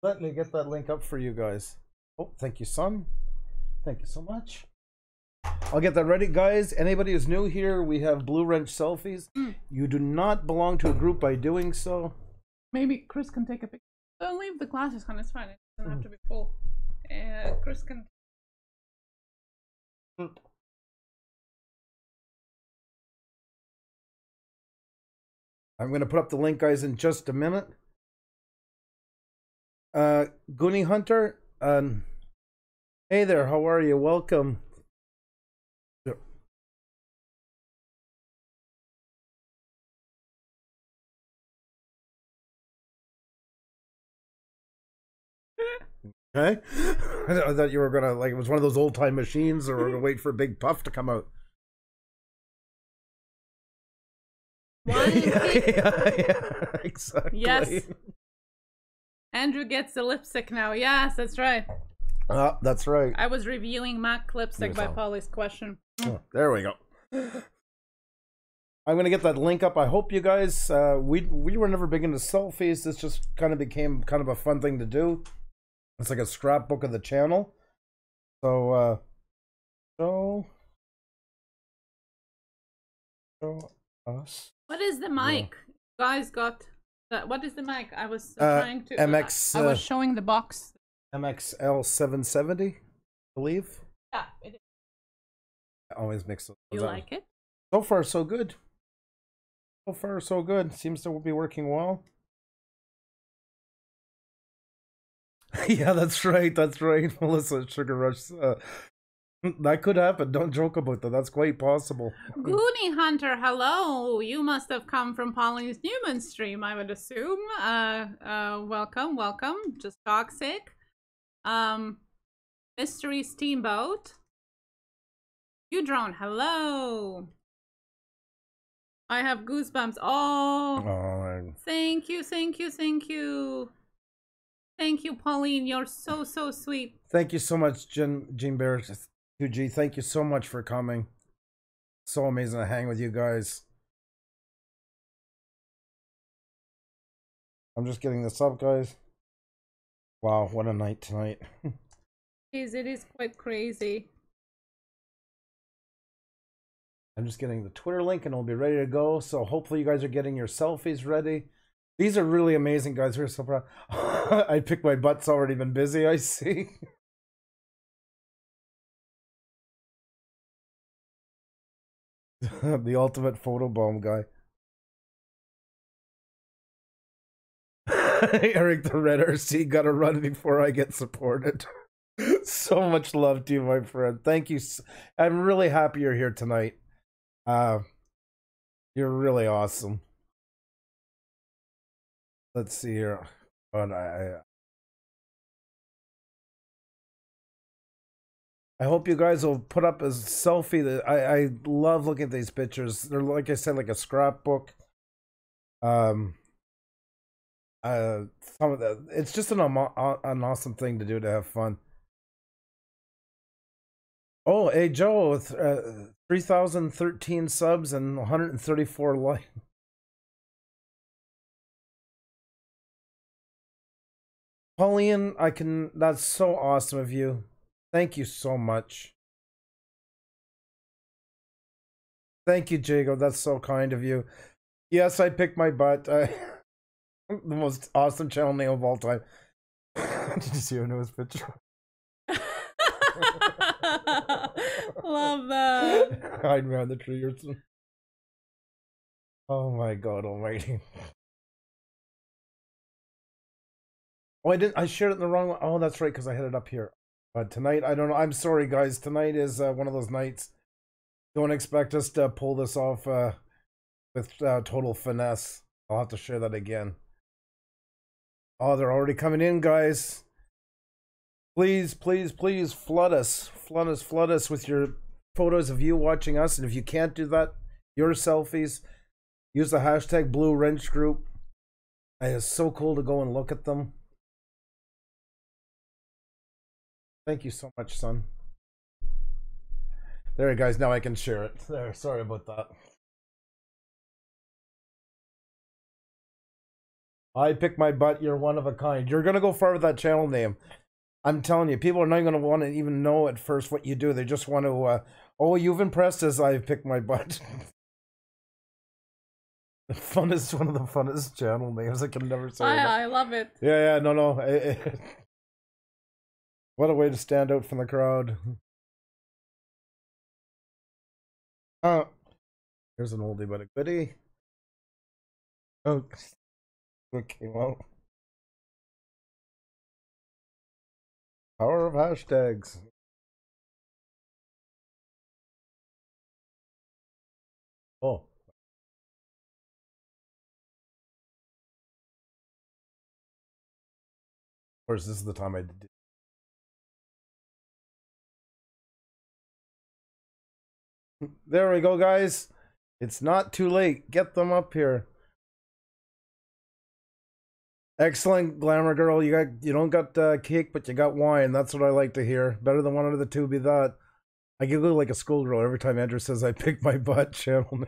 Let me get that link up for you guys. Oh, thank you, son. Thank you so much. I'll get that ready, guys. Anybody who's new here, we have Blue Wrench selfies. Mm. You do not belong to a group by doing so. Maybe Chris can take a picture. Don't leave the glasses on. It's fine. It doesn't mm. have to be full. Uh, Chris can. Mm. I'm going to put up the link, guys, in just a minute. Uh, Goonie Hunter, um, hey there, how are you? Welcome. Sure. Okay. I thought you were gonna, like, it was one of those old time machines, or we're gonna wait for a big puff to come out. One yeah, yeah, yeah, exactly. Yes. Andrew gets the lipstick now. Yes, that's right. Uh, that's right. I was reviewing Mac lipstick by Polly's question. Oh, there we go. I'm going to get that link up. I hope you guys, uh, we, we were never big into selfies. This just kind of became kind of a fun thing to do. It's like a scrapbook of the channel. So, uh, show, show us. What is the mic? Yeah. Guys got... What is the mic? I was uh, trying to. M X. Uh, I was showing the box. M X L seven seventy, I believe. Yeah, it is. I always mix those. You like it? So far, so good. So far, so good. Seems to be working well. Yeah, that's right. That's right. Melissa Sugar Rush. Uh, that could happen. Don't joke about that. That's quite possible. Goonie Hunter, hello. You must have come from Pauline's Newman stream, I would assume. Uh, uh, welcome, welcome. Just toxic. Um, Mystery Steamboat. You drone, hello. I have goosebumps. Oh, oh thank Thank you, thank you, thank you. Thank you, Pauline. You're so, so sweet. Thank you so much, Jim, Jean Barrett, two G. Thank you so much for coming. So amazing to hang with you guys. I'm just getting this up, guys. Wow, what a night tonight. It is, it is quite crazy. I'm just getting the Twitter link and it'll be ready to go. So hopefully you guys are getting your selfies ready. These are really amazing, guys. We're so proud. I picked my butt's already been busy, I see. The ultimate photobomb guy. Eric the Red R C, gotta run before I get supported. So much love to you, my friend. Thank you. I'm really happy you're here tonight. Uh, you're really awesome. Let's see here. But I, I hope you guys will put up a selfie. That I, I love looking at these pictures. They're, like I said, like a scrapbook. Um, uh, some of the, it's just an, an awesome thing to do to have fun. Oh, hey, Joe, uh, three thousand thirteen subs and one hundred thirty-four likes. Pauline, I can, that's so awesome of you. Thank you so much. Thank you, Jago. That's so kind of you. Yes, I picked my butt. I, the most awesome channel name of all time. Did you see her newest picture? Love that. Hide behind the tree or something. Oh my God almighty. Oh, I didn't. I shared it in the wrong one. Oh, that's right, because I had it up here. But tonight, I don't know. I'm sorry, guys. Tonight is uh, one of those nights. Don't expect us to pull this off uh, with uh, total finesse. I'll have to share that again. Oh, they're already coming in, guys. Please, please, please flood us. Flood us, flood us with your photos of you watching us. And if you can't do that, your selfies, use the hashtag Blue Wrench Group. And it's so cool to go and look at them. Thank you so much, son. There you guys, now I can share it. There, sorry about that. I picked my butt, you're one of a kind. You're gonna go far with that channel name. I'm telling you, people are not gonna wanna even know at first what you do. They just wanna, uh, oh, you've impressed us, I picked my butt. The funnest, one of the funnest channel names, I can never say. I, I love it. Yeah, yeah, no, no. It, it, what a way to stand out from the crowd. Oh, here's an oldie but a goodie. Oh, okay, well. Power of hashtags. Oh. Of course, this is the time I did. There we go, guys. It's not too late. Get them up here. Excellent, Glamour Girl. You got you don't got uh, cake, but you got wine. That's what I like to hear. Better than one out of the two, be that. I giggle like a schoolgirl every time Andrew says I picked my butt channel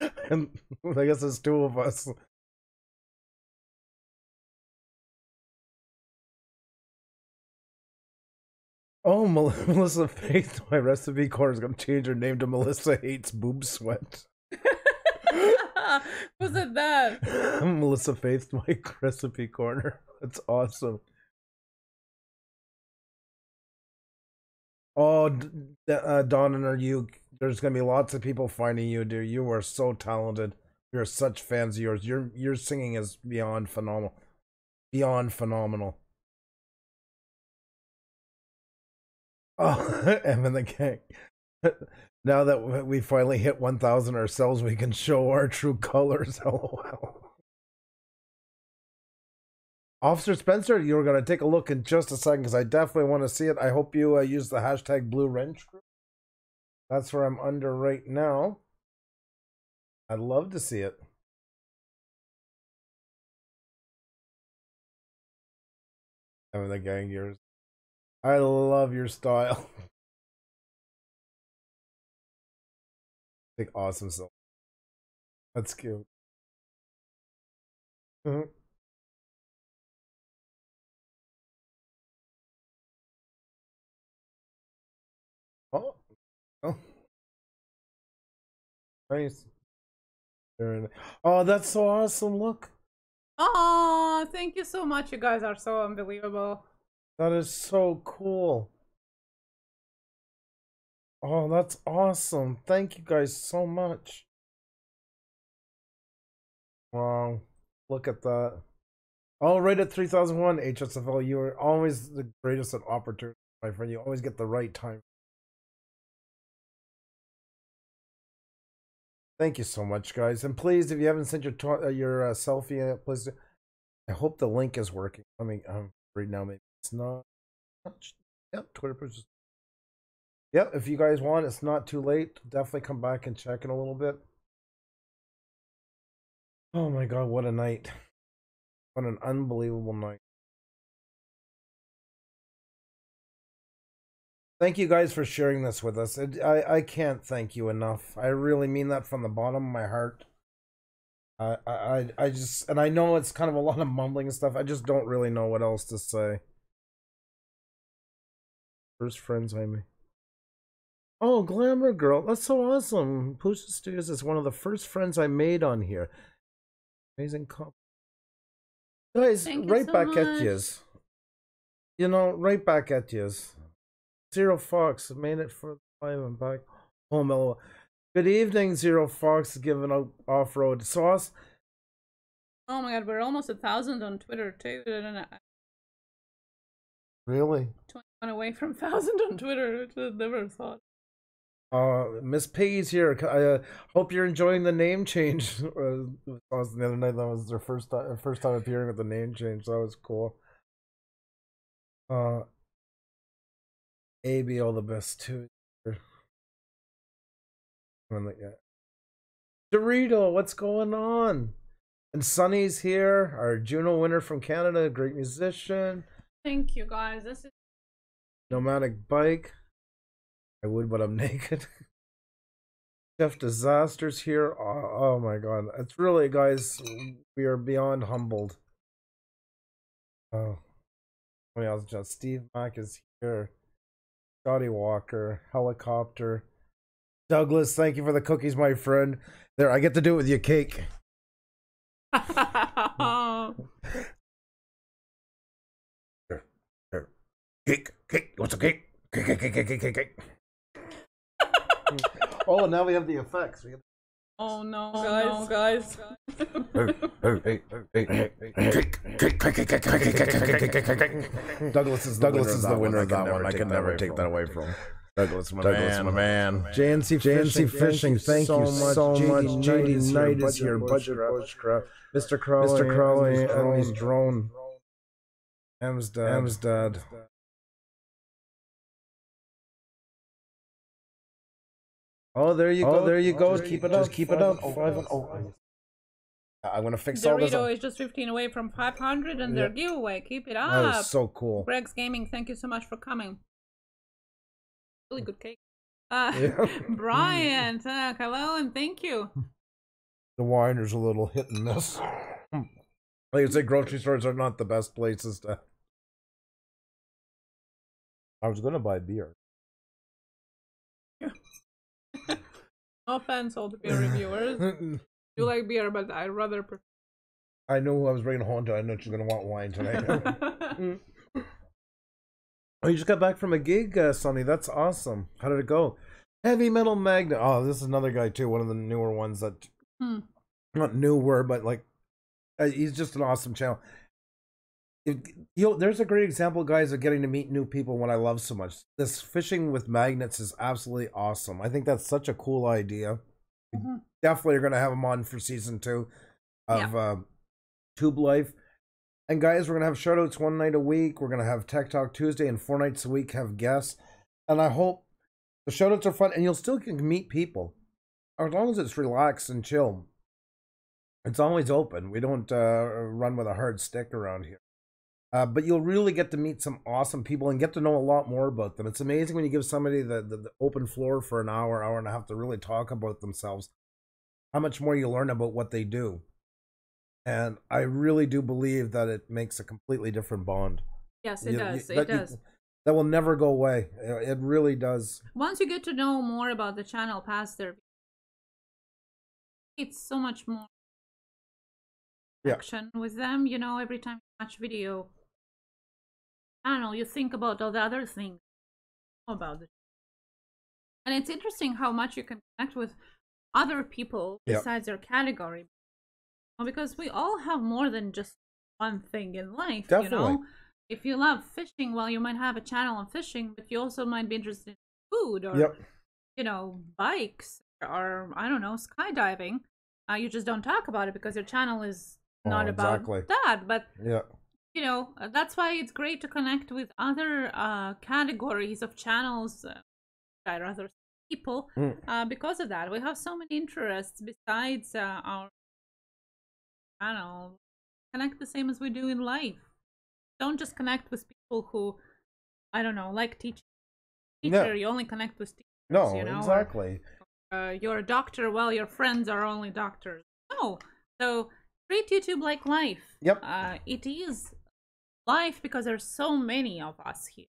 name. And I guess it's two of us. Oh, Melissa Faith, my recipe corner is going to change her name to Melissa Hates Boob Sweat. Was it that? Melissa Faith, my recipe corner. That's awesome. Oh, uh, Dawn and are you, there's going to be lots of people finding you, dear. You are so talented. You're such fans of yours. Your, your singing is beyond phenomenal. Beyond phenomenal. Oh, Em and the gang. Now that we finally hit one thousand ourselves, we can show our true colors. LOL. Officer Spencer, you're going to take a look in just a second because I definitely want to see it. I hope you uh, use the hashtag Blue Wrench Group. That's where I'm under right now. I'd love to see it. Having the gang yours. I love your style. Like awesome self. That's cute. Mm-hmm. Oh, oh, nice. Oh, that's so awesome! Look. Oh, thank you so much. You guys are so unbelievable. That is so cool. Oh, that's awesome. Thank you guys so much. Wow. Look at that. Oh, right at three thousand one, H S F L, you are always the greatest at opportunity, my friend. You always get the right time. Thank you so much, guys. And please, if you haven't sent your uh, your uh, selfie, uh, please. Do. I hope the link is working. I mean, um, right now, maybe it's not. Yep, Twitter posts. Yep, if you guys want, it's not too late. Definitely come back and check in a little bit. Oh my God, what a night. What an unbelievable night. Thank you guys for sharing this with us. It, I, I can't thank you enough. I really mean that from the bottom of my heart. I, I, I just, and I know it's kind of a lot of mumbling and stuff. I just don't really know what else to say. First friends, I mean. Oh, Glamour Girl. That's so awesome. Pusha Studios is one of the first friends I made on here. Amazing cop. Guys, Thank right so back much. at yous. You know, right back at yous. Zero Fox made it for the live and back home. L O L. Good evening, Zero Fox, giving out off road sauce. Oh my God, we're almost a thousand on Twitter, too. Really? twenty-one away from thousand on Twitter, which I never thought. Uh, Miss P's here. I uh, hope you're enjoying the name change. uh, the other night, that was their first time, first time appearing with the name change. That was cool. Uh, A B, all the best too. Dorito, what's going on? And Sunny's here. Our Juno winner from Canada, great musician. Thank you, guys. This is Nomadic Bike. I would, but I'm naked. Chef Disaster's here. Oh, oh my God. It's really, guys, we are beyond humbled. Oh. I mean, just Steve Mack is here. Scotty Walker. Helicopter. Douglas, thank you for the cookies, my friend. There, I get to do it with your cake. Here, here. Cake, cake. What's a cake? Cake, cake, cake, cake, cake, cake. Oh, and now we have the effects. We have... Oh no, oh, guys, guys! Douglas is Douglas is the winner of that one. I can never take that away from Douglas, my man, my man. J N C Fishing, Fishing, thank you so much. J D Knight is here. Budget Bushcraft, Mister Crowley, Mister Crowley, and his drone. M's dad, M's dad. Oh, there you oh, go, there you oh, go. There keep you, it up, keep it up. five and oh. I'm gonna fix Dorito all this. Dorito is just fifteen away from five hundred and yeah. their giveaway. Keep it up. That is so cool. Greg's Gaming, thank you so much for coming. Really good cake. Uh, yeah. Brian, uh, hello and thank you. The winer's a little hit and miss. Like I say, grocery stores are not the best places to. I was gonna buy beer. No offense, all the beer reviewers. You like beer, but I rather prefer. I knew I was bringing Honda. I know she's gonna want wine tonight. Oh, you just got back from a gig, uh, Sonny. That's awesome. How did it go? Heavy Metal Magnet. Oh, this is another guy too. One of the newer ones that, hmm. not newer, but like, uh, he's just an awesome channel. It, you know, there's a great example, guys, of getting to meet new people. When I love so much, this fishing with magnets is absolutely awesome. I think that's such a cool idea. Mm-hmm. Definitely are going to have them on for season two of yeah. uh, Tube Life. And guys, we're going to have shout outs one night a week. We're going to have Tech Talk Tuesday and four nights a week have guests. And I hope the shout outs are fun and you'll still can meet people as long as it's relaxed and chill. It's always open. We don't uh, run with a hard stick around here. Uh, but you'll really get to meet some awesome people and get to know a lot more about them. It's amazing when you give somebody the, the, the open floor for an hour, hour and a half to really talk about themselves, how much more you learn about what they do. And I really do believe that it makes a completely different bond. Yes, it you, does. You, it does. You, that will never go away. It really does. Once you get to know more about the channel, Pastor, it's so much more action yeah. with them. You know, every time you watch video, I don't know, you think about all the other things about it. And it's interesting how much you can connect with other people yeah. besides your category. Because we all have more than just one thing in life. Definitely. You know, if you love fishing, well, you might have a channel on fishing, but you also might be interested in food or, yep. you know, bikes or, I don't know, skydiving. Uh, you just don't talk about it because your channel is not oh, exactly. about that. But, yeah. you know, that's why it's great to connect with other uh, categories of channels, uh, or other people, mm. uh, because of that. We have so many interests besides uh, our, I don't know, connect the same as we do in life. Don't just connect with people who, I don't know, like teaching. Teacher, no. you only connect with teachers. No, you know? Exactly. Or, uh, you're a doctor, well, your friends are only doctors. No. So treat YouTube like life. Yep. Uh, it is life because there's so many of us here.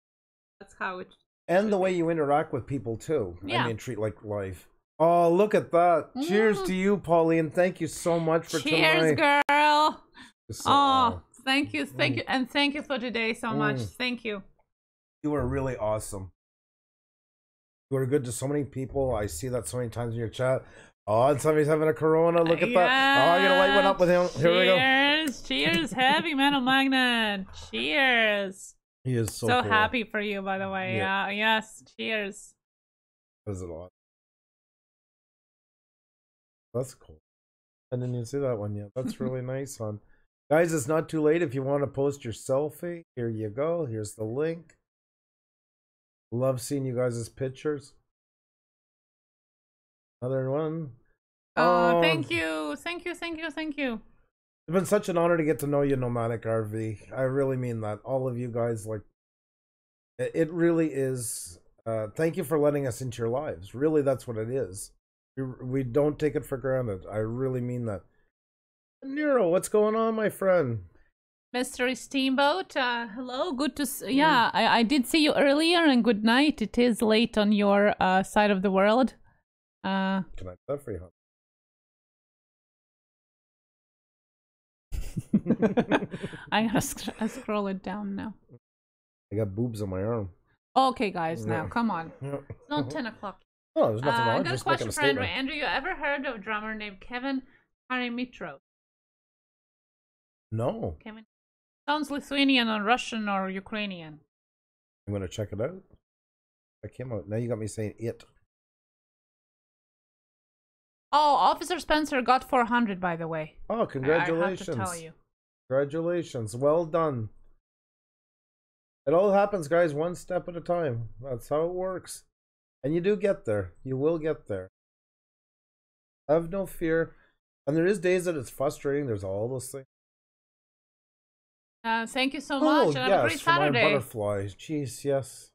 That's how it. And the way be. you interact with people too. Yeah. I mean, treat like life. Oh, look at that! Mm. Cheers to you, Pauline. Thank you so much for Cheers, tonight. girl. So, oh, uh, thank you, thank mm. you, and thank you for today so mm. much. Thank you. You were really awesome. You were good to so many people. I see that so many times in your chat. Oh, and somebody's having a Corona. Look at yeah. that! Oh, I'm gonna light one up with him. Here cheers, we go. Cheers, cheers, heavy metal magnet. Cheers. He is so so cool. happy for you, by the way. Yeah. Uh, yes. Cheers. That was a lot. That's cool. I didn't even see that one yet. That's really nice one. Guys, it's not too late if you want to post your selfie. Here you go. Here's the link. Love seeing you guys' pictures. Another one. Oh, um, thank you. Thank you. Thank you. Thank you. It's been such an honor to get to know you, Nomadic R V. I really mean that. All of you guys, like, it really is. Uh, thank you for letting us into your lives. Really, that's what it is. We don't take it for granted. I really mean that. Nero, what's going on, my friend? Mystery Steamboat, uh, hello. Good to see. Yeah, I, I did see you earlier, and good night. It is late on your uh, side of the world. Uh, Can I do that for you, huh? I'm gonna sc scroll it down now. I got boobs on my arm. Okay, guys, yeah. now, come on. Yeah. It's not ten o'clock. Oh, there's nothing uh, wrong. I got Just a question for Andrew. Andrew, you ever heard of a drummer named Kevin Harimitro? No. Kevin sounds Lithuanian or Russian or Ukrainian. I'm gonna check it out. I came out. Now you got me saying it. Oh, Officer Spencer got four hundred, by the way. Oh, congratulations! I have to tell you. Congratulations! Well done. It all happens, guys. One step at a time. That's how it works. And you do get there. You will get there. Have no fear. And there is days that it's frustrating. There's all those things. Uh, thank you so much. Oh, and yes, have a great Saturday. My butterfly. Jeez, yes.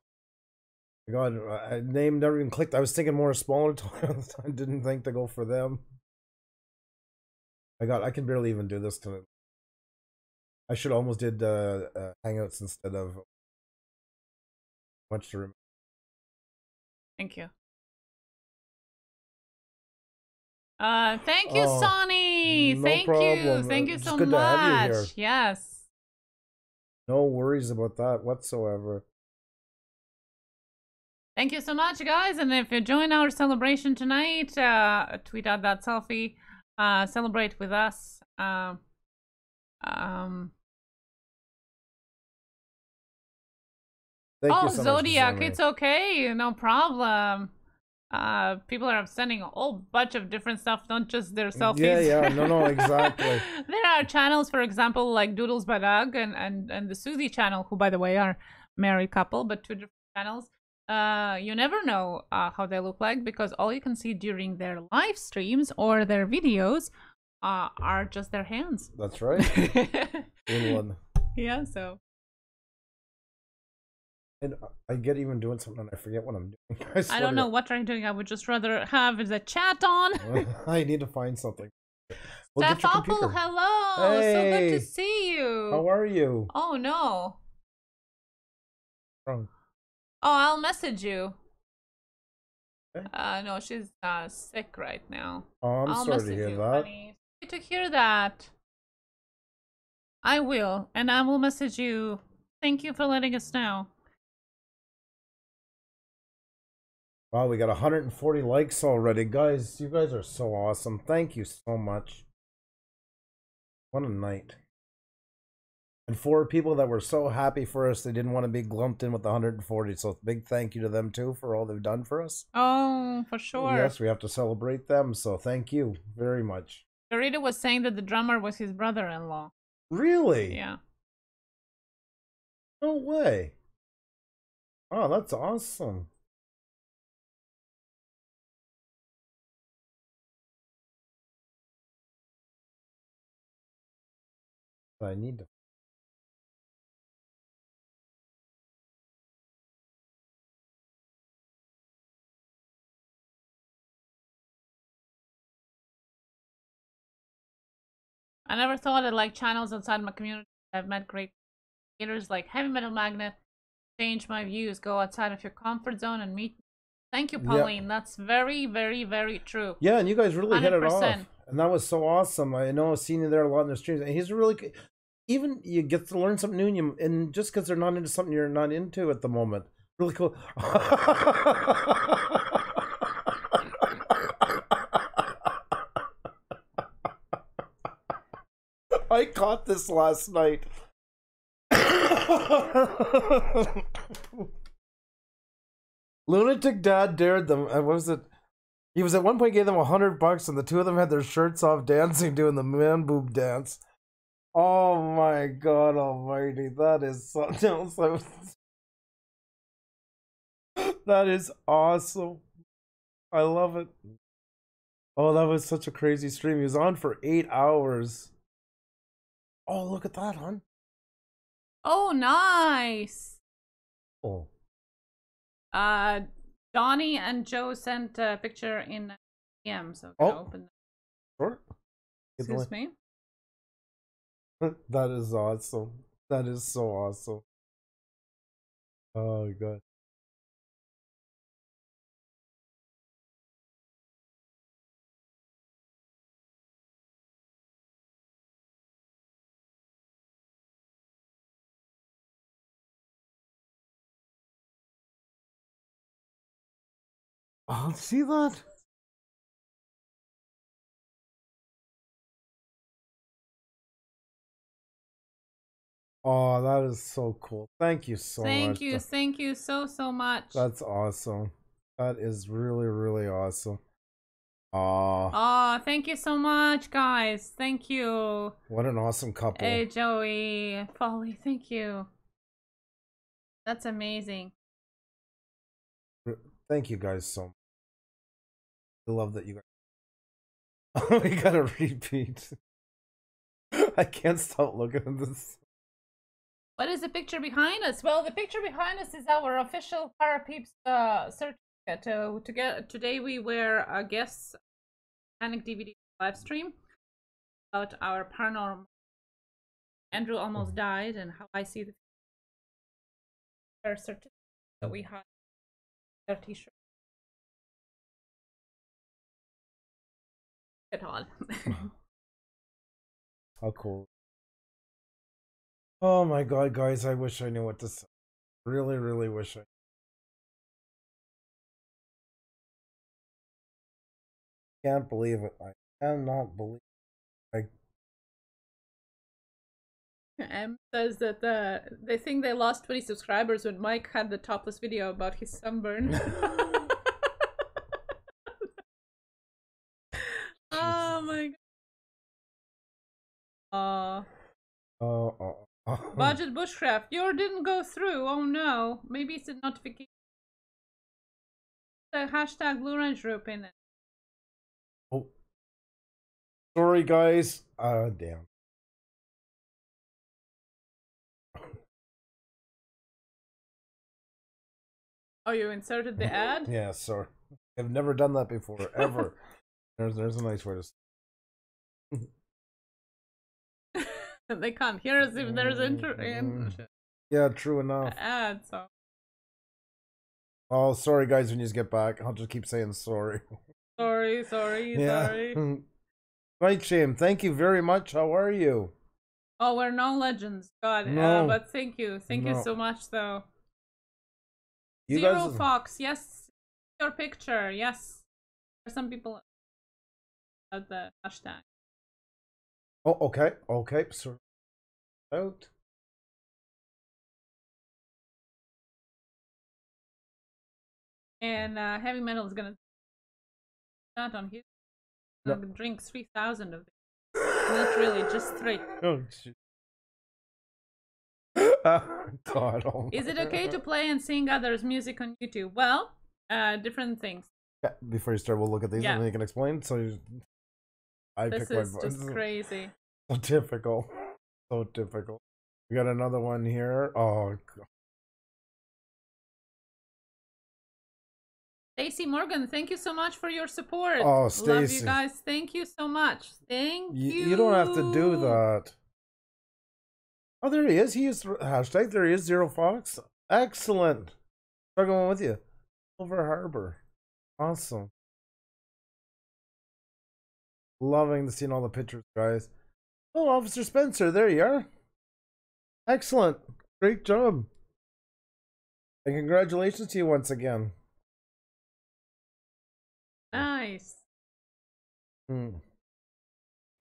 God, I name never even clicked. I was thinking more smaller time. I didn't think to go for them. I got. I can barely even do this tonight. I should almost did uh, uh, Hangouts instead of much to remember. Thank you. Uh, thank you, oh, Sonny. No thank problem. you. Thank you it's so good much. To have you here. Yes. No worries about that whatsoever. Thank you so much, guys. And if you join our celebration tonight, uh, tweet out that selfie. Uh, celebrate with us. Uh, um. Thank oh, so Zodiac, it's okay, no problem. Uh, people are sending a whole bunch of different stuff, not just their selfies. Yeah, yeah, no, no, exactly. There are channels, for example, like Doodles by Doug and, and, and the Susie channel, who, by the way, are married couple, but two different channels. Uh, you never know uh, how they look like, because all you can see during their live streams or their videos uh, are just their hands. That's right. Good one. Yeah, so. And I get even doing something and I forget what I'm doing. I, I don't know what I'm doing. I would just rather have the chat on. I need to find something. We'll Steph Apple, hello. Hey. So good to see you. How are you? Oh, no. Wrong. Oh, I'll message you. Okay. Uh, no, she's uh, sick right now. Oh, I'm I'll sorry to hear you, that. Honey. Sorry to hear that. I will. And I will message you. Thank you for letting us know. Wow, we got one hundred forty likes already. Guys, you guys are so awesome. Thank you so much. What a night. And four people that were so happy for us, they didn't want to be lumped in with the one hundred forty. So big thank you to them, too, for all they've done for us. Oh, for sure. Yes, we have to celebrate them. So thank you very much. Dorito was saying that the drummer was his brother-in-law. Really? Yeah. No way. Oh, that's awesome. I need them. I never thought that like channels outside my community. I've met great creators like Heavy Metal Magnet. Change my views. Go outside of your comfort zone and meet. Thank you, Pauline. Yeah. That's very, very, very true. Yeah, and you guys really one hundred percent. Hit it off. And that was so awesome. I know I've seen you there a lot in the streams. And he's really, even you get to learn something new, and, you, and just because they're not into something you're not into at the moment. Really cool. I caught this last night. Lunatic Dad dared them. What was it? He was at one point gave them a hundred bucks, and the two of them had their shirts off dancing, doing the man boob dance. Oh my God Almighty! That is something else. That is awesome. I love it. Oh, that was such a crazy stream. He was on for eight hours. Oh, look at that, hon. Oh, nice. Oh. Uh. Donnie and Joe sent a picture in D M, so oh. Open that. Sure. Excuse me. That is awesome. That is so awesome. Oh, God. I'll see that. Oh, that is so cool. Thank you so much. Thank you. Thank you so, so much. That's awesome. That is really, really awesome. Oh. Oh, thank you so much, guys. Thank you. What an awesome couple. Hey, Joey, Polly, thank you. That's amazing. Thank you guys so much. I love that you guys. We gotta repeat. I can't stop looking at this. What is the picture behind us? Well, the picture behind us is our official Parapeeps uh, certificate. Uh, to get, today we were uh, guests on a D V D live stream about our paranormal. Andrew almost died and how I see the certificate that we had. T-shirt. Get on. How cool! Oh my God, guys! I wish I knew what to say. Really, really wish I. Can't believe it! I cannot believe. It. I. M says that uh, they think they lost twenty subscribers when Mike had the topless video about his sunburn. Oh my God. Uh, uh, uh, uh. Budget Bushcraft. Yours didn't go through. Oh no. Maybe it's a notification. The hashtag Blue Range Group in it. Oh. Sorry, guys. Uh, damn. Oh, you inserted the ad? Yeah, sorry. I've never done that before, ever. there's there's a nice way to They can't hear us if there's inter in Yeah, true enough. Ad, so. Oh, sorry guys, when you just get back. I'll just keep saying sorry. Sorry, sorry, yeah. sorry. Right, Shame. Thank you very much. How are you? Oh, we're no legends. God, no. Uh, but thank you. Thank no. you so much, though. You Zero guys... Fox, yes. Your picture, yes. There's some people at the hashtag. Oh, okay. Okay. Sorry. Out. And uh, Heavy Metal is going to... Not on here. No. Drink three thousand of it. Not really, just three. Oh shit! Oh, God, oh is it okay to play and sing others' music on YouTube? Well, uh, different things. Yeah, before you start, we'll look at these yeah. and then you can explain. So, you... I this pick is my just crazy. So difficult. So difficult. We got another one here. Oh God. Stacey Morgan, thank you so much for your support. Oh, Stacey. Love you guys. Thank you so much. Thank you. You, you don't have to do that. Oh, there he is. He used hashtag. There he is, Zero Fox. Excellent. Struggling with you. Silver Harbor. Awesome. Loving to see all the pictures, guys. Oh, Officer Spencer. There you are. Excellent. Great job. And congratulations to you once again. Nice. Hmm.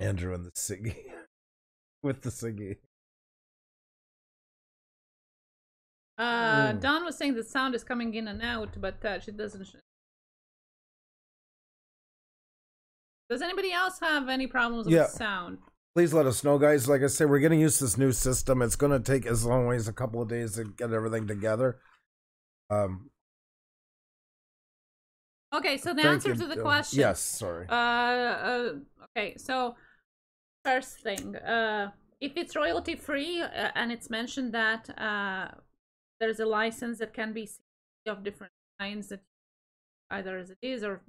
Andrew and the Siggy. With the Siggy. Uh, mm. Dawn was saying the sound is coming in and out, but uh, she doesn't. Does anybody else have any problems yeah. with sound? Please let us know, guys. Like I say, we're getting used to this new system. It's going to take as long as a couple of days to get everything together. Um. Okay, so the Thank answer you. to the question. Yes, sorry. Uh, uh, okay, so first thing, uh, if it's royalty free uh, and it's mentioned that uh, there's a license that can be of different kinds that either as it is or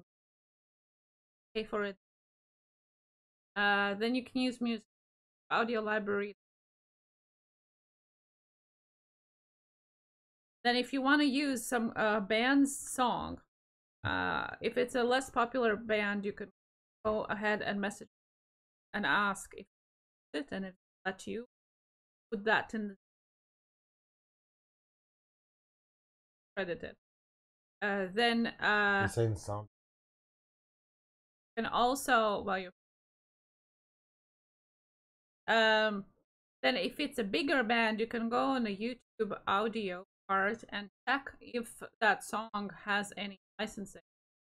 pay for it, uh, then you can use music, audio library. Then if you want to use some uh, band's song, uh if it's a less popular band, you could go ahead and message and ask if it and if that you put that in the credited uh then uh the same song and also well you um then if it's a bigger band, you can go on the YouTube audio part and check if that song has any licensing,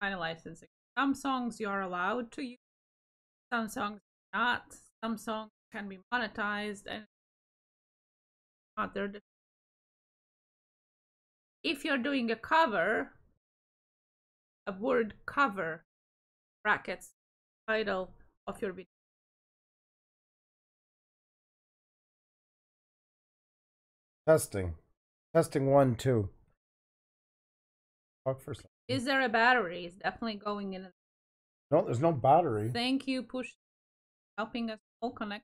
kind of licensing. Some songs you are allowed to use, some songs not. Some songs can be monetized, and not. They're different. If you're doing a cover, a word cover, brackets, title of your video. Testing, testing one two. Talk first. Is there a battery? It's definitely going in. No, there's no battery. Thank you, Push, helping us all connect.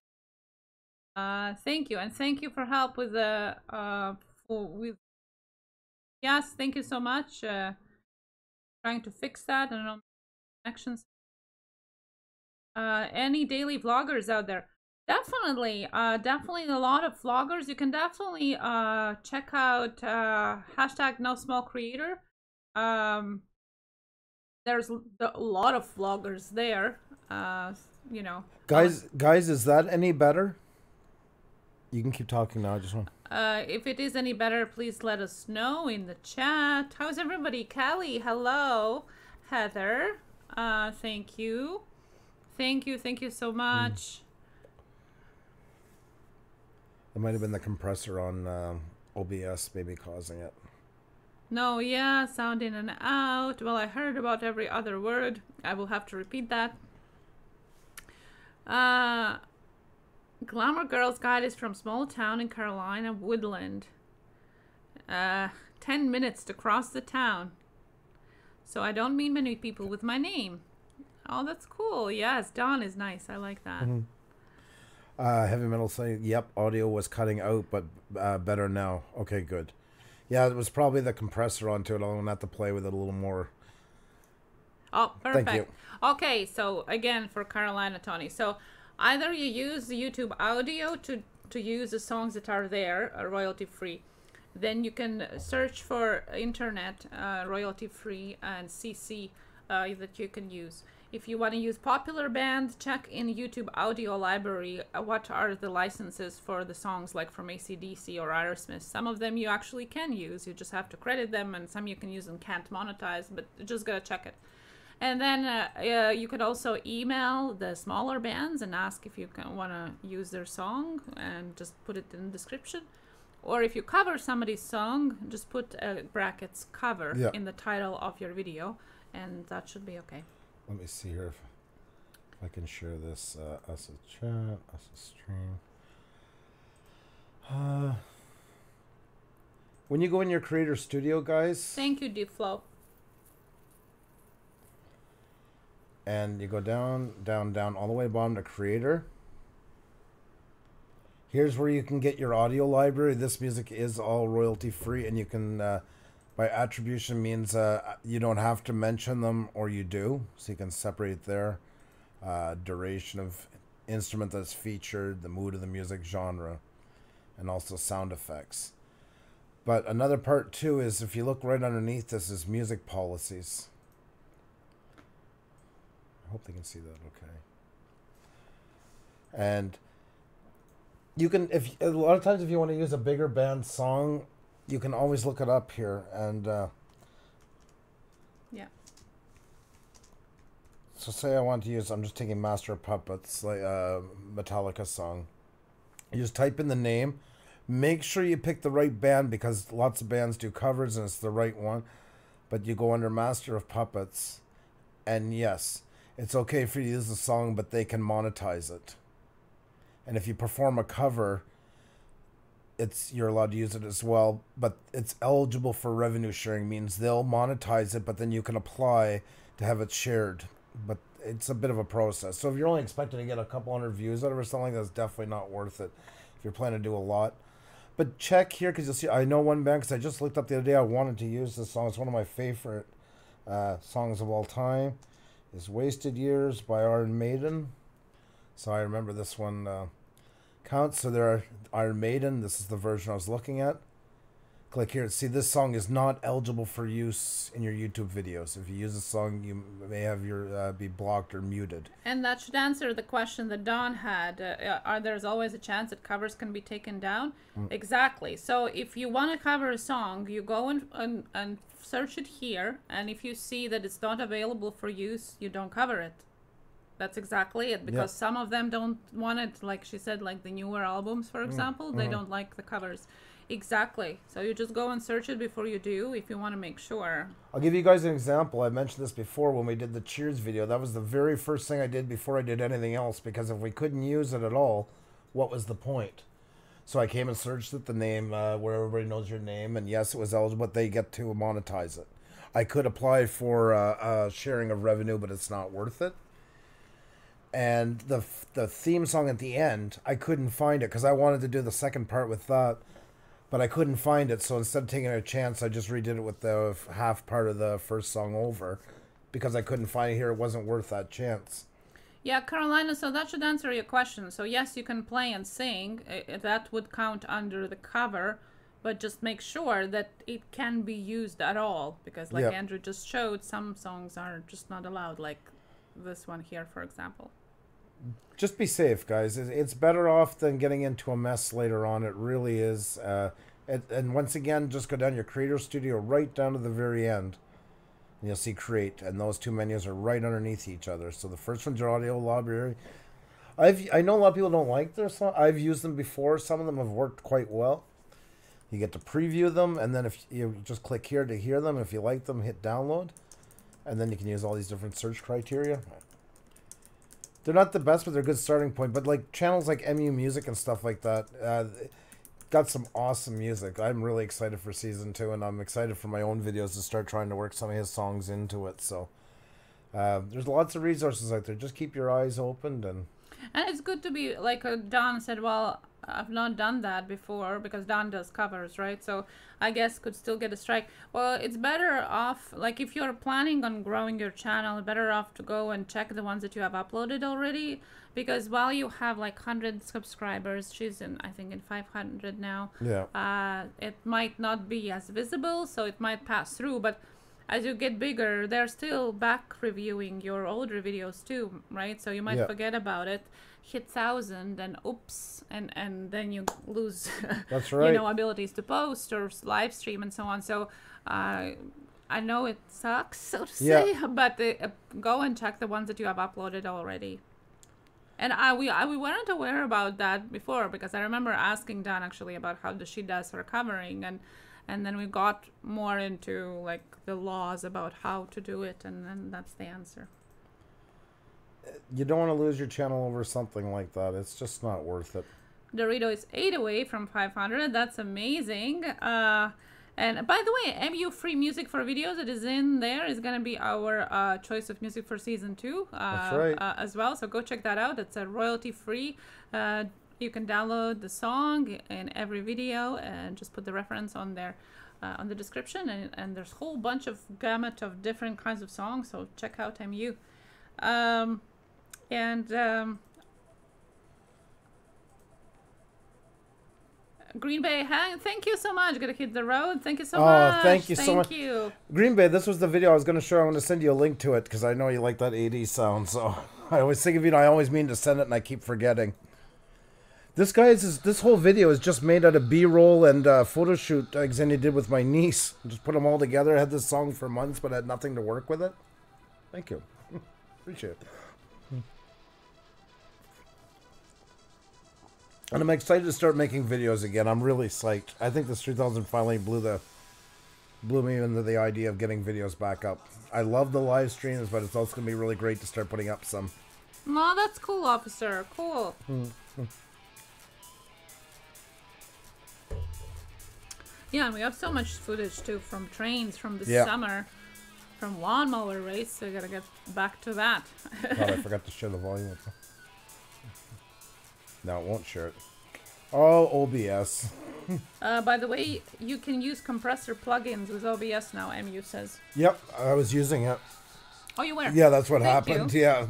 Uh, thank you, and thank you for help with the uh for, with. Yes, thank you so much. Uh, trying to fix that. I don't know connections. Uh, any daily vloggers out there? Definitely, uh, definitely a lot of vloggers. You can definitely uh check out uh hashtag No Small Creator. Um there's a lot of vloggers there, uh you know, guys. Guys, is that any better? You can keep talking now. I just want uh if it is any better, please let us know in the chat. How's everybody? Callie, hello. Heather, uh thank you, thank you, thank you so much. It might have been the compressor on um, O B S maybe causing it. No, yeah, sound in and out. Well, I heard about every other word. I will have to repeat that. Uh, Glamour Girls Guide is from small town in Carolina, Woodland. Uh, Ten minutes to cross the town. So I don't meet many people with my name. Oh, that's cool. Yes, Dawn is nice. I like that. Mm-hmm. Uh, heavy metal saying, yep, audio was cutting out, but uh, better now. Okay, good. Yeah, it was probably the compressor onto it. I'll have to play with it a little more. Oh, perfect. Thank you. Okay, so again for Carolina, Tony. So either you use the YouTube audio to, to use the songs that are there, uh, royalty-free. Then you can search for internet, uh, royalty-free, and C C uh, that you can use. If you want to use popular band, check in YouTube audio library uh, what are the licenses for the songs like from A C D C or Aerosmith. Some of them you actually can use, you just have to credit them, and some you can use and can't monetize, but you just gotta check it. And then uh, uh, you could also email the smaller bands and ask if you want to use their song and just put it in the description. Or if you cover somebody's song, just put uh, brackets cover yeah. in the title of your video, and that should be okay. Let me see here if, if I can share this uh, as a chat, as a stream. Uh, when you go in your Creator Studio, guys. Thank you, DeepFlow. And you go down, down, down, all the way bottom to Creator. Here's where you can get your audio library. This music is all royalty free, and you can, uh, by attribution means uh, you don't have to mention them, or you do. So you can separate their uh, duration of instrument that's featured, the mood of the music, genre, and also sound effects. But another part too is if you look right underneath this is music policies. I hope they can see that okay. And you can, if a lot of times if you want to use a bigger band song, you can always look it up here. And uh, yeah. So say I want to use, I'm just taking Master of Puppets, like a Metallica song. You just type in the name. Make sure you pick the right band, because lots of bands do covers and it's the right one. But you go under Master of Puppets, and yes, it's okay for you to use the song, but they can monetize it. And if you perform a cover, it's you're allowed to use it as well, but it's eligible for revenue sharing, means they'll monetize it, but then you can apply to have it shared. But it's a bit of a process. So if you're only expecting to get a couple hundred views out of it or something, that's definitely not worth it if you're planning to do a lot. But check here, because you'll see, I know one band, because I just looked up the other day, I wanted to use this song. It's one of my favorite uh, songs of all time. Is Wasted Years by Iron Maiden. So I remember this one uh, counts. So there are Iron Maiden. This is the version I was looking at. Click here. See, this song is not eligible for use in your YouTube videos. If you use this song, you may have your uh, be blocked or muted. And that should answer the question that Don had. Uh, are there's always a chance that covers can be taken down? Mm. Exactly. So if you want to cover a song, you go and, and, and search it here. And if you see that it's not available for use, you don't cover it. That's exactly it, because yep. some of them don't want it, like she said, like the newer albums, for example. Mm-hmm. They don't like the covers. Exactly. So you just go and search it before you do if you want to make sure. I'll give you guys an example. I mentioned this before when we did the Cheers video. That was the very first thing I did before I did anything else, because if we couldn't use it at all, what was the point? So I came and searched at the name uh, where everybody knows your name, and yes, it was eligible, but they get to monetize it. I could apply for uh, uh, sharing of revenue, but it's not worth it. And the, the theme song at the end, I couldn't find it because I wanted to do the second part with that, but I couldn't find it. So instead of taking a chance, I just redid it with the half part of the first song over, because I couldn't find it here. It wasn't worth that chance. Yeah, Carolina, so that should answer your question. So yes, you can play and sing. That would count under the cover, but just make sure that it can be used at all, because like yep. Andrew just showed, some songs are just not allowed, like this one here, for example. Just be safe, guys. It's better off than getting into a mess later on. It really is. Uh, and, and once again, just go down your Creator Studio right down to the very end, and you'll see Create, and those two menus are right underneath each other. So the first one's your audio library. I've, I know a lot of people don't like their song. I've used them before. Some of them have worked quite well. You get to preview them, and then if you just click here to hear them. If you like them, hit download, and then you can use all these different search criteria. They're not the best, but they're a good starting point. But like channels like M U Music and stuff like that, uh, got some awesome music. I'm really excited for season two, and I'm excited for my own videos to start trying to work some of his songs into it. So uh, there's lots of resources out there. Just keep your eyes open. And and it's good to be, like Don said, well, I've not done that before, because Don does covers, right? So I guess could still get a strike. Well, it's better off, like if you're planning on growing your channel, better off to go and check the ones that you have uploaded already, because while you have like one hundred subscribers, she's in, I think, in five hundred now. Yeah. Uh, it might not be as visible, so it might pass through, but as you get bigger, they're still back reviewing your older videos too, right? So you might yeah. forget about it, hit thousand, and oops, and and then you lose. That's right. You know, abilities to post or live stream and so on. So uh, I know it sucks, so to yeah. say, but uh, go and check the ones that you have uploaded already. And I we I, we weren't aware about that before, because I remember asking Don actually about how does she does her covering, and. And then we got more into like the laws about how to do it, and then that's the answer. You don't want to lose your channel over something like that. It's just not worth it. Dorito is eight away from five hundred. That's amazing. Uh, and by the way, M U Free Music for Videos, it is in there. It's going to be our uh, choice of music for season two uh, that's right. uh, as well. So go check that out. It's a royalty free uh you can download the song in every video and just put the reference on there, uh, on the description. And, and there's a whole bunch of gamut of different kinds of songs. So check out M U. Um, and um, Green Bay Hang, thank you so much. Gonna hit the road. Thank you so oh, much. Oh, thank you so thank much. Thank you. Green Bay, this was the video I was gonna show. I'm gonna send you a link to it because I know you like that eighties sound. So I always think of you. Know, I always mean to send it and I keep forgetting. This guy's is this whole video is just made out of B-roll and uh, photo shoot uh, Xenia did with my niece. Just put them all together. I had this song for months, but I had nothing to work with it. Thank you, appreciate it. And I'm excited to start making videos again. I'm really psyched. I think this three thousand finally blew the blew me into the idea of getting videos back up. I love the live streams, but it's also gonna be really great to start putting up some. No, that's cool, officer. Cool. Mm-hmm. Yeah, and we have so much footage too from trains from this yeah. summer, from lawnmower race, so we gotta get back to that. God, I forgot to share the volume. No, it won't share it. Oh, O B S. uh, by the way, you can use compressor plugins with O B S now, M U says. Yep, I was using it. Oh, you were? Yeah, that's what Thank happened. You. Yeah.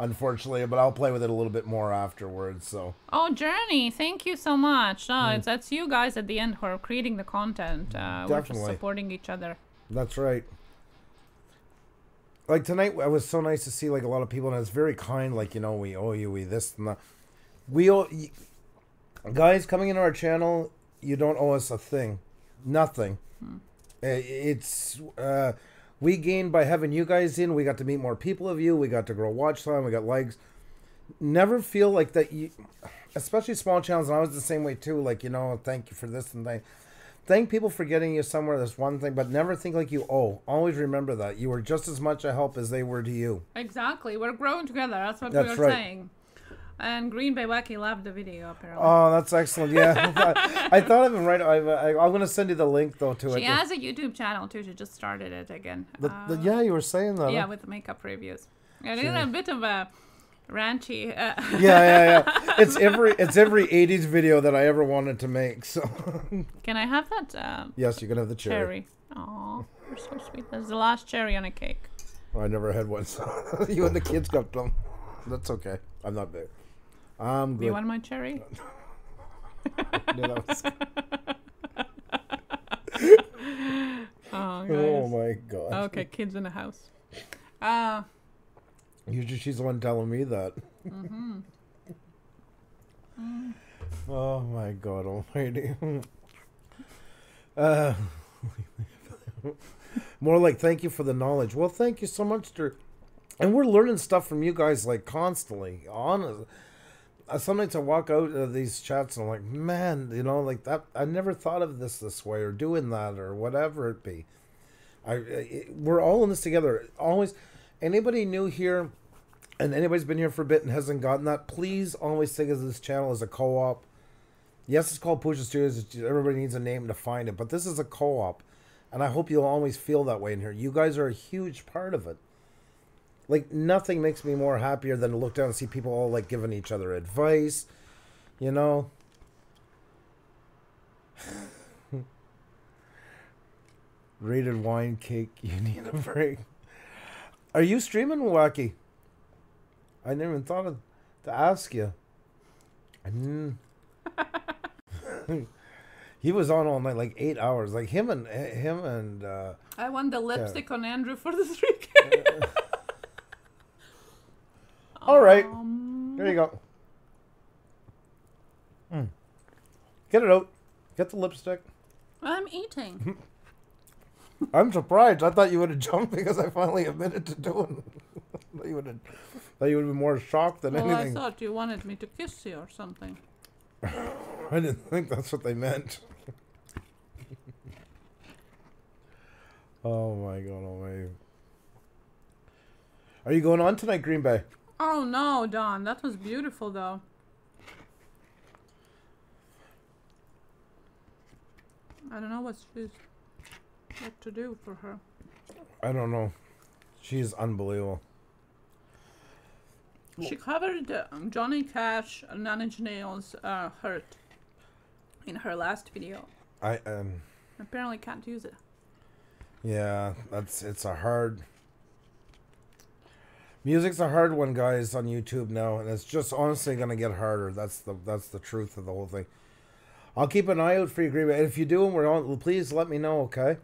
Unfortunately, but I'll play with it a little bit more afterwards. So. Oh, Journey, thank you so much. No, mm. it's that's you guys at the end who are creating the content. Uh, Definitely. We're just supporting each other. That's right. Like tonight, it was so nice to see like a lot of people, and it's very kind. Like you know, we owe you, we this and that. We owe you, guys coming into our channel. You don't owe us a thing, nothing. Mm. It's. Uh, We gained by having you guys in. We got to meet more people of you. We got to grow watch time. We got likes. Never feel like that you, especially small channels, and I was the same way too. Like, you know, thank you for this and that. Thank people for getting you somewhere. That's one thing, but never think like you owe. Always remember that. You were just as much a help as they were to you. Exactly. We're growing together. That's what that's we were right. saying. And Green Bay Wacky loved the video, apparently. Oh, that's excellent. Yeah. I thought I've been right. I've, I, I'm going to send you the link, though, to she it. She has a YouTube channel, too. She just started it again. The, uh, the, yeah, you were saying that. Yeah, huh? With the makeup reviews. And it's a bit of a ranchy. Uh, yeah, yeah, yeah. It's every, it's every eighties video that I ever wanted to make. So. Can I have that? Uh, yes, you can have the cherry. Oh, you're so sweet. That's the last cherry on a cake. Oh, I never had one. So you and the kids got them. That's okay. I'm not big. I'm good. You want my cherry? No, that was... oh, oh my god. Okay, kids in the house. Uh, Usually she's the one telling me that. Mm-hmm. mm. Oh my god almighty. uh, more like thank you for the knowledge. Well, thank you so much, dear. And we're learning stuff from you guys like constantly. Honestly. Sometimes I walk out of these chats and I'm like, man, you know, like that. I never thought of this this way or doing that or whatever it be. I, it, we're all in this together. Always, anybody new here and anybody's been here for a bit and hasn't gotten that, please always think of this channel as a co-op. Yes, it's called Puja Studios. Everybody needs a name to find it. But this is a co-op, and I hope you'll always feel that way in here. You guys are a huge part of it. Like, nothing makes me more happier than to look down and see people all, like, giving each other advice, you know? Rated wine cake, you need a break. Are you streaming, Wacky? I never even thought of, to ask you. Mm. He was on all night, like eight hours. Like him and him and. Uh, I want the lipstick yeah. on Andrew for the three K. All right, um... there you go. Mm. Get it out. Get the lipstick. I'm eating. I'm surprised. I thought you would have jumped because I finally admitted to doing it. I thought you would have been more shocked than well, anything. I thought you wanted me to kiss you or something. I didn't think that's what they meant. Oh my God almighty. Are you going on tonight, Green Bay? Oh no, Don. That was beautiful, though. I don't know what she's... what to do for her. I don't know. She's unbelievable. She covered uh, Johnny Cash, Nine Inch Nails, uh, Hurt in her last video. I um. Apparently can't use it. Yeah, that's it's a hard... Music's a hard one, guys, on YouTube now, and it's just honestly gonna get harder. That's the that's the truth of the whole thing. I'll keep an eye out for you, Green Bay, and if you do and we're on, please let me know, okay?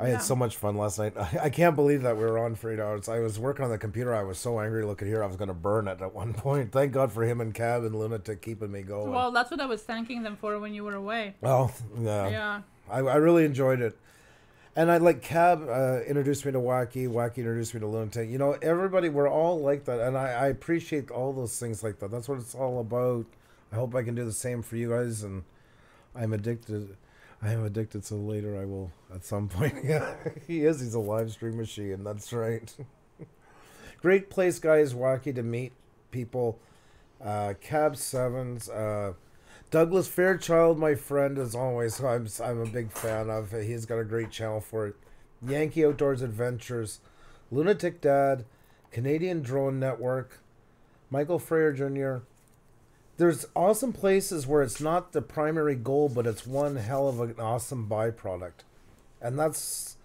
I yeah. had so much fun last night. I, I can't believe that we were on for eight hours. I was working on the computer. I was so angry looking here. I was going to burn it at one point. Thank God for him and Cab and Lunatic keeping me going. Well, that's what I was thanking them for when you were away. Oh, yeah. Yeah. I, I really enjoyed it. And I like Cab uh, introduced me to Wacky. Wacky introduced me to Lunatic. You know, everybody, we're all like that. And I, I appreciate all those things like that. That's what it's all about. I hope I can do the same for you guys. And I'm addicted. I am addicted, so later I will at some point. Yeah, he is. He's a live stream machine. That's right. Great place, guys. Wacky to meet people. Uh, Cab Sevens. Uh, Douglas Fairchild, my friend, as always. I'm I'm a big fan of. He's got a great channel for it. Yankee Outdoors Adventures. Lunatic Dad. Canadian Drone Network. Michael Freyer Junior There's awesome places where it's not the primary goal, but it's one hell of an awesome byproduct. And that's,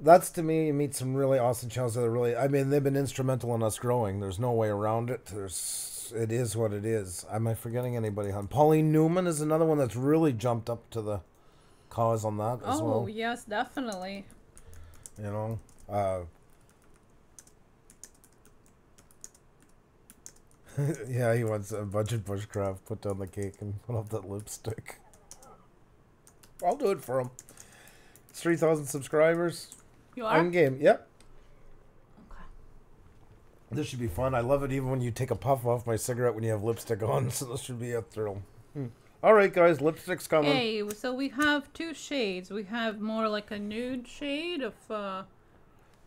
that's to me, you meet some really awesome channels that are really, I mean, they've been instrumental in us growing. There's no way around it. There's, it is what it is. Am I forgetting anybody? Huh? Pauline Newman is another one that's really jumped up to the cause on that oh, as well. Oh, yes, definitely. You know, uh, yeah, he wants a budget bushcraft. Put down the cake and put up that lipstick. I'll do it for him. It's three thousand subscribers. You are in game. Yep. Okay. This should be fun. I love it. Even when you take a puff off my cigarette when you have lipstick on, so this should be a thrill. Hmm. All right, guys, lipstick's coming. Hey, so we have two shades. We have more like a nude shade of. Uh,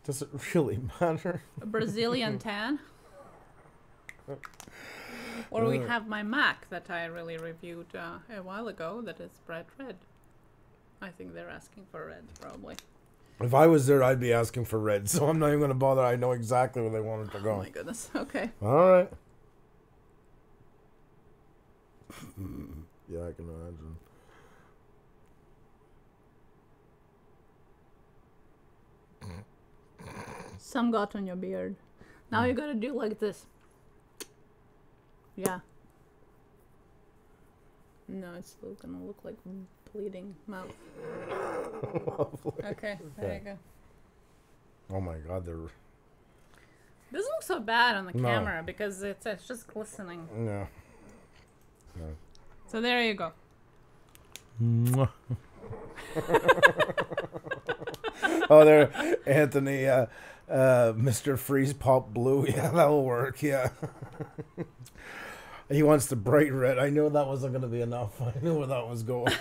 Does it really matter? A Brazilian tan. Or we have my MAC that I really reviewed uh, a while ago that is bright red. I think they're asking for red, probably. If I was there, I'd be asking for red, so I'm not even going to bother. I know exactly where they want it to go. Oh my goodness, okay. All right. Yeah, I can imagine. Some got on your beard. Now you got to do like this. Yeah. No, it's gonna look like bleeding mouth. Okay, there you go. Oh my God, they're... doesn't look so bad on the no. camera because it's, it's just glistening. No. No. So there you go. Oh, there, Anthony, uh, uh, Mister Freeze Pop Blue. Yeah, that'll work. Yeah. He wants the bright red. I knew that wasn't going to be enough. I knew where that was going.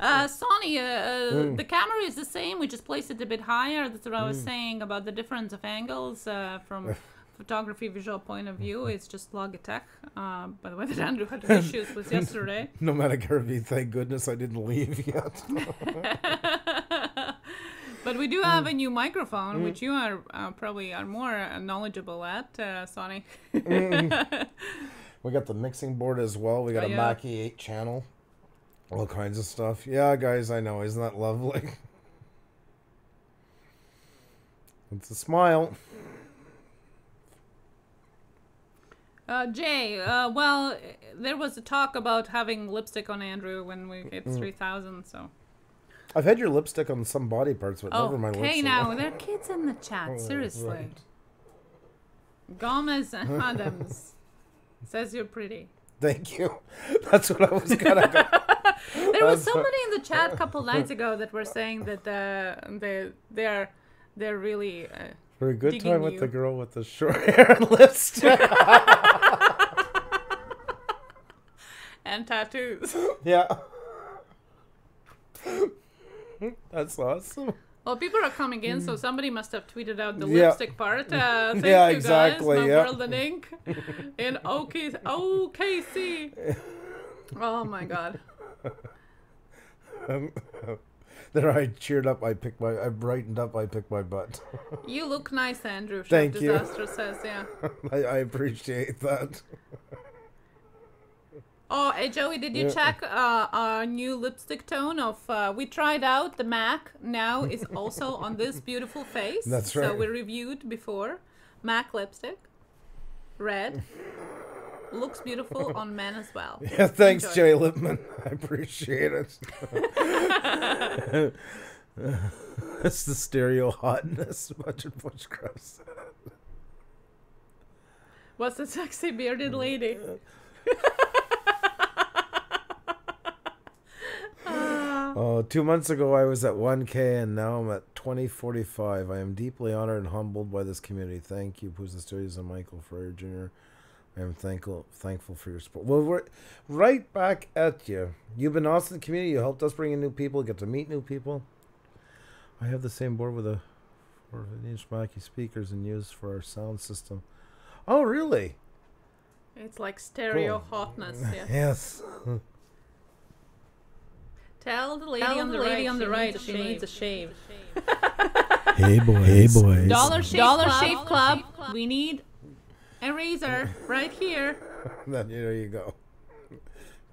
uh, Sonny, uh, mm. the camera is the same. We just placed it a bit higher. That's what mm. I was saying about the difference of angles uh, from photography visual point of view, it's just Logitech. Uh, by the way, that Andrew had issues with yesterday. Nomadic R V, thank goodness I didn't leave yet. But we do have mm. a new microphone, mm. which you are uh, probably are more knowledgeable at, uh, Sonic. mm. We got the mixing board as well. We got oh, a yeah. Mackie eight channel. All kinds of stuff. Yeah, guys, I know. Isn't that lovely? It's a smile. Uh, Jay, uh, well, there was a talk about having lipstick on Andrew when we hit mm. three thousand, so... I've had your lipstick on some body parts, but oh, never my lipstick. Okay, now, there are kids in the chat, seriously. Right. Gomez and Adams says you're pretty. Thank you. That's what I was gonna go. There was somebody in the chat a couple nights ago that were saying that uh, they, they're... They're really uh, for a good time with you. The girl with the short hair and lipstick and tattoos. Yeah, that's awesome. Well, people are coming in, so somebody must have tweeted out the yeah. lipstick part. Uh, thank yeah, you exactly. guys, my yeah. World in Ink in O K C. Oh my God. Um, There, I cheered up. I picked my. I brightened up. I picked my butt. You look nice, Andrew. Thank you. Disaster says, yeah. I, I appreciate that. Oh, hey, Joey, did you yeah. check uh, our new lipstick tone? Of uh, we tried out the MAC. Now is also on this beautiful face. That's right. So we reviewed before. MAC lipstick, red. Looks beautiful on men as well. Yeah, thanks, Enjoy. Jay Lipman. I appreciate it. That's the stereo hotness. Bunch of bushcrafts. What's a sexy bearded lady? Oh, two months ago I was at one K and now I'm at twenty forty-five. I am deeply honored and humbled by this community. Thank you, Pooza Studios and Michael Fryer Junior I'm thankful thankful for your support. Well, we're right back at you. You've been awesome in the community. You helped us bring in new people, get to meet new people. I have the same board with a four inch Mackie speakers and used for our sound system. Oh, really? It's like stereo cool. hotness. Yeah. Yes. Tell the lady Tell on the lady right, on the right she needs a shave. Needs a shave. Hey, boys. Hey, boys. Dollar Shave Dollar Club. Shave Club. Dollar Club. We need... And razor right here. Then there you go.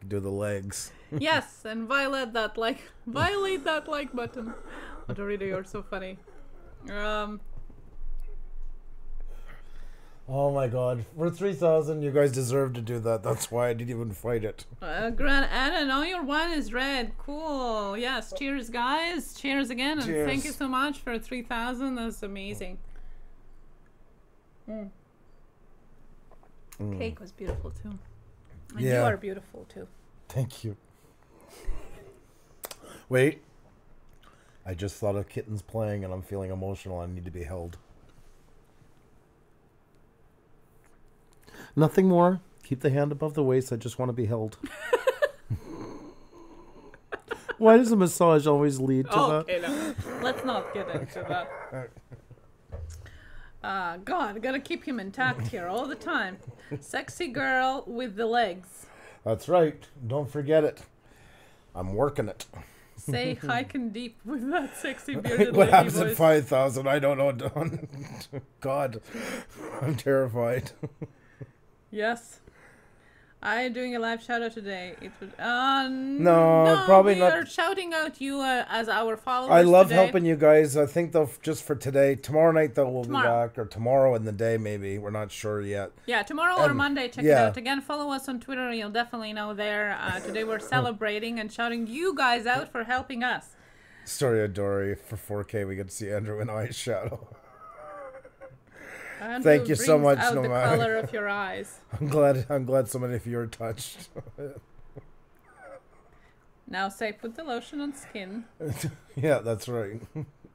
Do the legs. Yes, and violate that like violate that like button. Oh, Dorito, you're so funny. Um. Oh my God! For three thousand, you guys deserve to do that. That's why I didn't even fight it. Uh, Grand Adam, all your wine is red. Cool. Yes. Cheers, guys. Cheers again, and cheers. Thank you so much for three thousand. That's amazing. Mm. Mm. Cake was beautiful too. And yeah. you are beautiful too. Thank you. Wait. I just thought of kittens playing and I'm feeling emotional. I need to be held. Nothing more. Keep the hand above the waist. I just want to be held. Why does a massage always lead to oh, that? Okay, no. Let's not get into that. Uh, God, gotta keep him intact here all the time. Sexy girl with the legs. That's right. Don't forget it. I'm working it. Say hiking deep with that sexy bearded What happens voice. At five thousand? I don't know, Don. God, I'm terrified. Yes. I'm doing a live shout out today. It would, uh, no, no, probably we not. We are shouting out you uh, as our followers. I love today. Helping you guys. I think though, just for today, tomorrow night though we'll tomorrow. Be back, or tomorrow in the day maybe. We're not sure yet. Yeah, tomorrow um, or Monday. Check yeah. it out again. Follow us on Twitter. You'll definitely know there. Uh, today we're celebrating and shouting you guys out for helping us. Story of Dory for four K. We get to see Andrew and I shadow. Andrew Thank you so much, out Nomad. The color of your eyes. I'm glad. I'm glad so many of you are touched. Now say, put the lotion on skin. Yeah, that's right.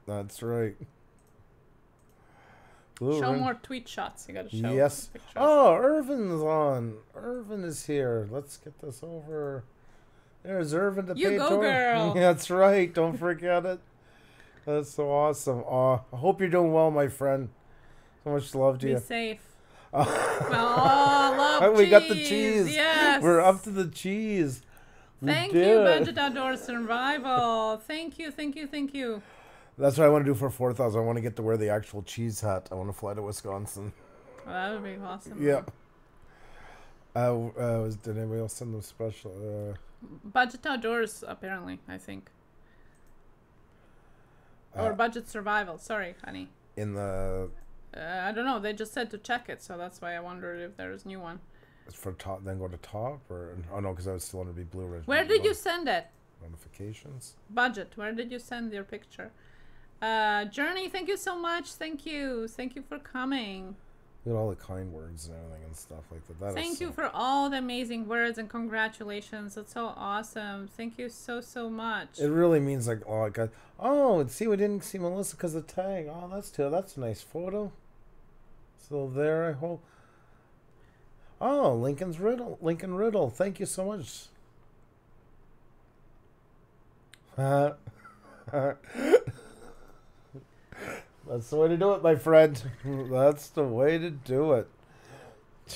That's right. Blue show rim. More tweet shots. You gotta show. Yes. Oh, Irvin's on. Irvin is here. Let's get this over. There's Irvin to you pay go, tour. Girl. That's right. Don't forget it. That's so awesome. Oh, I hope you're doing well, my friend. So much love to you. Be safe. Oh, I love cheese. We got the cheese. Yes. We're up to the cheese. Thank we you, Budget Outdoor Survival. Thank you, thank you, thank you. That's what I want to do for four thousand. I want to get to wear the actual cheese hat. I want to fly to Wisconsin. Oh, that would be awesome. Yep. Uh, uh, was, did anybody else send them special? Uh, Budget Outdoors, apparently, I think. Uh, or Budget Survival. Sorry, honey. In the... Uh, I don't know. They just said to check it, so that's why I wondered if there was a new one. It's for top, then go to top, or oh no, because I was still under the Blue Ridge. Where did you send it? Notifications. Budget. Where did you send your picture? Uh, Journey. Thank you so much. Thank you. Thank you for coming. Look at all the kind words and everything and stuff like that. that Thank you so for all the amazing words and congratulations. That's so awesome. Thank you so, so much. It really means like, oh, I got, oh, see, we didn't see Melissa because of the tag. Oh, that's too, that's a nice photo. So there, I hope. Oh, Lincoln's Riddle. Lincoln Riddle. Thank you so much. That's the way to do it, my friend. That's the way to do it.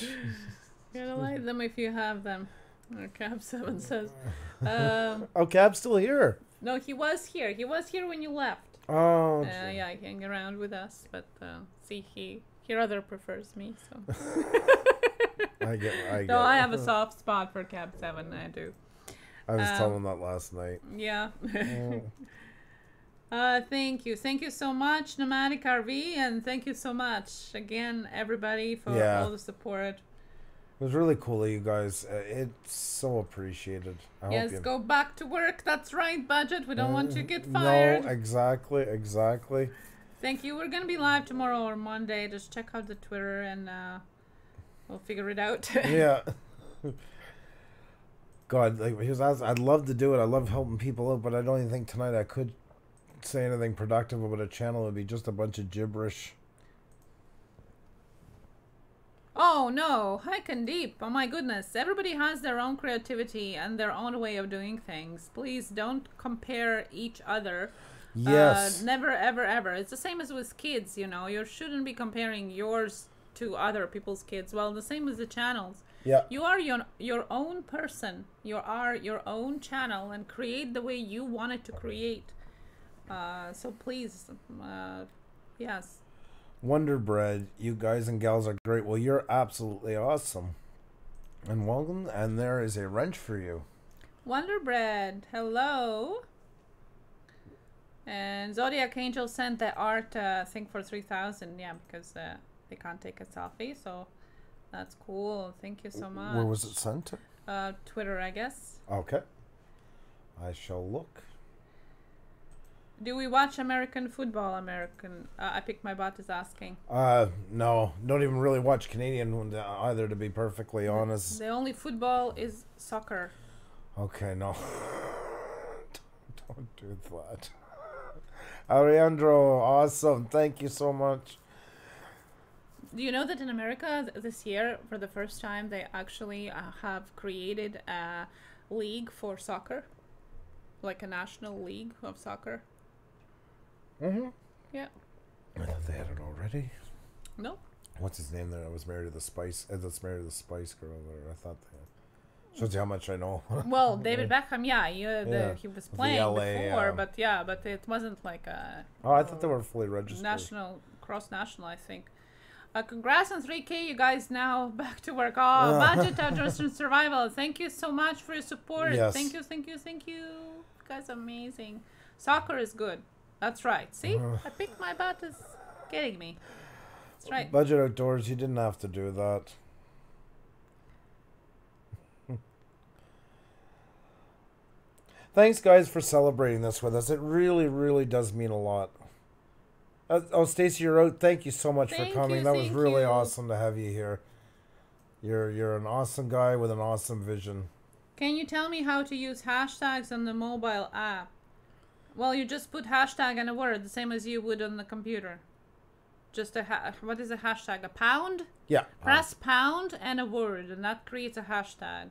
You gotta like them if you have them. Or Cab seven says. Um, oh, Cab's still here. No, he was here. He was here when you left. Oh. Uh, yeah, he hang around with us, but uh, see, he, he rather prefers me. So. I get. I get. No, I have a soft spot for Cab seven. I do. I was um, telling him that last night. Yeah. Oh. Uh, thank you. Thank you so much, Nomadic R V, and thank you so much again, everybody, for yeah. all the support. It was really cool of you guys. Uh, it's so appreciated. I yes, hope you... go back to work. That's right, Budget. We don't mm, want you to get fired. No, exactly, exactly. Thank you. We're going to be live tomorrow or Monday. Just check out the Twitter, and uh, we'll figure it out. Yeah. God, like, he was asking, I'd love to do it. I love helping people out, but I don't even think tonight I could say anything productive about a channel. It'd be just a bunch of gibberish. Oh no, hi Kandeep. Oh my goodness, everybody has their own creativity and their own way of doing things. Please don't compare each other. Yes. Uh, never ever ever. It's the same as with kids, you know. You shouldn't be comparing yours to other people's kids. Well, the same as the channels. Yeah. You are your your own person. You are your own channel and create the way you want it to create. Uh, so please, uh, yes. Wonder Bread, you guys and gals are great. Well, you're absolutely awesome. And welcome, and there is a wrench for you. Wonder Bread, hello. And Zodiac Angel sent the art uh, thing for three thousand. Yeah, because uh, they can't take a selfie, so that's cool. Thank you so much. Where was it sent? Uh, Twitter, I guess. Okay. I shall look. Do we watch American football? American, uh, I picked my butt is asking. Uh, no, don't even really watch Canadian either, to be perfectly honest. The only football is soccer. Okay, no. don't, don't do that. Ariandro, awesome. Thank you so much. Do you know that in America this year, for the first time, they actually uh, have created a league for soccer? Like a national league of soccer? Mm-hmm. Yeah. I thought they had it already. No. What's his name there? I was married to the Spice. Uh, that's married to the Spice girl there. I thought they had. Shows you how much I know. Well, David Beckham, yeah, you, yeah. The, he was playing L A, before, yeah. but yeah, but it wasn't like a. Oh, I thought they were fully registered. National, cross national, I think. Uh, congrats on three K, you guys. Now back to work. Oh, uh. Budget Outdoors and Survival. Thank you so much for your support. Yes. Thank you, thank you, thank you. You guys are amazing. Soccer is good. That's right. See? Uh. I picked my butt is getting me. That's right. Budget Outdoors, you didn't have to do that. Thanks, guys, for celebrating this with us. It really, really does mean a lot. Uh, oh, Stacey, you're out. Thank you so much thank for coming. You, that was really you. awesome to have you here. You're you're an awesome guy with an awesome vision. Can you tell me how to use hashtags on the mobile app? Well, you just put hashtag and a word, the same as you would on the computer. Just a ha what is a hashtag? A pound? Yeah. Press um. pound and a word, and that creates a hashtag.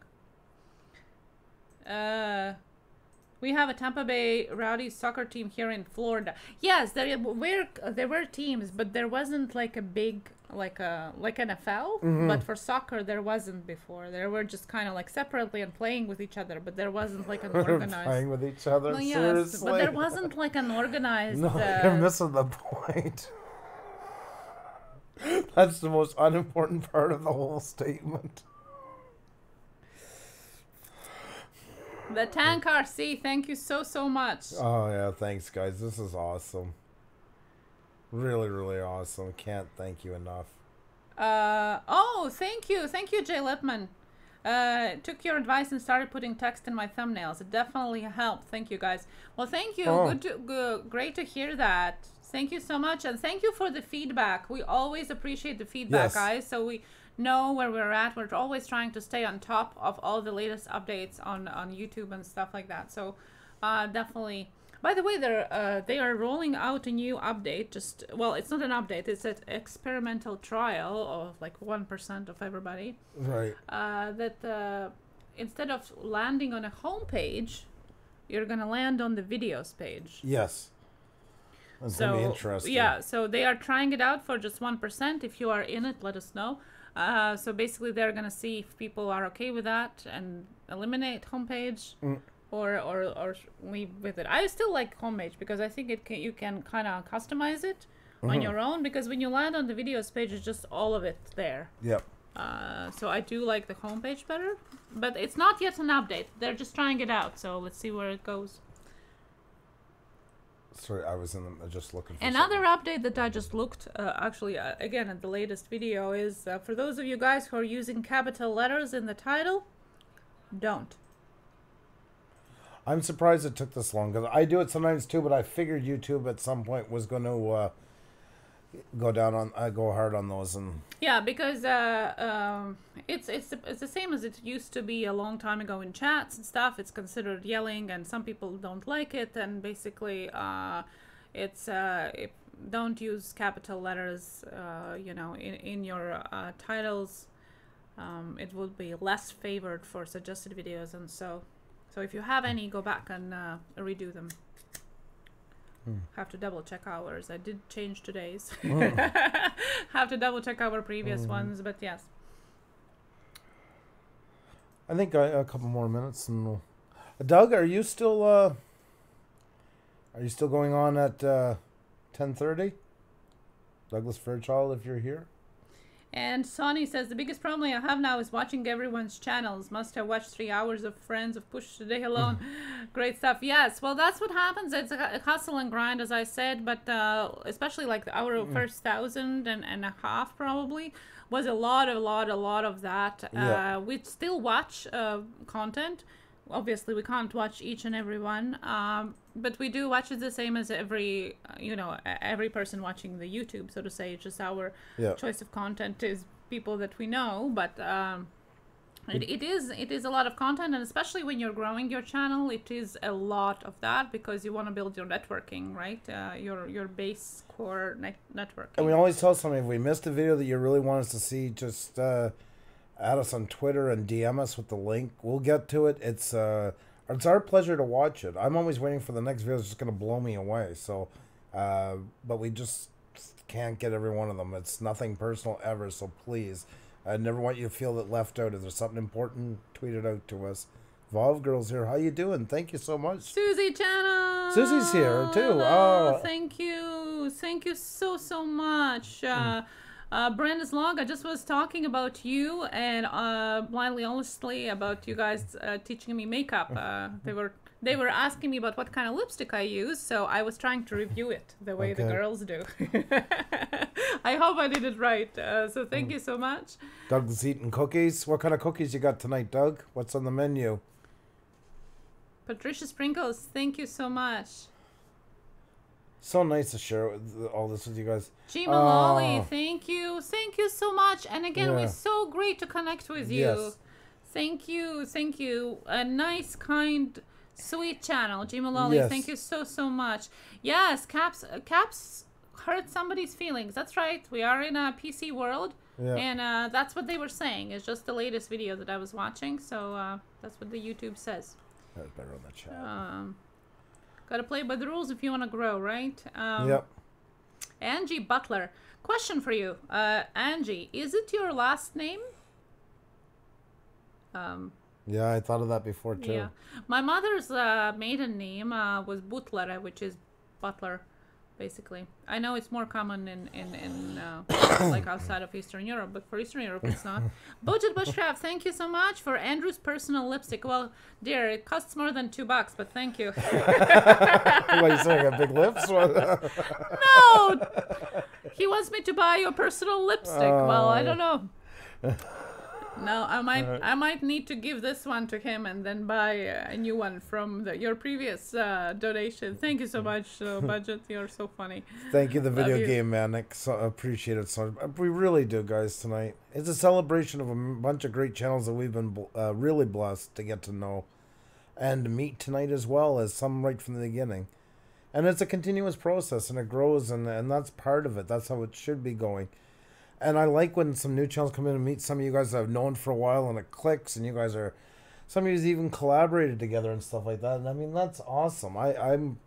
Uh. We have a Tampa Bay Rowdy soccer team here in Florida. Yes, there were there were teams, but there wasn't like a big like a like N F L, mm-hmm. but for soccer there wasn't before. They were just kind of like separately and playing with each other, but there wasn't like an organized playing with each other. Well, yes, seriously, but there wasn't like an organized. No, uh, you're missing the point. That's the most unimportant part of the whole statement. The Tank R C, thank you so, so much. Oh, yeah, thanks, guys. This is awesome. Really, really awesome. Can't thank you enough. Uh, oh, thank you. Thank you, Jay Lipman. Uh, took your advice and started putting text in my thumbnails. It definitely helped. Thank you, guys. Well, thank you. Oh. Good to, good, great to hear that. Thank you so much. And thank you for the feedback. We always appreciate the feedback, yes. guys. So we... know where we're at. We're always trying to stay on top of all the latest updates on on YouTube and stuff like that. So uh definitely, by the way, they're uh they are rolling out a new update. Just, well, it's not an update, it's an experimental trial of like one percent of everybody, right? Uh that uh instead of landing on a home page, you're gonna land on the videos page. Yes. That's so gonna be interesting. Yeah, so they are trying it out for just one percent. If you are in it, let us know. Uh, so basically, they're gonna see if people are okay with that and eliminate homepage, mm. or or or leave with it. I still like homepage because I think it can, you can kind of customize it mm-hmm. on your own. Because when you land on the videos page, it's just all of it there. Yep. Uh, so I do like the homepage better, but it's not yet an update. They're just trying it out. So let's see where it goes. Sorry, I was in the, just looking for another something. Update that I just looked uh, actually uh, again at the latest video is uh, for those of you guys who are using capital letters in the title, don't. I'm surprised it took this long because I do it sometimes too, but I figured YouTube at some point was going to uh, go down on I uh, go hard on those. And yeah, because uh, um, it's it's it's the same as it used to be a long time ago in chats and stuff. It's considered yelling, and some people don't like it. And basically, uh, it's uh, it, don't use capital letters. Uh, you know, in in your uh, titles, um, it would be less favored for suggested videos. And so, so if you have any, go back and uh, redo them. Have to double check ours. I did change today's. Oh. Have to double check our previous mm. ones, but yes. I think I, a couple more minutes and we'll... Doug, are you still uh, are you still going on at uh, ten thirty? Douglas Fairchild, if you're here. And Sonny says, the biggest problem I have now is watching everyone's channels. Must have watched three hours of Friends of Push today alone. Great stuff. Yes. Well, that's what happens. It's a hustle and grind, as I said. But uh, especially like our first thousand and, and a half probably was a lot, a lot, a lot of that. Yeah. Uh, we still watch uh, content. Obviously, we can't watch each and every one. Um, but we do watch it the same as every, you know, every person watching the YouTube, so to say. It's just our yeah. choice of content is people that we know. But um, it, it is it is a lot of content, and especially when you're growing your channel, it is a lot of that because you want to build your networking, right? Uh, your your base core net networking. And we always tell somebody, if we missed a video that you really want us to see, just uh, add us on Twitter and D M us with the link. We'll get to it. It's... Uh, It's our pleasure to watch it. I'm always waiting for the next video. It's just going to blow me away. So, uh, but we just can't get every one of them. It's nothing personal ever. So please, I never want you to feel that left out. If there's something important, tweet it out to us. Volve Girls here. How you doing? Thank you so much. Susie Channel. Susie's here too. Hello. Oh, thank you. Thank you so, so much. Mm. Uh, Uh, Brandis Log, I just was talking about you and uh, blindly, honestly, about you guys uh, teaching me makeup. Uh, they were they were asking me about what kind of lipstick I use, so I was trying to review it the way okay. the girls do. I hope I did it right. Uh, so thank mm. you so much. Doug's eating cookies. What kind of cookies you got tonight, Doug? What's on the menu? Patricia Sprinkles, thank you so much. So nice to share all this with you guys. Jim Malali, oh. thank you. Thank you so much. And again, yeah. we're so great to connect with you. Yes. Thank you. Thank you. A nice, kind, sweet channel. Jim Malali, yes. thank you so, so much. Yes, Caps uh, Caps hurt somebody's feelings. That's right. We are in a P C world. Yeah. And uh, that's what they were saying. It's just the latest video that I was watching. So uh, that's what the YouTube says. That was better on the chat. Um, Gotta play by the rules if you want to grow, right? Um, yep. Angie Butler. Question for you, uh, Angie. Is it your last name? Um, yeah, I thought of that before too. Yeah. My mother's uh, maiden name uh, was Butlera, which is butler, basically. I know it's more common in, in, in uh, like outside of Eastern Europe, but for Eastern Europe it's not. Budget Bushcraft, thank you so much for Andrew's personal lipstick. Well, dear, it costs more than two bucks, but thank you. What, you saying a big lips? No! He wants me to buy your personal lipstick. Oh. Well, I don't know. No, I might right. I might need to give this one to him and then buy a new one from the, your previous uh, donation. Thank you so much, uh, Budget. You're so funny. Thank you, the video Love game you. Manic. So, appreciate it so much. We really do, guys, tonight. It's a celebration of a bunch of great channels that we've been uh, really blessed to get to know and meet tonight, as well as some right from the beginning. And it's a continuous process, and it grows, and, and that's part of it. That's how it should be going. And I like when some new channels come in and meet some of you guys that I've known for a while, and it clicks, and you guys are, some of you even collaborated together and stuff like that. And I mean, that's awesome. I, I'm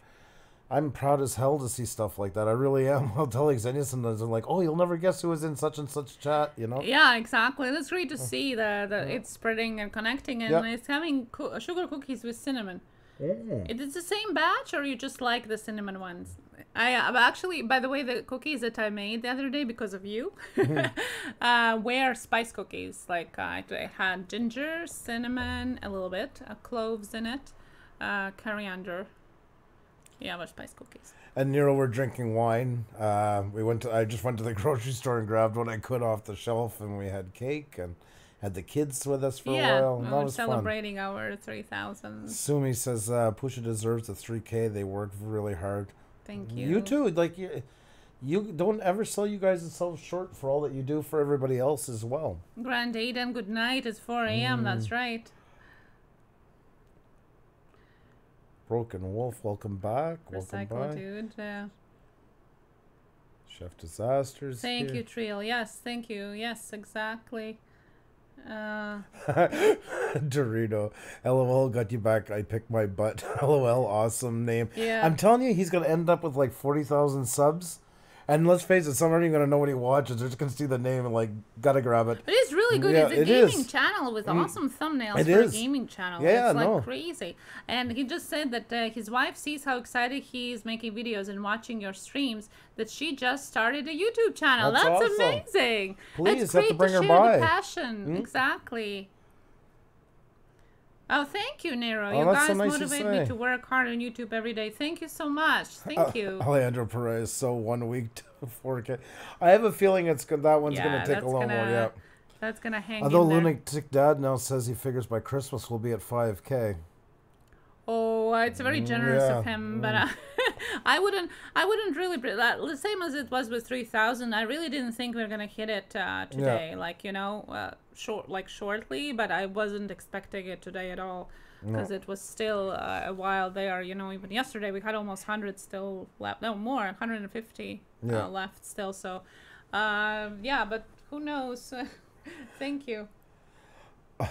I'm proud as hell to see stuff like that. I really am. I'll tell Xenia sometimes, I'm like, oh, you'll never guess who was in such and such chat, you know? Yeah, exactly. It's great to see that, that yeah. it's spreading and connecting, and yep. it's having co sugar cookies with cinnamon. Mm. Is it the same batch, or you just like the cinnamon ones? I uh, actually, by the way, the cookies that I made the other day because of you uh, were spice cookies. Like uh, I had ginger, cinnamon, a little bit, uh, cloves in it, uh, coriander. Yeah, but spice cookies. And Nero, we're drinking wine. Uh, we went to, I just went to the grocery store and grabbed what I could off the shelf, and we had cake and had the kids with us for yeah, a while. Yeah, we were celebrating fun. Our three thousand. Sumi says, uh, Pusha deserves the three K. They worked really hard. Thank you. You too. Like you, you don't ever sell you guys yourselves short for all that you do for everybody else as well. Grand Aiden, good night. It's four A M Mm. That's right. Broken Wolf, welcome back. Welcome Recycle by. Dude. Yeah. Chef Disasters. Thank here. you, Trill. Yes, thank you. Yes, exactly. Uh. Dorito, LOL, got you back. I picked my butt. LOL, awesome name. Yeah. I'm telling you, he's gonna end up with like forty thousand subs, and let's face it, some aren't even gonna know what he watches. They're just gonna see the name and like gotta grab it. It is really good. Yeah, it's a it gaming is. channel with awesome mm. thumbnails it for is. a gaming channel. Yeah, it's like no. crazy. And he just said that uh, his wife sees how excited he is making videos and watching your streams. That she just started a YouTube channel. That's, That's awesome. amazing. Please, it's great have to, bring to her share by. the passion. Mm-hmm. Exactly. Oh, thank you, Nero. Oh, you guys nice motivate me to work hard on YouTube every day. Thank you so much. Thank uh, you. Alejandro Perez, so one week to four K. I have a feeling it's good. That one's yeah, going to take a little more. Yeah, that's going to hang. Although in there. Lunatic Dad now says he figures by Christmas we'll be at five K. Oh, it's very generous yeah. of him, but. Mm. Uh, I wouldn't. I wouldn't really. The same as it was with three thousand. I really didn't think we were gonna hit it uh, today. Yeah. Like you know, uh, short like shortly. But I wasn't expecting it today at all, because no. it was still uh, a while there. You know, even yesterday we had almost hundred still left. No more, one hundred and fifty yeah. uh, left still. So, uh, yeah. But who knows? Thank you.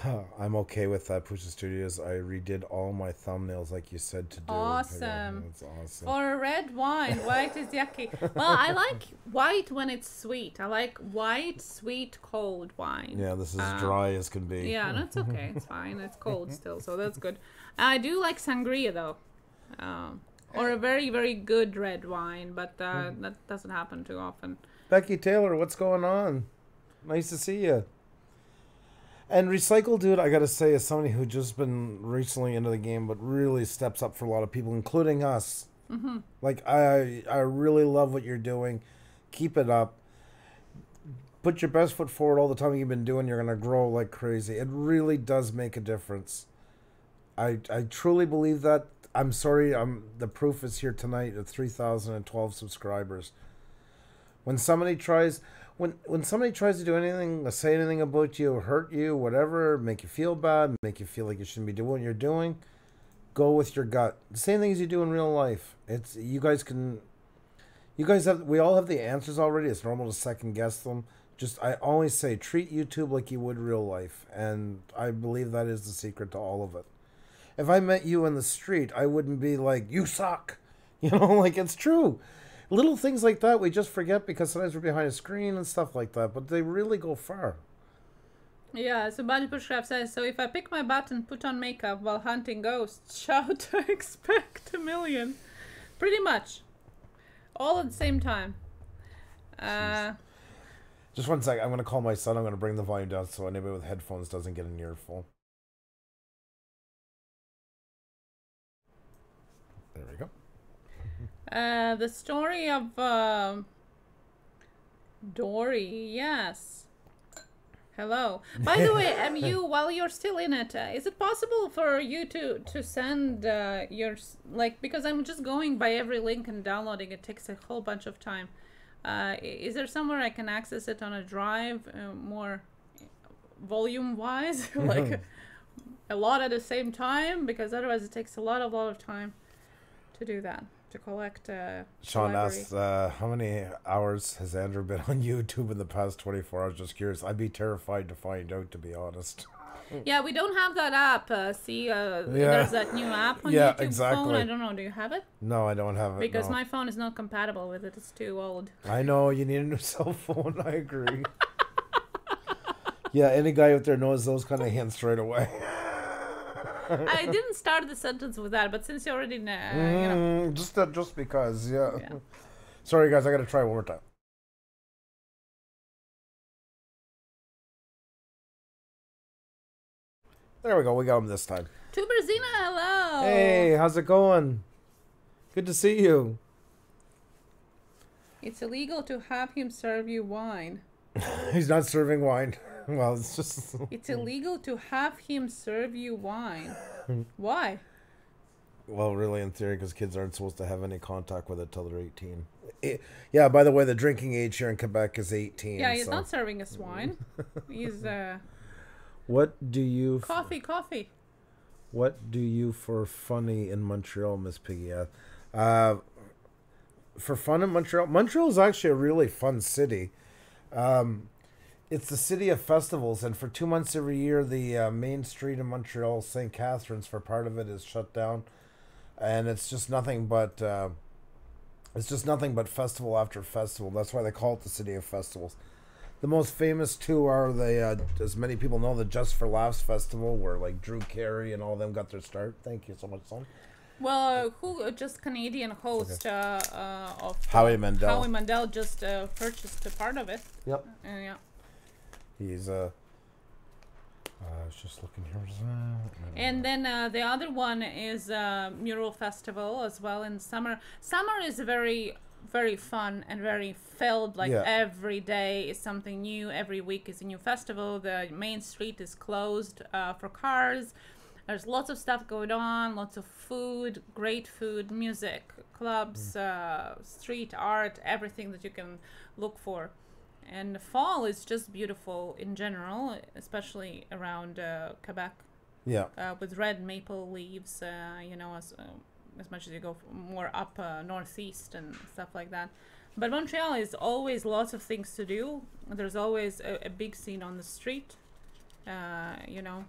Uh, I'm okay with that, Pusha Studios. I redid all my thumbnails like you said to do. Awesome. That's awesome. Or red wine. White is yucky. Well, I like white when it's sweet. I like white, sweet, cold wine. Yeah, this is um, dry as can be. Yeah, that's no, okay. It's fine. It's cold still, so that's good. I do like sangria, though. Um, or a very, very good red wine, but uh, mm. that doesn't happen too often. Becky Taylor, what's going on? Nice to see you. And Recycle Dude, I gotta say, is somebody who just been recently into the game, but really steps up for a lot of people, including us. Mm-hmm. Like, I I really love what you're doing. Keep it up. Put your best foot forward all the time you've been doing. You're gonna grow like crazy. It really does make a difference. I I truly believe that. I'm sorry, I'm the proof is here tonight at three thousand twelve subscribers. When somebody tries... When, when somebody tries to do anything, say anything about you, hurt you, whatever, make you feel bad, make you feel like you shouldn't be doing what you're doing, go with your gut. The same things you do in real life. It's you guys can, you guys have, we all have the answers already. It's normal to second guess them. Just, I always say, treat YouTube like you would real life. And I believe that is the secret to all of it. If I met you in the street, I wouldn't be like, you suck. You know, like it's true. little things like that we just forget because sometimes we're behind a screen and stuff like that, but they really go far. Yeah, so Body Bushcraft says, so if I pick my butt and put on makeup while hunting ghosts, shall I expect a million? Pretty much. All at the same time. Uh, just one sec, I'm going to call my son, I'm going to bring the volume down so anybody with headphones doesn't get an earful. There we go. Uh, the story of uh, Dory, yes. Hello. By the way, um, you, while you're still in it, uh, is it possible for you to to send uh, your, like, because I'm just going by every link and downloading it takes a whole bunch of time. Uh, is there somewhere I can access it on a drive, uh, more volume-wise, like a lot at the same time? Because otherwise, it takes a lot of lot of time to do that. To collect. Uh, Sean asks, uh, how many hours has Andrew been on YouTube in the past twenty-four hours? Just curious. I'd be terrified to find out, to be honest. Yeah, we don't have that app. Uh, see, uh, yeah. There's that new app on yeah, YouTube exactly. phone. I don't know. Do you have it? No, I don't have it. Because no. my phone is not compatible with it. It's too old. I know. You need a new cell phone. I agree. Yeah, any guy out there knows those kind of hints right away. I didn't start the sentence with that, but since you already know, uh, mm, you know. just uh, just because, yeah. yeah. Sorry, guys, I gotta try one more time. There we go. We got him this time. Tuberzina, hello. Hey, how's it going? Good to see you. It's illegal to have him serve you wine. He's not serving wine. Well, it's just... It's illegal to have him serve you wine. Why? Well, really, in theory, because kids aren't supposed to have any contact with it till they're eighteen. It, yeah, by the way, the drinking age here in Quebec is eighteen. Yeah, he's so. not serving us wine. He's, uh... What do you... Coffee, coffee. What do you for funny in Montreal, Miss Piggy? Uh, for fun in Montreal? Montreal is actually a really fun city. Um... It's the city of festivals, and for two months every year, the uh, main street in Montreal, Saint Catharines, for part of it is shut down, and it's just nothing but uh, it's just nothing but festival after festival. That's why they call it the city of festivals. The most famous two are the, uh, as many people know, the Just for Laughs festival, where like Drew Carey and all of them got their start. Thank you so much, son. Well, uh, who just Canadian host okay. uh, uh, of Howie Mandel? Howie Mandel just uh, purchased a part of it. Yep. Uh, yeah. He's, uh, uh, I was just looking here. And then uh, the other one is uh, Mural Festival as well in summer. Summer is very, very fun and very filled. Like yeah. every day is something new. Every week is a new festival. The main street is closed uh, for cars. There's lots of stuff going on. Lots of food, great food, music, clubs, mm. uh, street art, everything that you can look for. And fall is just beautiful in general, especially around uh, Quebec. Yeah. Uh, with red maple leaves, uh, you know, as uh, as much as you go more up uh, northeast and stuff like that. But Montreal is always lots of things to do. There's always a, a big scene on the street, uh, you know,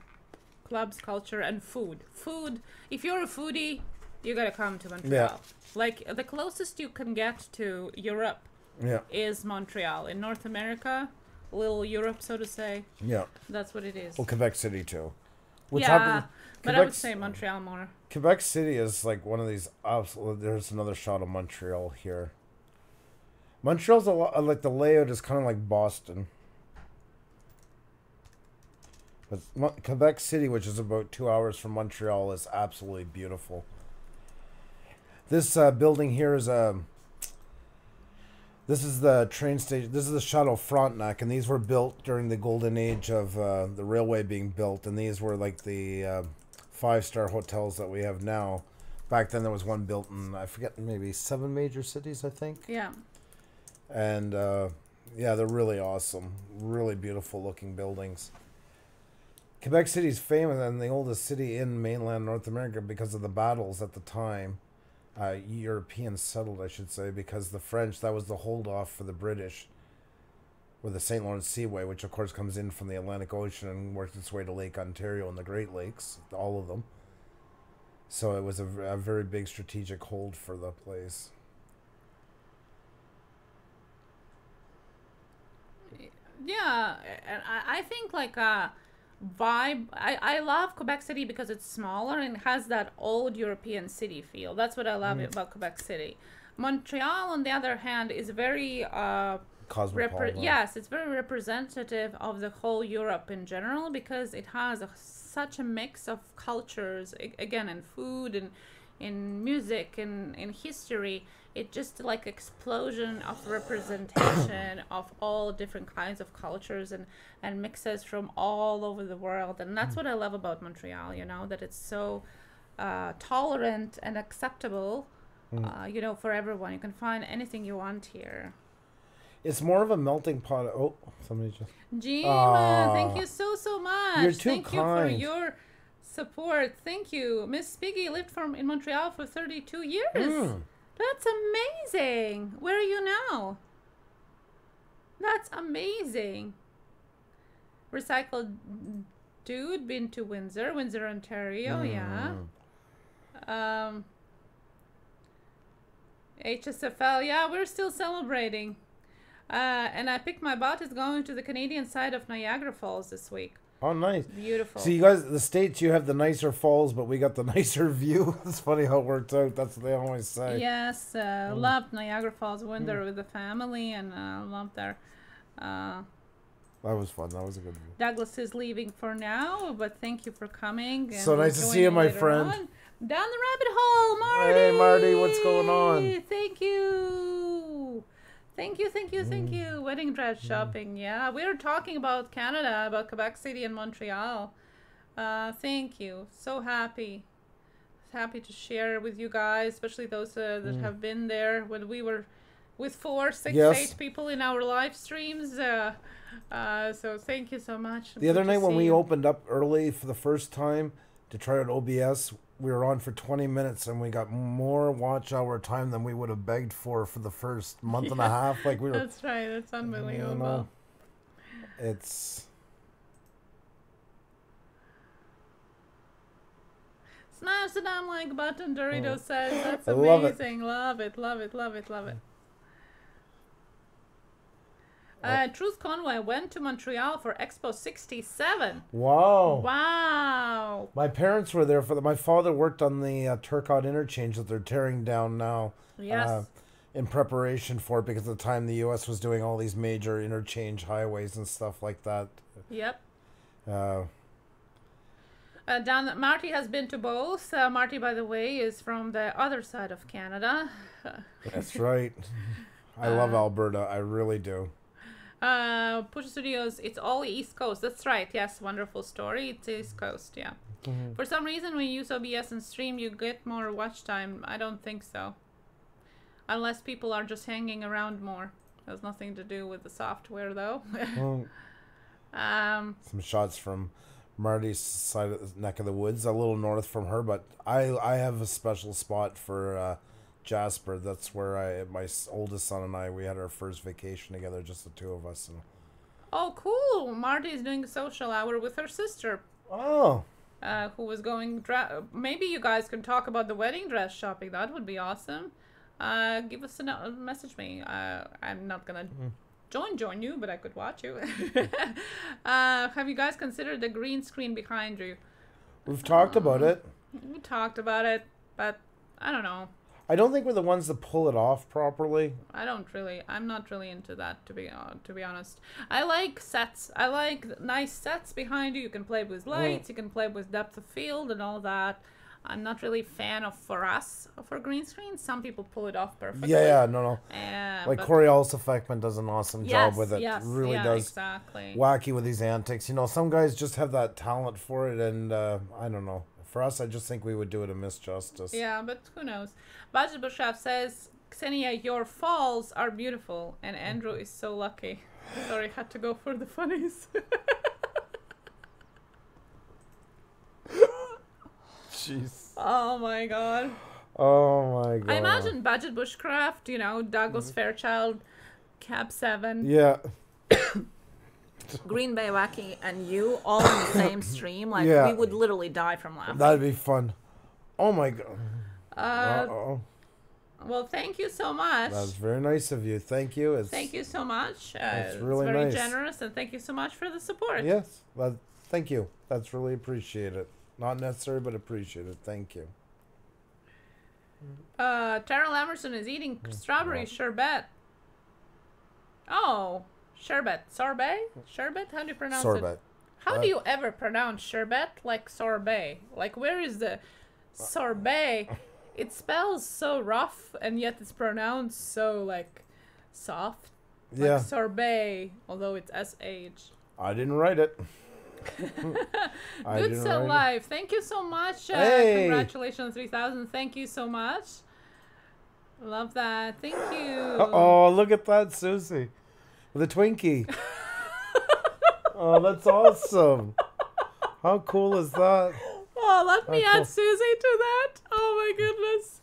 clubs, culture, and food. Food. If you're a foodie, you gotta come to Montreal. Yeah. Like the closest you can get to Europe. Yeah. Is Montreal in North America, little Europe, so to say. Yeah. That's what it is. Well, Quebec City too. What's yeah, but Quebec's, I would say Montreal more. Quebec City is like one of these. Absolute, there's another shot of Montreal here. Montreal's a lot like the layout is kind of like Boston, but Mo Quebec City, which is about two hours from Montreal, is absolutely beautiful. This uh, building here is a. This is the train station. This is the Chateau Frontenac, and these were built during the golden age of uh, the railway being built. And these were like the uh, five-star hotels that we have now. Back then, there was one built in I forget maybe seven major cities, I think. Yeah. And uh, yeah, they're really awesome, really beautiful-looking buildings. Quebec City is famous and the oldest city in mainland North America because of the battles at the time. Uh, Europeans settled, I should say, because the French, that was the holdoff for the British with the Saint Lawrence Seaway, which of course comes in from the Atlantic Ocean and worked its way to Lake Ontario and the Great Lakes, all of them. So it was a, a very big strategic hold for the place. Yeah, and I, I think like a vibe. I, I love Quebec City because it's smaller and has that old European city feel. That's what I love mm. about Quebec City. Montreal, on the other hand, is very uh, cosmopolitan. Yes, it's very representative of the whole Europe in general because it has a, such a mix of cultures, I again, in food and in music and in history. It just like explosion of representation of all different kinds of cultures and, and mixes from all over the world. And that's what I love about Montreal, you know, that it's so uh, tolerant and acceptable, uh, you know, for everyone. You can find anything you want here. It's more of a melting pot. Of, oh, somebody just... Jim, uh, thank you so, so much. You're too thank kind. You for your... support. Thank you. Miss Spiggy lived from in Montreal for thirty-two years. Mm. That's amazing. Where are you now? That's amazing. Recycled dude, been to Windsor, Windsor, Ontario. Mm. Yeah. Um, H S F L. Yeah, we're still celebrating. Uh, and I picked my bot is going to the Canadian side of Niagara Falls this week. Oh, nice. Beautiful. So you guys, the States, you have the nicer falls, but we got the nicer view. It's funny how it works out. That's what they always say. Yes. Uh, mm. Loved Niagara Falls when they're mm. with the family, and uh, loved their... Uh, that was fun. That was a good one. Douglas is leaving for now, but thank you for coming. So nice to see you, my friend. On. Down the rabbit hole, Marty. Hey, Marty, what's going on? Thank you. Thank you, thank you, thank mm. you. Wedding dress mm. shopping, yeah. We were talking about Canada, about Quebec City and Montreal. Uh, thank you. So happy. Happy to share with you guys, especially those uh, that mm. have been there when we were with four, six, yes. eight people in our live streams. Uh, uh, so thank you so much. The Good other night when we you. opened up early for the first time to try out O B S, we were on for twenty minutes and we got more watch hour time than we would have begged for for the first month yeah, and a half. Like we were. That's right. That's unbelievable. You know, it's. Smash the damn like button, Dorito oh. says. That's amazing. Love it. Love it. Love it. Love it. Uh, Truth Conway went to Montreal for Expo sixty-seven. Wow. Wow. My parents were there for the, my father worked on the uh, Turcotte interchange that they're tearing down now. Yes. Uh, in preparation for it, because at the time the U S was doing all these major interchange highways and stuff like that. Yep. Uh, uh, down, Marty has been to both. Uh, Marty, by the way, is from the other side of Canada. That's right. I uh, love Alberta. I really do. Uh, Push Studios, it's all East Coast. That's right. Yes, wonderful story. It's East Coast, yeah. Mm-hmm. For some reason, when you use O B S and stream, you get more watch time. I don't think so. Unless people are just hanging around more. It has nothing to do with the software, though. Well, um, some shots from Marty's side of the neck of the woods, a little north from her, but I, I have a special spot for... Uh, Jasper. That's where I, my oldest son and I, we had our first vacation together, just the two of us. And... Oh, cool. Marty's doing a social hour with her sister. Oh. Uh, who was going, dra maybe you guys can talk about the wedding dress shopping. That would be awesome. Uh, give us a no message me. Uh, I'm not going to mm. join, join you, but I could watch you. uh, have you guys considered the green screen behind you? We've talked um, about it. We talked about it, but I don't know. I don't think we're the ones that pull it off properly. I don't really. I'm not really into that, to be uh, to be honest. I like sets. I like nice sets behind you. You can play with lights. Mm. You can play with depth of field and all that. I'm not really a fan of for us for green screen. Some people pull it off perfectly. Yeah, yeah, no, no. Uh, like Corey Alsefekman does an awesome yes, job with it. Yes, really yeah, does. Exactly. Wacky with these antics. You know, some guys just have that talent for it, and uh, I don't know. For us, I just think we would do it a misjustice. Yeah, but who knows? Budget Bushaf says, Xenia, your falls are beautiful, and Andrew is so lucky. Sorry, had to go for the funnies. Jeez. Oh, my God. Oh, my God. I imagine Budget Bushcraft, you know, Douglas mm-hmm. Fairchild, Cab seven. Yeah. Green Bay Wacky and you all in the same stream, like yeah. we would literally die from laughing. That'd be fun. Oh my God. Uh, uh oh. Well, thank you so much. That was very nice of you. Thank you. It's, thank you so much. Uh, it's really it's very nice. generous, and thank you so much for the support. Yes. Well, thank you. That's really appreciated. Not necessary, but appreciated. Thank you. Uh, Terrell Emerson is eating mm. strawberry wow. sherbet. Oh, sherbet. Sorbet? Sherbet? How do you pronounce sorbet. it? Sorbet. How that. do you ever pronounce sherbet like sorbet? Like, where is the sorbet? It spells so rough, and yet it's pronounced so, like, soft. Like yeah. sorbet, although it's S H. I didn't write it. Good Cell Life. It. Thank you so much. Uh, hey. Congratulations, three thousand. Thank you so much. Love that. Thank you. Uh oh, look at that, Susie. The Twinkie. Oh, that's awesome. How cool is that? Oh, let me How add cool. Susie to that. Oh, my goodness.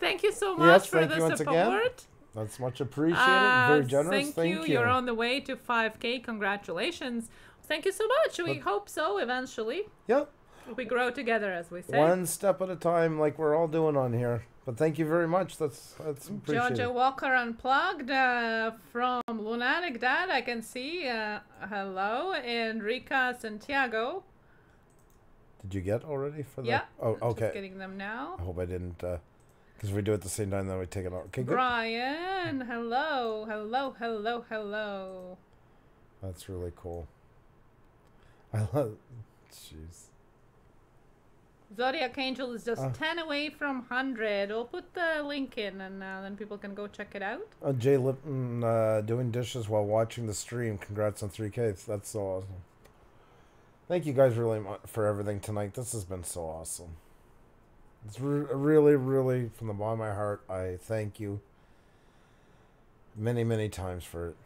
Thank you so much yes, for thank the you once support. Again. That's much appreciated. Uh, Very generous. Thank, thank you. you. You're on the way to five K. Congratulations. Thank you so much. We but, hope so eventually. Yep. We grow together, as we say. One step at a time, like we're all doing on here. But thank you very much. That's that's appreciated. Georgia Walker Unplugged uh, from Lunatic Dad. I can see. Uh, hello, Enrica Santiago. Did you get already for that? Yeah. Oh, okay. Just getting them now. I hope I didn't, because uh, we do it at the same time, then we take it out. Okay, good. Brian, hello, hello, hello, hello. That's really cool. I love. Jeez. Zodiac Angel is just uh, ten away from one hundred. We'll put the link in, and uh, then people can go check it out. Uh, Jay Lipton uh, doing dishes while watching the stream. Congrats on three K. That's so awesome. Thank you guys really much for everything tonight. This has been so awesome. It's re really, really, from the bottom of my heart, I thank you many, many times for it.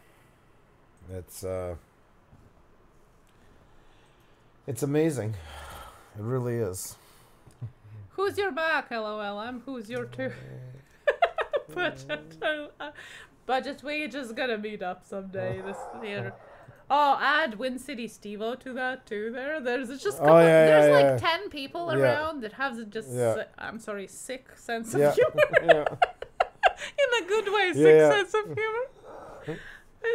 It's, uh, it's amazing. It really is. Who's your back? LOL. I'm who's your too. budget, uh, budget wages gonna meet up someday. This year. Oh, add Win City Stevo to that too. There, there's just oh, yeah, there's yeah, like yeah. ten people yeah. around that have just yeah. si I'm sorry, sick sense yeah. of humor. yeah. In a good way, sick yeah, yeah. sense of humor. And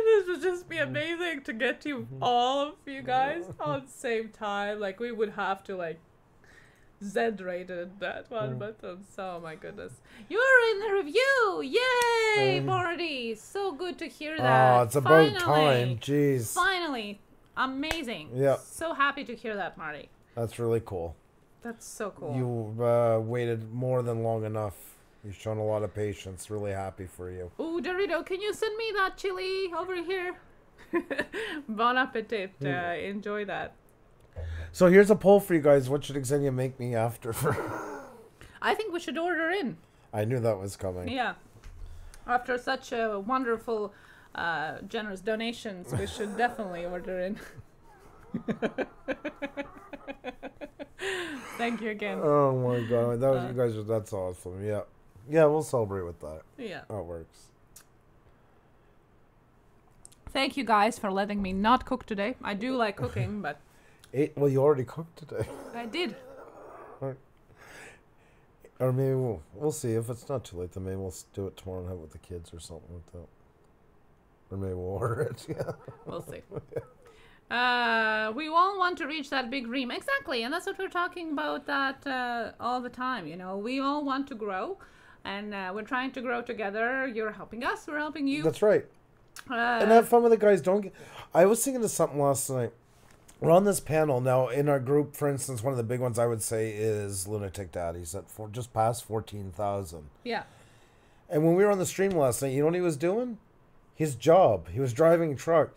this would just be amazing to get you all of you guys on the same time. Like, we would have to, like, Z-rated that one, but oh my goodness. You're in the review! Yay, Marty! So good to hear that. Oh, it's about Finally. time. Jeez. Finally. Amazing. Yeah. So happy to hear that, Marty. That's really cool. That's so cool. You've uh, waited more than long enough. You've shown a lot of patience. Really happy for you. Ooh, Dorito, can you send me that chili over here? Bon appetit. Uh, enjoy that. So here's a poll for you guys. What should Xenia make me after? I think we should order in. I knew that was coming. Yeah. After such a wonderful, uh, generous donations, we should definitely order in. Thank you again. Oh, my God. That was, uh, you guys, that's awesome. Yeah. Yeah, we'll celebrate with that. Yeah. That works. Thank you guys for letting me not cook today. I do like cooking, but... It, well, you already cooked today. I did. Or, or maybe we'll, we'll see. If it's not too late, then maybe we'll do it tomorrow and have it with the kids or something like that. Or maybe we'll order it. Yeah. We'll see. Yeah. Uh, we all want to reach that big dream. Exactly. And that's what we're talking about that uh, all the time. You know, we all want to grow. And uh, we're trying to grow together. You're helping us. We're helping you. That's right. Uh, and have fun with it, guys. Don't get... I was thinking of something last night. We're on this panel now. In our group, for instance, one of the big ones I would say is Lunatic Daddies at four, just past fourteen thousand. Yeah. And when we were on the stream last night, you know what he was doing? His job. He was driving a truck.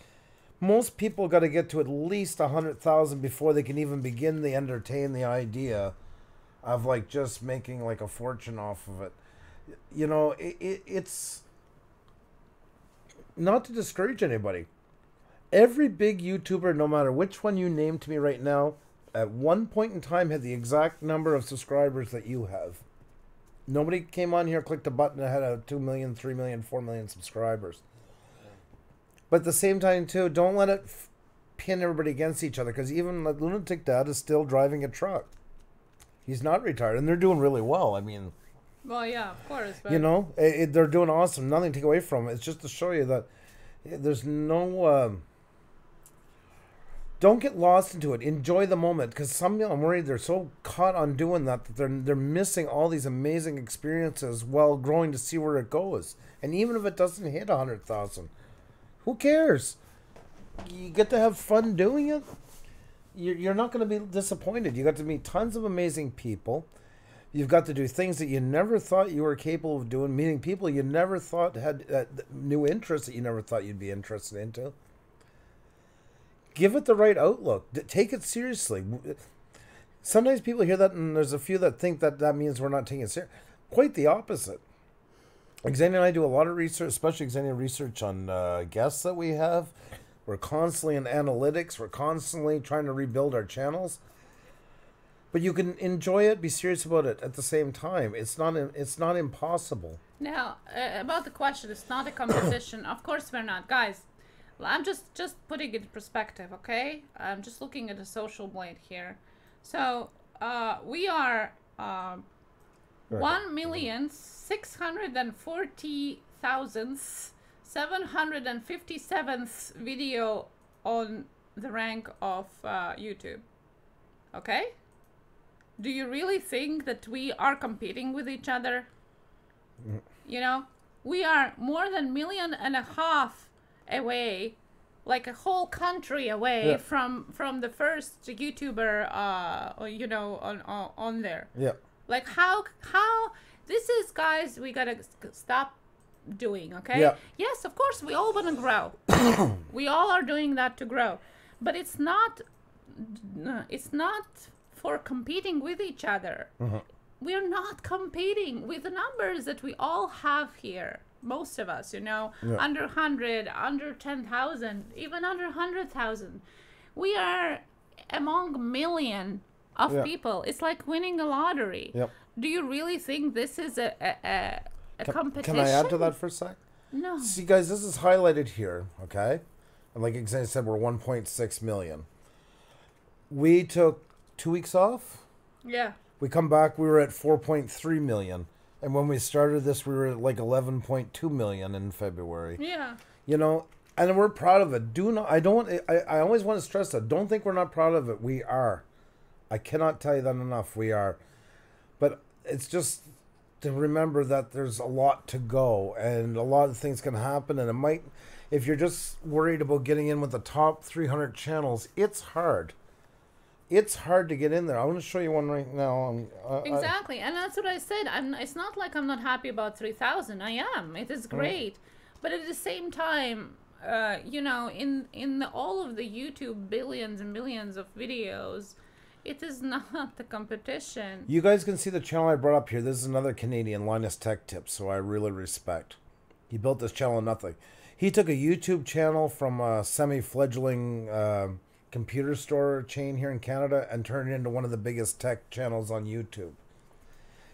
Most people got to get to at least one hundred thousand before they can even begin to entertain the idea of, like, just making, like, a fortune off of it. You know, it, it, it's not to discourage anybody. Every big YouTuber, no matter which one you name to me right now, at one point in time had the exact number of subscribers that you have. Nobody came on here, clicked a button, and had a two million, three million, four million subscribers. But at the same time, too, don't let it f pin everybody against each other, because even like Lunatic Dad is still driving a truck. He's not retired, and they're doing really well. I mean... Well, yeah, of course. But you know, it, it, they're doing awesome. Nothing to take away from it. It's just to show you that there's no... Um, don't get lost into it. Enjoy the moment, because some people, I'm worried they're so caught on doing that that they're, they're missing all these amazing experiences while growing to see where it goes. And even if it doesn't hit one hundred thousand, who cares? You get to have fun doing it. You're, you're not going to be disappointed. You got to meet tons of amazing people. You've got to do things that you never thought you were capable of doing, meeting people you never thought had uh, new interests that you never thought you'd be interested into. Give it the right outlook. Take it seriously. Sometimes people hear that, and there's a few that think that that means we're not taking it seriously. Quite the opposite. Xenia and I do a lot of research, especially Xenia research on uh, guests that we have. We're constantly in analytics. We're constantly trying to rebuild our channels. But you can enjoy it, be serious about it at the same time. It's not it's not impossible. Now, uh, about the question, it's not a competition. Of course we're not. Guys, I'm just, just putting it in perspective, okay? I'm just looking at the social blade here. So, uh, we are uh, one million six hundred forty thousand seven hundred fifty-seventh video on the rank of uh, YouTube, okay? Do you really think that we are competing with each other? Mm. You know, we are more than a million and a half away, like a whole country away yeah. from from the first YouTuber, uh, you know, on, on on there. Yeah. Like how how this is, guys. We gotta stop doing. Okay. Yeah. Yes, of course, we all wanna grow. We all are doing that to grow, but it's not. It's not. For competing with each other. Mm-hmm. We're not competing with the numbers that we all have here. Most of us, you know, yeah. under one hundred, under ten thousand, even under one hundred thousand. We are among a million of yeah. people. It's like winning a lottery. Yep. Do you really think this is a, a, a can, competition? Can I add to that for a sec? No. See, guys, this is highlighted here, okay? And like Xenia said, we're one point six million. We took two weeks off. Yeah. We come back, we were at four point three million. And when we started this, we were at like eleven point two million in February. Yeah. You know, and we're proud of it. Do not, I don't, I, I always want to stress that. Don't think we're not proud of it. We are. I cannot tell you that enough. We are. But it's just to remember that there's a lot to go and a lot of things can happen. And it might, if you're just worried about getting in with the top three hundred channels, it's hard. It's hard to get in there. I want to show you one right now. I, exactly, I, and that's what I said. I'm, it's not like I'm not happy about three thousand. I am. It is great. Right. But at the same time, uh, you know, in, in the, all of the YouTube billions and billions of videos, it is not the competition. You guys can see the channel I brought up here. This is another Canadian, Linus Tech Tips, who I really respect. He built this channel on nothing. He took a YouTube channel from a semi-fledgling... Uh, computer store chain here in Canada and turned it into one of the biggest tech channels on YouTube.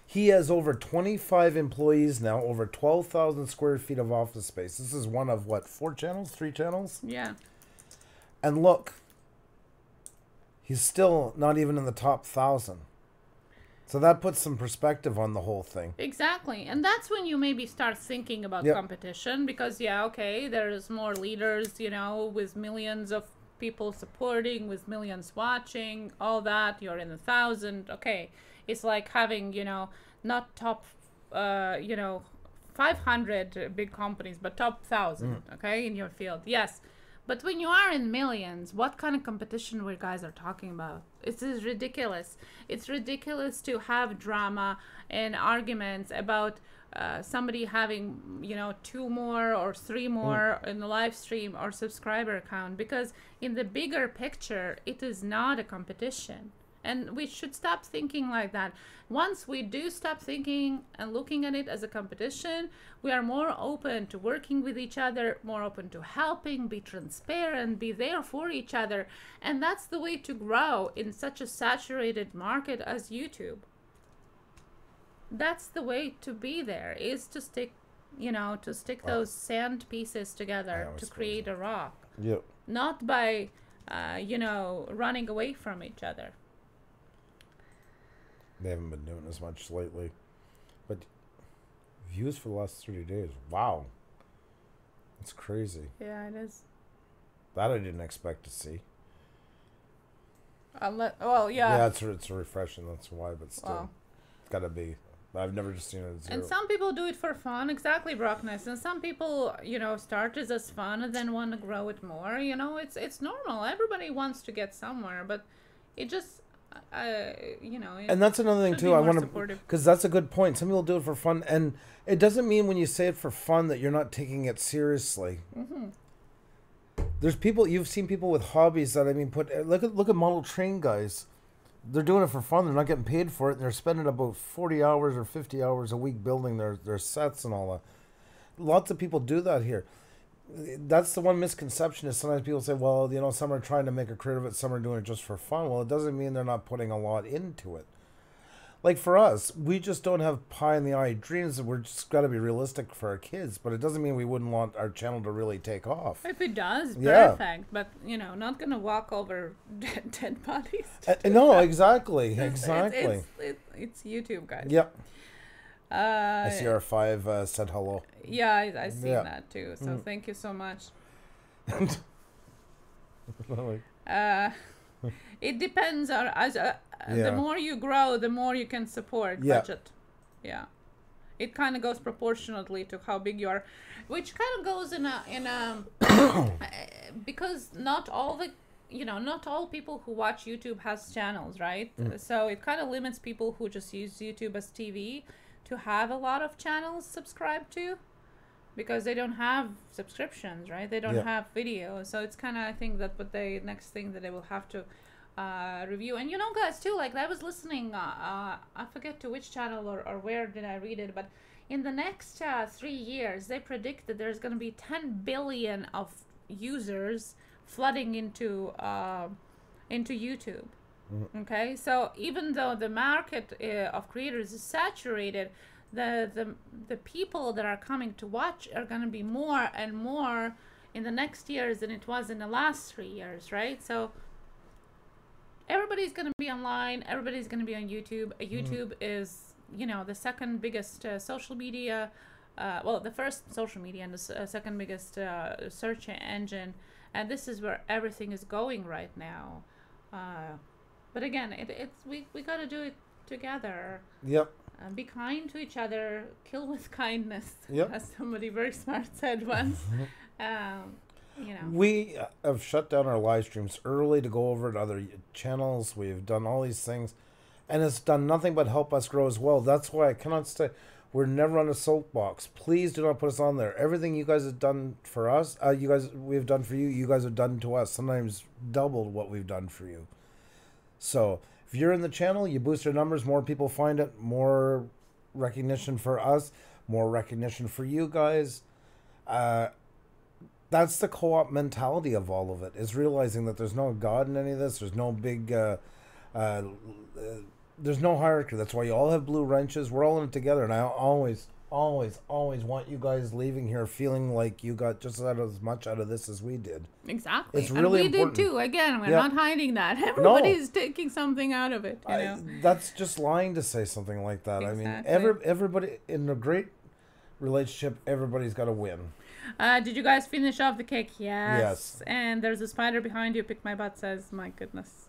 He has over twenty-five employees now, over twelve thousand square feet of office space. This is one of what, four channels, three channels? Yeah. And look, he's still not even in the top thousand. So that puts some perspective on the whole thing. Exactly. And that's when you maybe start thinking about yep. competition because, yeah, okay, there's more leaders, you know, with millions of people supporting, with millions watching, all that, you're in a thousand, okay. It's like having, you know, not top, uh, you know, five hundred big companies, but top thousand, mm. okay, in your field, yes. But when you are in millions, what kind of competition we guys are talking about? It is ridiculous. It's ridiculous to have drama and arguments about uh, somebody having, you know, two more or three more mm. in the live stream or subscriber count, because in the bigger picture, it is not a competition. And we should stop thinking like that. Once we do stop thinking and looking at it as a competition, we are more open to working with each other, more open to helping, be transparent, be there for each other. And that's the way to grow in such a saturated market as YouTube. That's the way to be there, is to stick, you know, to stick wow. those sand pieces together to create a rock. Yep. Not by, uh, you know, running away from each other. They haven't been doing as much lately, but Views for the last thirty days. Wow. That's crazy. Yeah, it is. That I didn't expect to see. Unless, well, yeah. Yeah, it's, it's refreshing. That's why, but still. Wow. It's got to be. I've never just seen it at zero. And some people do it for fun. Exactly, Brockness. And some people, you know, start it as fun and then want to grow it more. You know, it's it's normal. Everybody wants to get somewhere, but it just... Uh, you know, and that's another thing too. I want to, because that's a good point. Some people do it for fun, and it doesn't mean when you say it for fun that you're not taking it seriously. Mm-hmm. There's people, you've seen people with hobbies that I mean, put look at look at model train guys. They're doing it for fun. They're not getting paid for it, and they're spending about forty hours or fifty hours a week building their their sets and all that. Lots of people do that here. That's the one misconception is sometimes people say, well, you know, some are trying to make a career of it, some are doing it just for fun. Well, it doesn't mean they're not putting a lot into it. Like for us, we just don't have pie-in-the-eye dreams. We're just got to be realistic for our kids, but it doesn't mean we wouldn't want our channel to really take off. If it does, yeah. Perfect. But, you know, not going to walk over dead, dead bodies. Uh, no, that. exactly. Exactly. It's, it's, it's, it's YouTube, guys. Yep. Uh, S C R five uh, said hello. Yeah, I, I seen yeah. that too. So mm-hmm. thank you so much. uh, it depends. On, as, uh, yeah. The more you grow, the more you can support yeah. budget. Yeah, it kind of goes proportionately to how big you are, which kind of goes in a in a because not all the you know not all people who watch YouTube has channels, right? Mm. So it kind of limits people who just use YouTube as T V. To have a lot of channels subscribed to, because they don't have subscriptions, right? They don't yeah. have video, so it's kind of I think that what they next thing that they will have to uh, review. And you know, guys, too, like I was listening, uh, uh, I forget to which channel or or where did I read it, but in the next uh, three years, they predict that there's going to be ten billion of users flooding into uh, into YouTube. Okay, so even though the market uh, of creators is saturated, the, the the people that are coming to watch are going to be more and more in the next years than it was in the last three years, right? So everybody's going to be online. Everybody's going to be on YouTube. YouTube mm. is, you know, the second biggest uh, social media, uh, well, the first social media and the uh, second biggest uh, search engine. And this is where everything is going right now. Uh, But again, it, it's we we gotta do it together. Yep. Uh, be kind to each other. Kill with kindness. Yep. As somebody very smart said once. um, you know. We have shut down our live streams early to go over to other channels. We've done all these things, and it's done nothing but help us grow as well. That's why I cannot say we're never on a soapbox. Please do not put us on there. Everything you guys have done for us, uh, you guys we've done for you. You guys have done to us. Sometimes doubled what we've done for you. So if you're in the channel, you boost your numbers, more people find it, more recognition for us, more recognition for you guys. Uh, that's the co-op mentality of all of it, is realizing that there's no God in any of this. There's no big, uh, uh, uh, there's no hierarchy. That's why you all have blue wrenches. We're all in it together. And I always, always, always want you guys leaving here feeling like you got just as much out of this as we did. Exactly. It's really and we important. did too. Again, we're yeah. not hiding that. Everybody's no. taking something out of it. You I, know? That's just lying to say something like that. Exactly. I mean, every, everybody in a great relationship, everybody's got to win. Uh, did you guys finish off the cake? Yes. Yes. And there's a spider behind you. Pick my butt says, my goodness.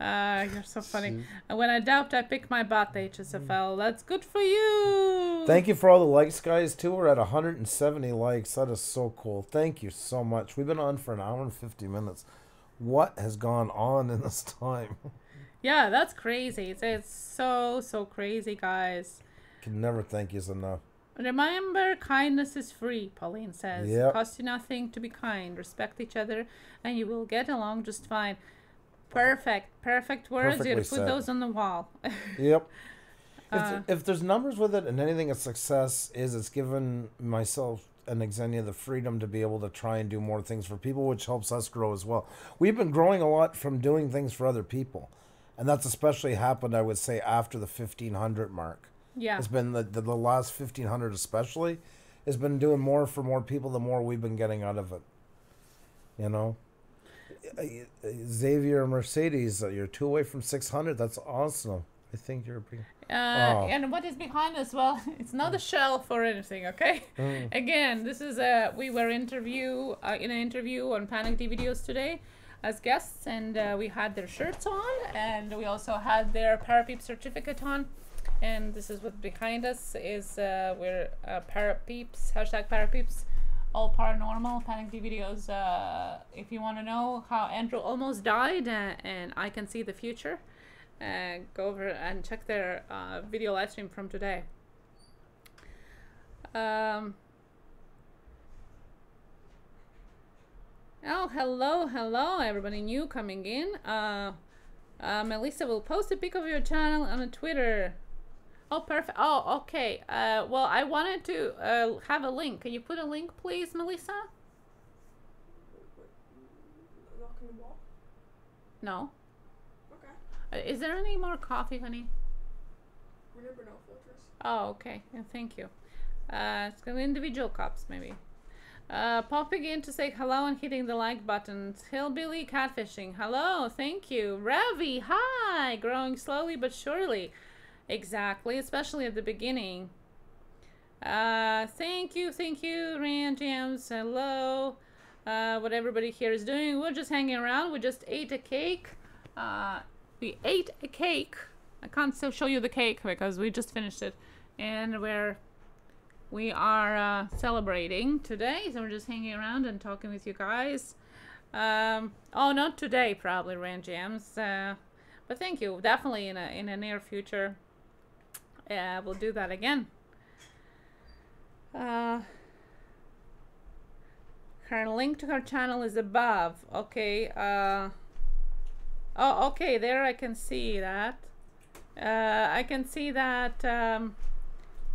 Uh, you're so funny. And when I doubt, I pick my butt, H S F L. That's good for you. Thank you for all the likes, guys, too. We're at one hundred seventy likes. That is so cool. Thank you so much. We've been on for an hour and fifty minutes. What has gone on in this time? Yeah, that's crazy. It's, it's so, so crazy, guys. Can never thank yous enough. Remember, kindness is free, Pauline says. Yep. It costs you nothing to be kind. Respect each other, and you will get along just fine. Perfect. Perfect words. Perfectly you put set. those on the wall. Yep. Uh, if, if there's numbers with it, and anything a success is, it's given myself and Xenia the freedom to be able to try and do more things for people, which helps us grow as well. We've been growing a lot from doing things for other people. And that's especially happened, I would say, after the fifteen hundred mark. Yeah. It's been the, the, the last fifteen hundred especially has been doing more for more people the more we've been getting out of it. You know? Xavier Mercedes, you're two away from six hundred. That's awesome. I think you're bringing. Uh, oh. And what is behind us? Well, it's not a shelf or anything, okay? Mm. Again, this is a we were interview uh, in an interview on Panic D Videos today as guests, and uh, we had their shirts on, and we also had their Parapeep certificate on, and this is what behind us is uh, we're uh, Parapeeps, hashtag Parapeeps, all paranormal Panic D Videos. Uh, if you want to know how Andrew almost died uh, and I can see the future. Uh, go over and check their uh, video live stream from today. Um, oh, hello, hello, everybody new coming in. Uh, uh, Melissa will post a pic of your channel on a Twitter. Oh, perfect. Oh, okay. Uh, well, I wanted to uh, have a link. Can you put a link, please, Melissa? No. Is there any more coffee, honey? Remember, no filters. Oh, okay. Yeah, thank you. Uh, it's going to be individual cups, maybe. Uh, popping in to say hello and hitting the like button. Hillbilly Catfishing. Hello. Thank you. Ravi. Hi. Growing slowly but surely. Exactly. Especially at the beginning. Uh, thank you. Thank you, Rand James. Hello. Uh, what everybody here is doing. We're just hanging around. We just ate a cake. Uh... We ate a cake. I can't still show you the cake because we just finished it, and we're we are uh, celebrating today. So we're just hanging around and talking with you guys. Um, oh, not today, probably, Rand Jams. Uh, but thank you. Definitely in a in a near future, uh, we'll do that again. Uh, her link to her channel is above. Okay. Uh, Oh, okay, there I can see that. Uh, I can see that. Um,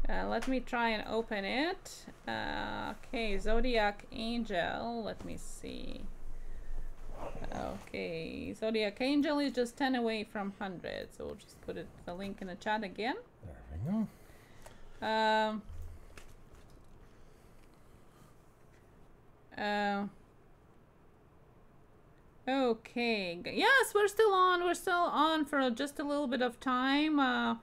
uh, let me try and open it. Uh, okay, Zodiac Angel. Let me see. Okay, Zodiac Angel is just ten away from one hundred. So we'll just put it, the link in the chat again. There we go. Um, uh, Okay, yes, we're still on. We're still on for just a little bit of time. Uh,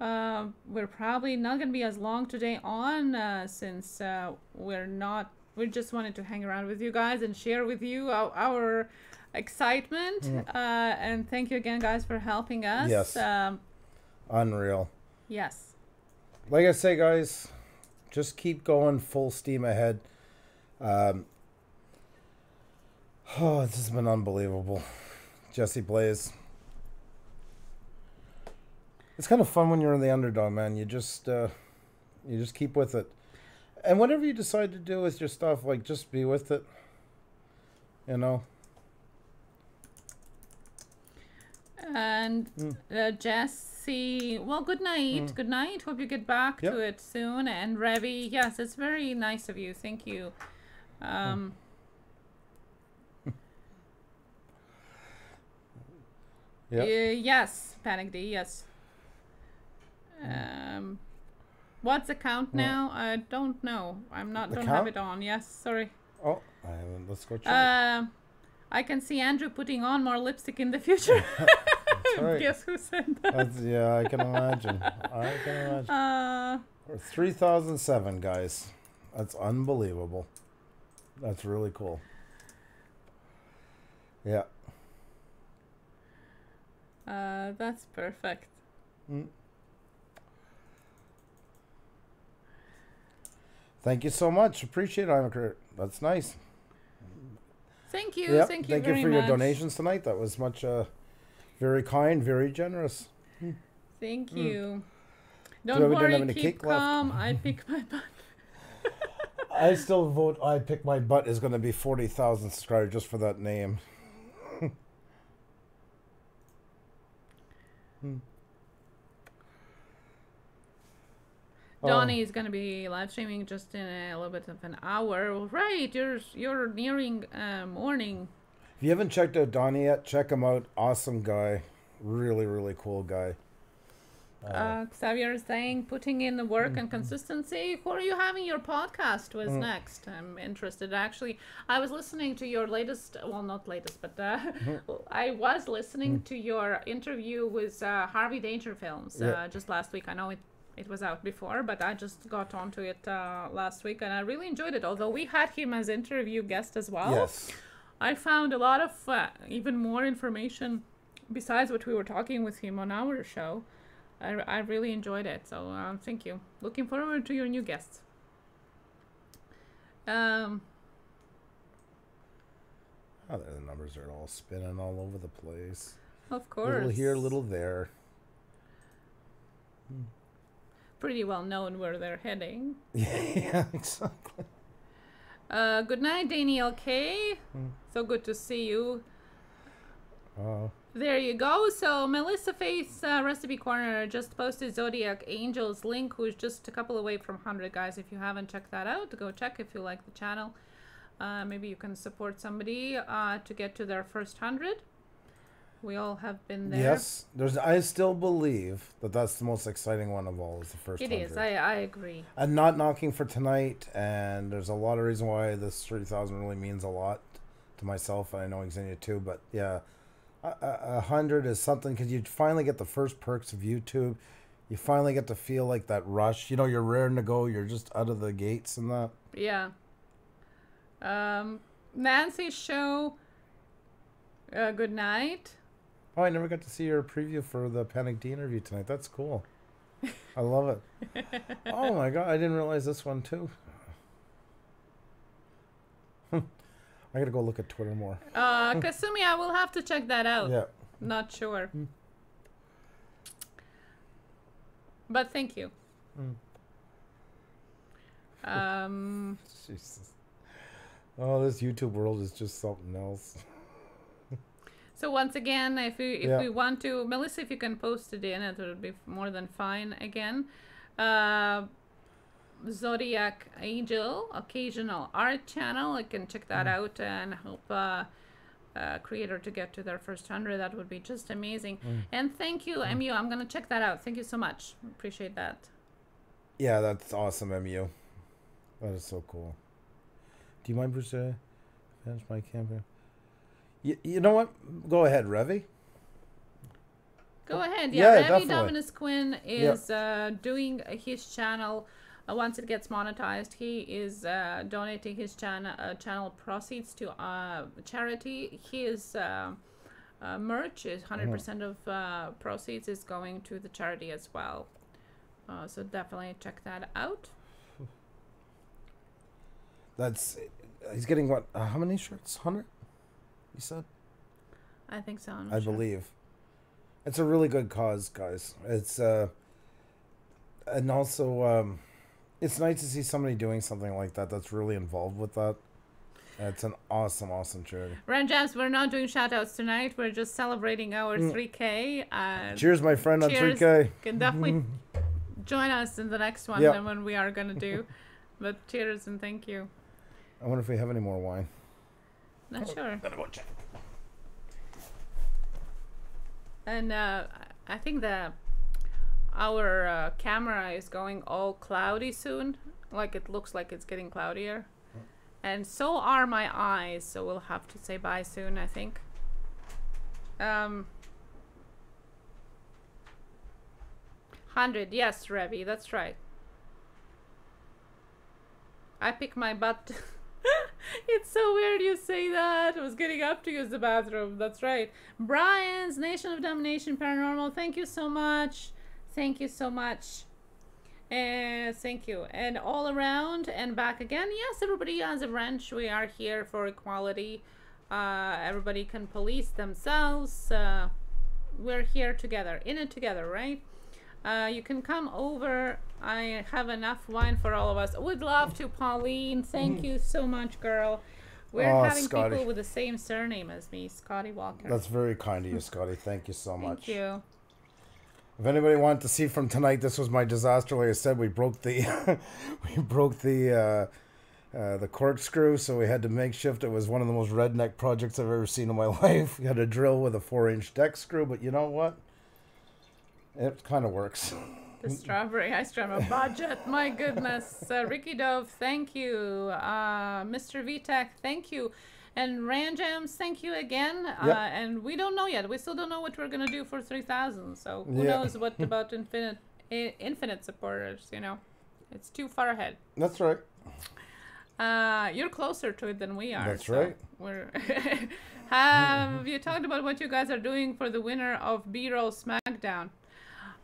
uh, we're probably not going to be as long today on uh, since uh, we're not, we just wanted to hang around with you guys and share with you our, our excitement. Mm. Uh, and thank you again, guys, for helping us. Yes. Um, Unreal. Yes. Like I say, guys, just keep going full steam ahead. Um, Oh, this has been unbelievable. Jesse Blaze. It's kind of fun when you're in the underdog, man. You just uh, you just keep with it. And whatever you decide to do with your stuff, like, just be with it. You know? And mm. uh, Jesse, well, good night. Mm. Good night. Hope you get back yep. to it soon. And Revi, yes, it's very nice of you. Thank you. Um... Mm. Yep. Uh, yes, Panic D, yes. Um, what's the count now? No. I don't know. I'm not, the don't count? have it on. Yes, sorry. Oh, I haven't. Let's go check. Um, I can see Andrew putting on more lipstick in the future. That's right. Guess who said that? That's, yeah, I can imagine. I can imagine. Uh, three thousand seven, guys. That's unbelievable. That's really cool. Yeah. Uh, that's perfect. Mm. Thank you so much. Appreciate it, Imacurt. That's nice. Thank you. Yep. Thank you Thank very you for much. your donations tonight. That was much, uh, very kind, very generous. Mm. Thank you. Mm. Don't worry, don't have keep calm. I pick my butt. I still vote I pick my butt is going to be forty thousand subscribers just for that name. Hmm. Donnie oh. is going to be live streaming just in a little bit of an hour. Right, you're you're nearing uh, morning. If you haven't checked out Donnie yet, check him out. Awesome guy, really really cool guy. Uh, Xavier is saying, putting in the work mm-hmm. and consistency. Who are you having your podcast with mm. next? I'm interested. Actually, I was listening to your latest, well, not latest, but uh, mm-hmm. I was listening mm. to your interview with uh, Harvey Danger Films yeah. uh, just last week. I know it, it was out before, but I just got onto it uh, last week, and I really enjoyed it. Although we had him as interview guest as well. Yes. I found a lot of uh, even more information besides what we were talking with him on our show. I, I really enjoyed it, so uh, thank you. Looking forward to your new guests. Um, oh, the numbers are all spinning all over the place. Of course. Little here, little there. Hmm. Pretty well known where they're heading. Yeah, exactly. Uh, good night, Daniel K. Hmm. So good to see you. Oh. Uh, There you go. So Melissa Faith's uh, Recipe Corner just posted Zodiac Angels link, who's just a couple away from one hundred, guys. If you haven't checked that out, go check if you like the channel. Uh, maybe you can support somebody uh, to get to their first one hundred. We all have been there. Yes. There's, I still believe that that's the most exciting one of all is the first one. It one hundred. Is. I, I agree. I'm not knocking for tonight, and there's a lot of reason why this thirty thousand really means a lot to myself. And I know Xenia too, but yeah. A hundred is something because you finally get the first perks of YouTube. You finally get to feel like that rush. You know, you're raring to go. You're just out of the gates and that. Yeah. Um, Nancy's show. Uh, good night. Oh, I never got to see your preview for the Panic D interview tonight. That's cool. I love it. Oh my god, I didn't realize this one too. I gotta go look at Twitter more. Uh, Kasumi, I will have to check that out. Yeah. Not sure. Mm. But thank you. Mm. Um, Jesus. Oh, this YouTube world is just something else. So once again, if we if yeah. we want to, Melissa, if you can post it in, it would be more than fine. Again. Uh, Zodiac Angel Occasional Art Channel. I can check that mm. out and help uh, a creator to get to their first one hundred. That would be just amazing. Mm. And thank you, mm. M U. I'm going to check that out. Thank you so much. Appreciate that. Yeah, that's awesome, M U. That is so cool. Do you mind, Bruce? Uh, finish my camera. You, you know what? Go ahead, Revy. Go ahead. Yeah, yeah Revy Dominus Quinn is yeah. uh, doing his channel. Uh, once it gets monetized, he is uh, donating his channel uh, channel proceeds to uh, charity. His uh, uh, merch is one hundred percent of uh, proceeds is going to the charity as well. Uh, so definitely check that out. That's he's getting what? Uh, how many shirts? one hundred? You said? I think so. I'm I sure. believe it's a really good cause, guys. It's uh, and also. Um, It's nice to see somebody doing something like that that's really involved with that. It's an awesome, awesome charity. Ren James, we're not doing shout-outs tonight. We're just celebrating our mm. three K. Uh, cheers, my friend, cheers. On three K. Can definitely join us in the next one yep. than when we are going to do. But cheers and thank you. I wonder if we have any more wine. Not oh, sure. Gotta go check. And uh, I think the... Our uh, camera is going all cloudy soon. Like it looks like it's getting cloudier. Mm. And so are my eyes. So we'll have to say bye soon, I think. Um, one hundred. Yes, Revy. That's right. I pick my butt. It's so weird you say that. I was getting up to use the bathroom. That's right. Brian's Nation of Domination Paranormal. Thank you so much. Thank you so much. Uh, thank you. And all around and back again. Yes, everybody has a wrench. We are here for equality. Uh, everybody can police themselves. Uh, we're here together. In it together, right? Uh, you can come over. I have enough wine for all of us. Would love to, Pauline. Thank mm. you so much, girl. We're oh, having Scotty. people with the same surname as me, Scotty Walker. That's very kind of you, Scotty. Thank you so much. Thank you. If anybody wanted to see from tonight, this was my disaster. Like I said, we broke the we broke the uh, uh, the corkscrew, so we had to makeshift. It was one of the most redneck projects I've ever seen in my life. We had a drill with a four-inch deck screw, but you know what? It kind of works. The strawberry ice cream, a budget, my goodness. Uh, Ricky Dove, thank you. Uh, Mister Vitek, thank you. And Ranjams, thank you again. Yep. Uh, and we don't know yet. We still don't know what we're going to do for three thousand. So who yeah. knows what about infinite I infinite supporters, you know. It's too far ahead. That's right. Uh, you're closer to it than we are. That's so right. We're Have you talked about what you guys are doing for the winner of B-Roll SmackDown?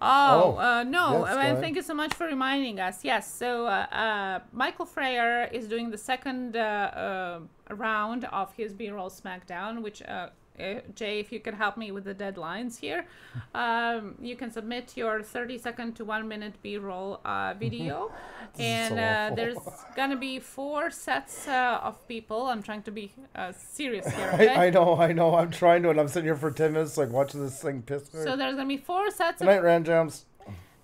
Oh, oh uh, no. Well, thank you so much for reminding us. Yes, so uh, uh, Michael Frayer is doing the second uh, uh, round of his B-Roll SmackDown, which, uh, uh, Jay, if you could help me with the deadlines here. Um, you can submit your thirty-second to one-minute B-Roll uh, video. And uh, there's going to be four sets uh, of people. I'm trying to be uh, serious here. Okay? I, I know, I know. I'm trying to, and I'm sitting here for ten minutes, like watching this thing piss me. So there's going to be four sets. Good night, Ranjams.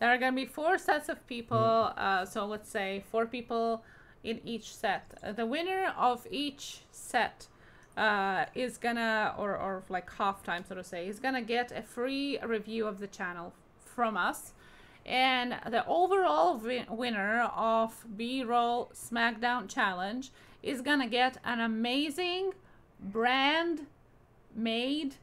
There are going to be four sets of people. Mm. Uh, so let's say four people in each set. Uh, the winner of each set uh, is going to, or, or like half time, so to say, is going to get a free review of the channel from us. And the overall win winner of B-Roll SmackDown Challenge is going to get an amazing brand-made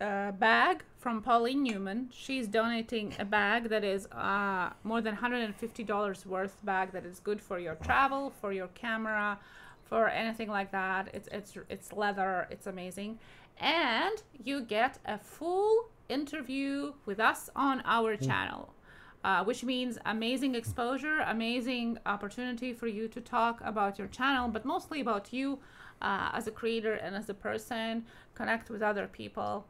uh, bag from Pauline Newman. She's donating a bag that is uh, more than one hundred fifty dollars worth bag that is good for your travel, for your camera, for anything like that. It's, it's, it's leather. It's amazing. And you get a full interview with us on our mm. channel. Uh, which means amazing exposure, amazing opportunity for you to talk about your channel, but mostly about you uh, as a creator and as a person, connect with other people.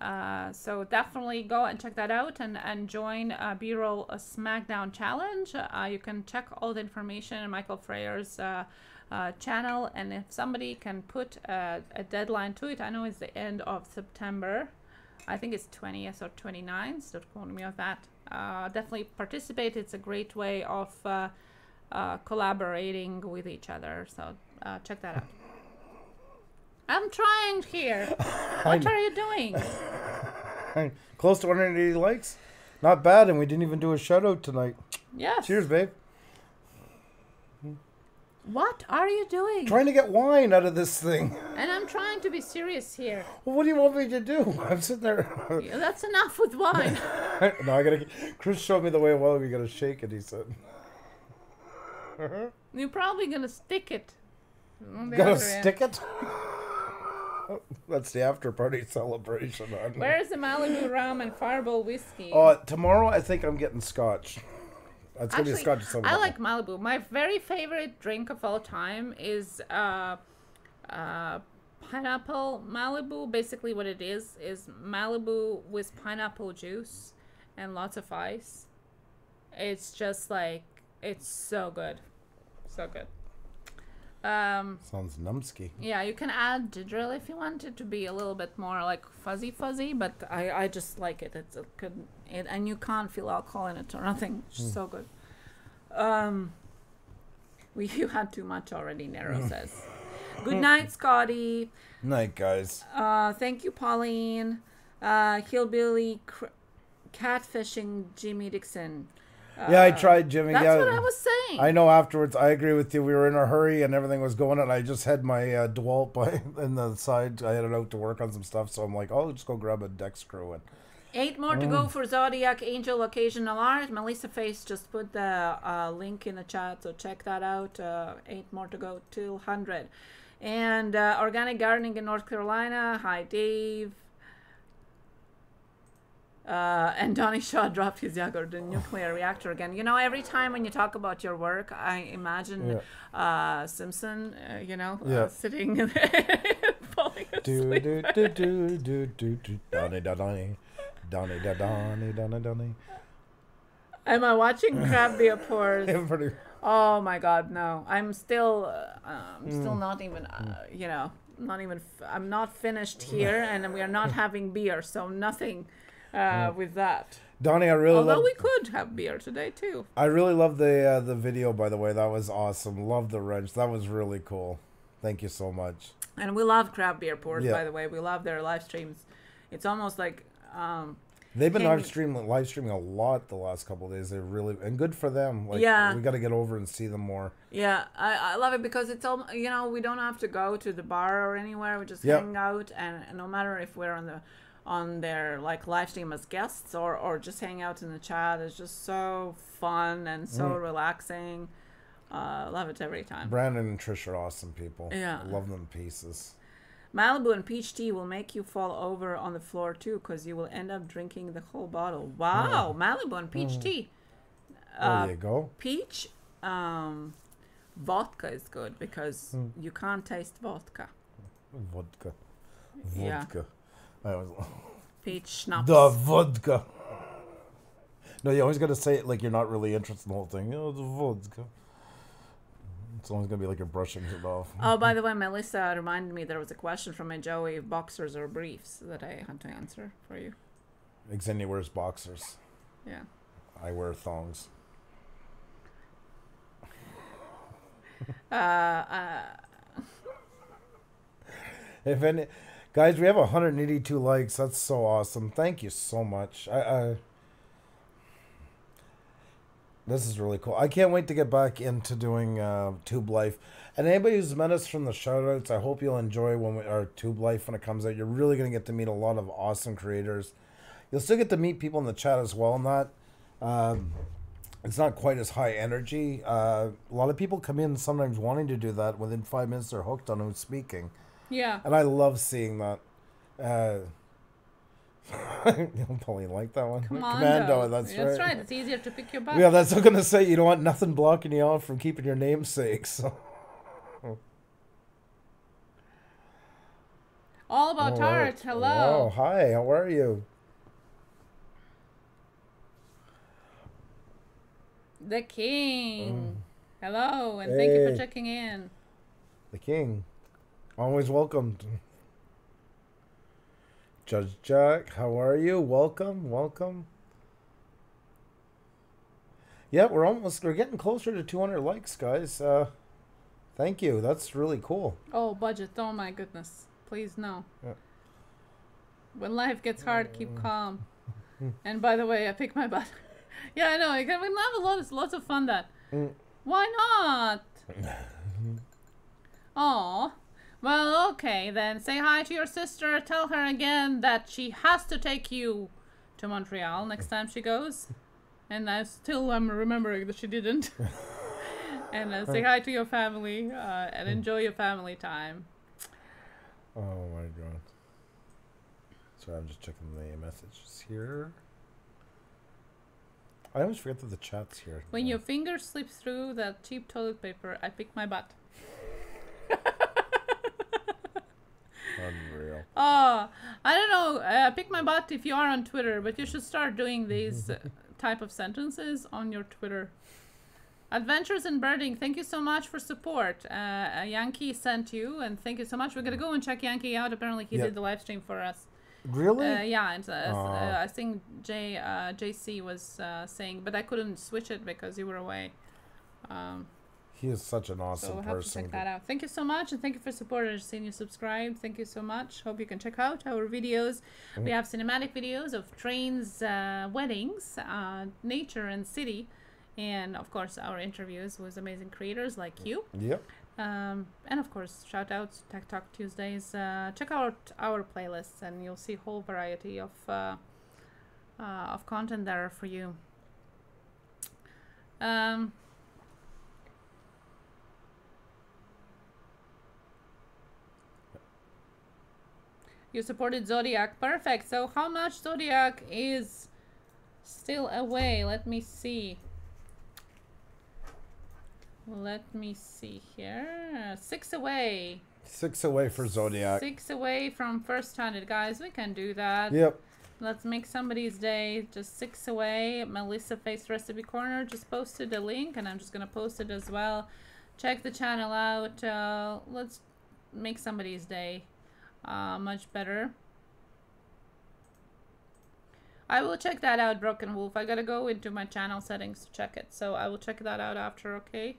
Uh, so definitely go and check that out and, and join uh, B-Roll SmackDown Challenge. Uh, you can check all the information in Michael Frayer's uh, uh, channel, and if somebody can put a, a deadline to it, I know it's the end of September. I think it's twentieth or twenty-ninth, so don't quote me on that. Uh, definitely participate. It's a great way of uh, uh, collaborating with each other. So uh, check that out. I'm trying here. What are you doing? Close to one hundred eighty likes. Not bad, and we didn't even do a shout out tonight. Yes. Cheers, babe. What are you doing? Trying to get wine out of this thing. And I'm trying to be serious here. Well, what do you want me to do? I'm sitting there. Yeah, that's enough with wine. No, I gotta. Chris showed me the way. Well, we gotta shake it. He said. You're probably gonna stick it. Gotta stick end. it. That's the after party celebration. Where's the Malibu rum and Fireball whiskey? Oh, uh, tomorrow I think I'm getting scotch. It's Actually, gonna be scotch I like Malibu. My very favorite drink of all time is uh, uh, pineapple Malibu. Basically what it is, is Malibu with pineapple juice and lots of ice. It's just like, it's so good. So good. Um, Sounds numsky. Yeah, you can add ginger if you want it to be a little bit more like fuzzy fuzzy, but I, I just like it. It's a good, it, and you can't feel alcohol in it or nothing. It's mm. so good. Um, we You had too much already, Nero mm. says. Good night, Scotty. Night, guys. Uh, thank you, Pauline. Uh, Hillbilly cr catfishing Jimmy Dixon. Yeah, uh, I tried, Jimmy. That's yeah. what I was saying. I know afterwards. I agree with you. We were in a hurry and everything was going on. And I just had my uh, DeWalt by, in the side. I headed out to work on some stuff. So I'm like, oh, just go grab a deck screw. And Eight more mm. to go for Zodiac Angel Occasional Art. Melissa Face just put the uh, link in the chat. So check that out. Uh, eight more to go till one hundred. And uh, Organic Gardening in North Carolina. Hi, Dave. Uh, and Donnie Shaw dropped his Jaeger, the nuclear reactor again. You know, every time when you talk about your work, I imagine yeah. uh, Simpson, uh, you know, yeah. uh, sitting there falling asleep. Do, do, do, do, do, do. Donnie, da, Donnie, Donnie, da, Donnie, Donnie, Donnie. Am I watching Crab Beer Pours? Yeah, oh, my God, no. I'm still, uh, I'm still mm. not even, uh, mm. you know, not even, f I'm not finished here, and we are not having beer, so nothing. Uh, mm. With that, Donnie, I really although love, we could have beer today too. I really love the uh, the video, by the way. That was awesome. Love the wrench. That was really cool. Thank you so much. And we love Crab Beer Pours, yeah. by the way. We love their live streams. It's almost like um, They've been live streaming, live streaming a lot the last couple of days. They're really, and good for them. Like, yeah, we got to get over and see them more. Yeah, I, I love it because it's all, you know, we don't have to go to the bar or anywhere. We just yep. hang out, and, and no matter if we're on the on their like live stream as guests or or just hang out in the chat, it's just so fun and so mm. relaxing. Uh, love it every time. Brandon and Trish are awesome people. Yeah, I love them pieces. Malibu and peach tea will make you fall over on the floor too, because you will end up drinking the whole bottle. Wow, mm. Malibu and peach mm. tea. Uh, there you go. Peach um, vodka is good because mm. you can't taste vodka. Vodka. Vodka. Yeah. I was peach schnapps. The vodka. No, you always got to say it like you're not really interested in the whole thing. Oh, the vodka. It's always going to be like you're brushing it off. Oh, by the way, Melissa reminded me there was a question from a Joey, boxers or briefs, that I had to answer for you. Xenia wears boxers. Yeah. I wear thongs. uh, uh. If any, guys, we have one hundred eighty-two likes. That's so awesome. Thank you so much. I... I This is really cool. I can't wait to get back into doing uh, Tube Life. And anybody who's met us from the shoutouts, I hope you'll enjoy when we, our Tube Life when it comes out. You're really going to get to meet a lot of awesome creators. You'll still get to meet people in the chat as well. Not, uh, it's not quite as high energy. Uh, a lot of people come in sometimes wanting to do that. Within five minutes, they're hooked on who's speaking. Yeah. And I love seeing that. Uh, You'll probably like that one. Commando, Commando that's, that's right. That's right. It's easier to pick your butt. Yeah, that's what I'm going to say. You don't want nothing blocking you off from keeping your namesake. So. All About oh, Art. Right. Hello. Oh, hi. How are you? The King. Mm. Hello, and hey. Thank you for checking in. The King. Always welcomed. Judge Jack, how are you? Welcome, welcome. Yeah, we're almost, we're getting closer to two hundred likes, guys. Uh, thank you. That's really cool. Oh, budget. Oh, my goodness. Please, no. Yeah. When life gets hard, keep calm. And by the way, I picked my butt. Yeah, I know. We can have a lot of, lots of fun that. Mm. Why not? Aw. Well, okay, then say hi to your sister. Tell her again that she has to take you to Montreal next time she goes. And I still am remembering that she didn't. And uh, say hi to your family uh, and enjoy your family time. Oh, my God. Sorry, I'm just checking the messages here. I always forget that the chat's here. When your finger slips through that cheap toilet paper, I pick my butt. Unreal. Oh, I don't know. Uh, pick my butt if you are on Twitter, but you should start doing these type of sentences on your Twitter. Adventures in Birding, thank you so much for support. Uh, Yankee sent you, and thank you so much. We're going to go and check Yankee out. Apparently, he yep. did the live stream for us. Really? Uh, yeah, and uh, uh, I think J, uh, J C was uh, saying, but I couldn't switch it because you were away. Um, He is such an awesome so we'll have person. To check that out. Thank you so much, and thank you for supporting us. Seeing you subscribe. Thank you so much. Hope you can check out our videos. Mm. We have cinematic videos of trains, uh, weddings, uh, nature, and city, and of course our interviews with amazing creators like you. Yep. Um, and of course, shout outs, Tech Talk Tuesdays. Uh, check out our playlists, and you'll see a whole variety of uh, uh, of content there for you. Um. You supported Zodiac. Perfect. So how much Zodiac is still away? Let me see. Let me see here. Six away. Six away for Zodiac. Six away from first hundred. Guys, we can do that. Yep. Let's make somebody's day. Just six away. Melissa Face Recipe Corner just posted a link, and I'm just going to post it as well. Check the channel out. Uh, let's make somebody's day. Uh, much better. I will check that out, Broken Wolf. I gotta go into my channel settings to check it, so I will check that out after, okay?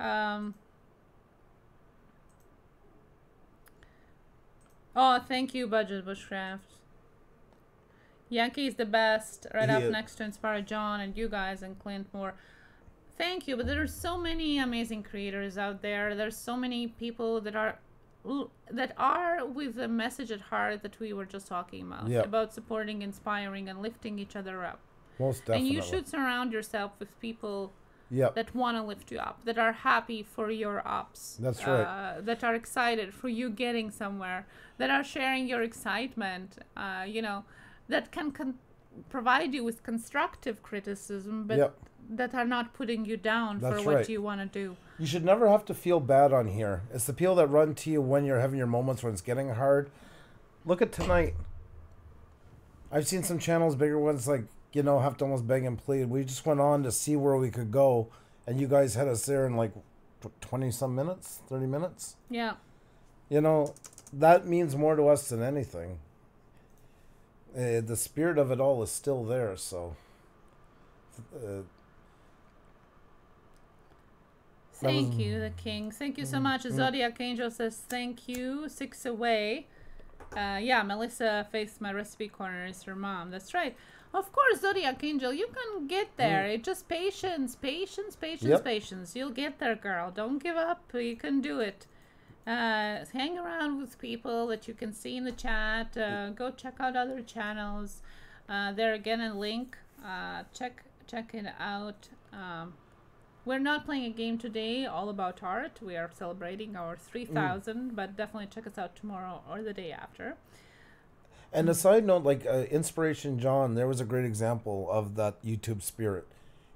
Um. Oh, thank you, Budget Bushcraft. Yankees the best. Right yeah. up next to Inspire John and you guys and Clint Moore. Thank you. But there are so many amazing creators out there. There's so many people that are that are with the message at heart that we were just talking about. Yeah. About supporting, inspiring, and lifting each other up. Most definitely. And you should surround yourself with people yeah. that want to lift you up, that are happy for your ups. That's uh, right. That are excited for you getting somewhere, that are sharing your excitement, uh, you know, that can con provide you with constructive criticism, but yep. that are not putting you down That's for what right. you want to do. You should never have to feel bad on here. It's the people that run to you when you're having your moments when it's getting hard. Look at tonight. I've seen some channels, bigger ones, like, you know, have to almost beg and plead. We just went on to see where we could go, and you guys had us there in like twenty some minutes, thirty minutes. Yeah. You know, that means more to us than anything. Uh, the spirit of it all is still there, so. Uh, thank you, the King. Thank you so much. Yeah. Zodiac Angel says thank you. Six away. Uh, yeah, Melissa faced my recipe corner. It's her mom. That's right. Of course, Zodiac Angel, you can get there. Mm. It's just patience, patience, patience, yep. patience. You'll get there, girl. Don't give up. You can do it. Uh, hang around with people that you can see in the chat. Uh, go check out other channels. Uh, there again a link. Uh, check check it out. Um, we're not playing a game today. All about art. We are celebrating our three thousand. Mm. But definitely check us out tomorrow or the day after. And a side note, like uh, Inspiration John, there was a great example of that YouTube spirit.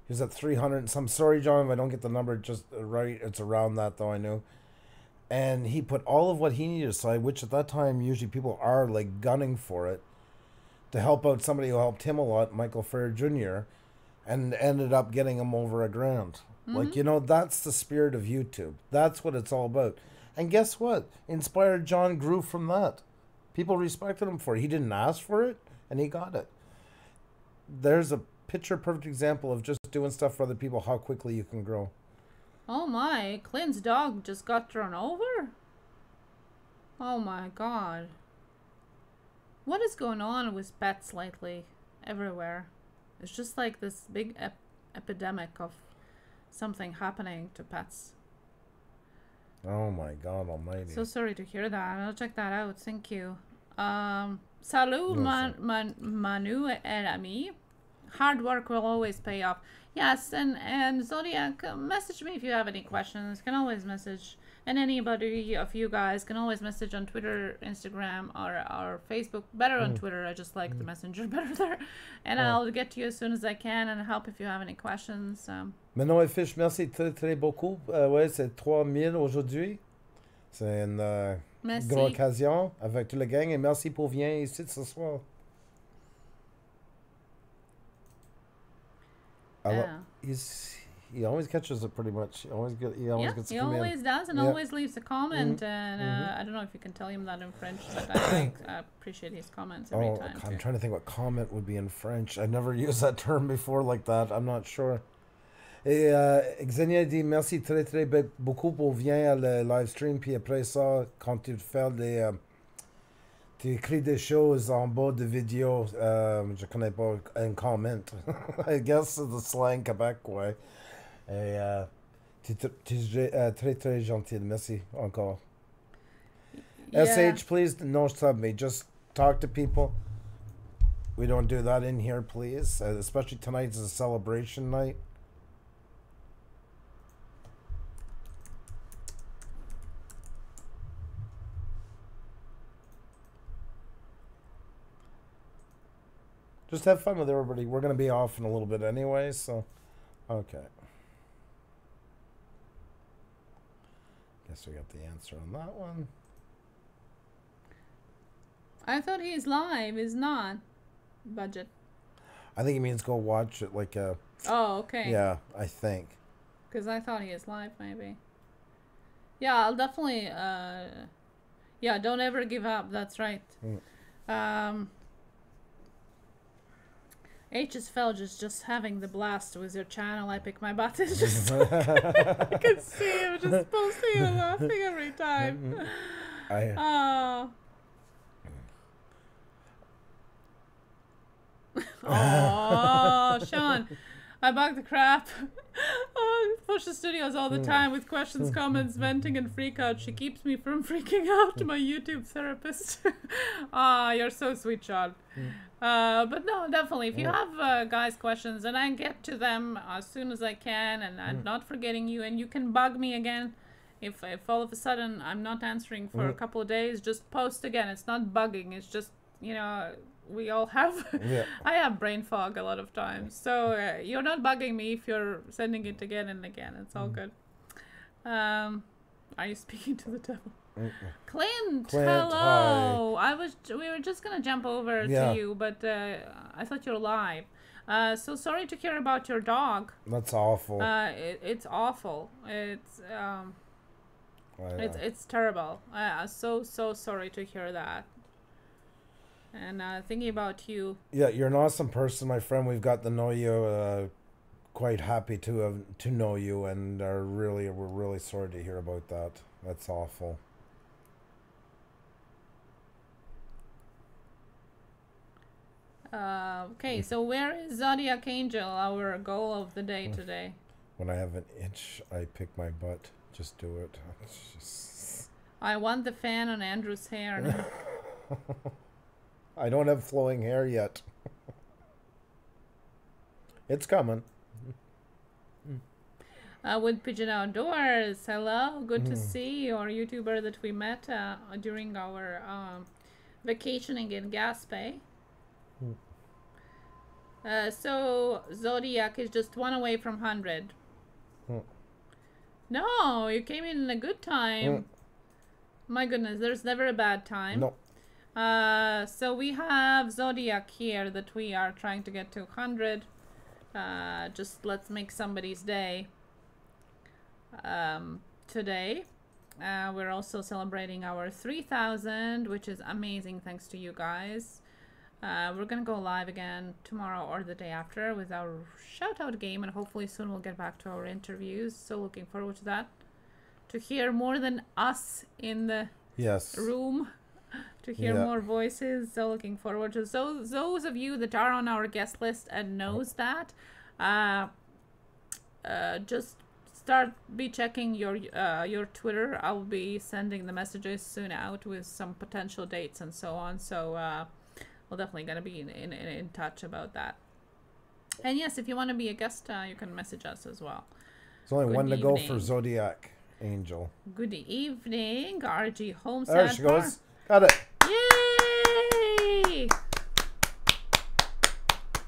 He was at three hundred and some. Sorry, John, if I don't get the number just right. It's around that, though, I knew. And he put all of what he needed aside, which at that time, usually people are, like, gunning for it, to help out somebody who helped him a lot, Michael Fair Junior, and ended up getting him over a grand. Mm-hmm. Like, you know, that's the spirit of YouTube. That's what it's all about. And guess what? Inspired John grew from that. People respected him for it. He didn't ask for it, and he got it. There's a picture-perfect example of just doing stuff for other people, how quickly you can grow. Oh, my. Clint's dog just got thrown over? Oh, my God. What is going on with pets lately? Everywhere. It's just like this big ep epidemic of something happening to pets. Oh my God almighty. So sorry to hear that. I'll check that out. Thank you. Um, Salud, man, man, Manu and Ami. Hard work will always pay off. Yes, and, and Zodiac, message me if you have any questions. Can always message. And anybody of you guys can always message on Twitter, Instagram, or, or Facebook. Better on mm. Twitter. I just like mm. the messenger better there. And oh. I'll get to you as soon as I can and help if you have any questions. Um, Manon Fish, merci très très beaucoup. Uh, ouais, c'est trois mille aujourd'hui. C'est une uh, grande occasion avec tout le gang. Et merci pour venir ici ce soir. Yeah. He's, he always catches it pretty much. He always, get, he always yeah, gets he always in. does and yeah. always leaves a comment. Mm-hmm. And uh, mm-hmm. I don't know if you can tell him that in French, but I, think, I appreciate his comments every oh, time. I'm too. trying to think what comment would be in French. I never used that term before like that. I'm not sure. Et uh, Xenia dit merci très très beaucoup pour venir à le live stream. Puis après ça, quand tu fais des, um, tu écris des choses en bas de vidéo, um, je connais pas un comment. I guess the slang Quebec way. Et uh, tu, tu, tu uh, très très gentil. Merci encore. Yeah. S H, please no sub me. Just talk to people. We don't do that in here, please. Uh, especially tonight's a celebration night. Just have fun with everybody. We're going to be off in a little bit anyway, so... Okay. Guess we got the answer on that one. I thought he's live. Is not. Budget. I think he means go watch it like a... Oh, okay. Yeah, I think. Because I thought he is live, maybe. Yeah, I'll definitely... Uh, yeah, don't ever give up. That's right. Mm. Um... H S F L is just having the blast with your channel. I pick my buttons just so I can see him just posting and laughing every time. I, uh, Oh, Sean, I bug the crap. Oh, Push the Studios all the time with questions, comments, venting, and freak out. She keeps me from freaking out to my YouTube therapist. Ah, you're so sweet, Sean. Uh, but no, definitely, if you have uh, guys' questions, and I get to them as soon as I can, and I'm not forgetting you, and you can bug me again. If, if all of a sudden I'm not answering for a couple of days, just post again. It's not bugging. It's just, you know, we all have. Yeah. I have brain fog a lot of times. So uh, you're not bugging me if you're sending it again and again. It's all mm. good. Um, are you speaking to the devil? Mm-mm. Clint, Clint, hello. Hi. I was. We were just going to jump over yeah. to you, but uh, I thought you were live. Uh, so sorry to hear about your dog. That's awful. Uh, it, it's awful. It's... Um, It's, it's terrible. I'm so, so sorry to hear that. And uh, thinking about you. Yeah, you're an awesome person, my friend. We've got to know you. Uh, quite happy to have, to know you, and are really we're really sorry to hear about that. That's awful. Uh, okay, so where is Zodiac Angel, our goal of the day today? When I have an itch, I pick my butt. Just do it. Just... I want the fan on Andrew's hair. I don't have flowing hair yet. It's coming. Uh, with Pigeon Outdoors. Hello. Good mm. to see you. Our YouTuber that we met uh, during our um, vacationing in Gaspé. Mm. Uh, so Zodiac is just one away from one hundred. Mm. No, you came in a good time. Mm. My goodness, there's never a bad time. No. Uh, so we have Zodiac here that we are trying to get to one hundred. Uh, just let's make somebody's day um, today. Uh, we're also celebrating our three thousand, which is amazing thanks to you guys. Uh, we're going to go live again tomorrow or the day after with our shout-out game, and hopefully soon we'll get back to our interviews. So looking forward to that. To hear more than us in the yes. room, to hear yeah. more voices. So looking forward to so those of you that are on our guest list and knows that, uh, uh, just start be checking your uh, your Twitter. I'll be sending the messages soon out with some potential dates and so on. So. Uh, We're definitely going to be in, in, in touch about that. And yes, if you want to be a guest, uh, you can message us as well. There's only Good one evening. to go for Zodiac Angel. Good evening, R G Holmes. There she goes. Got it. Yay!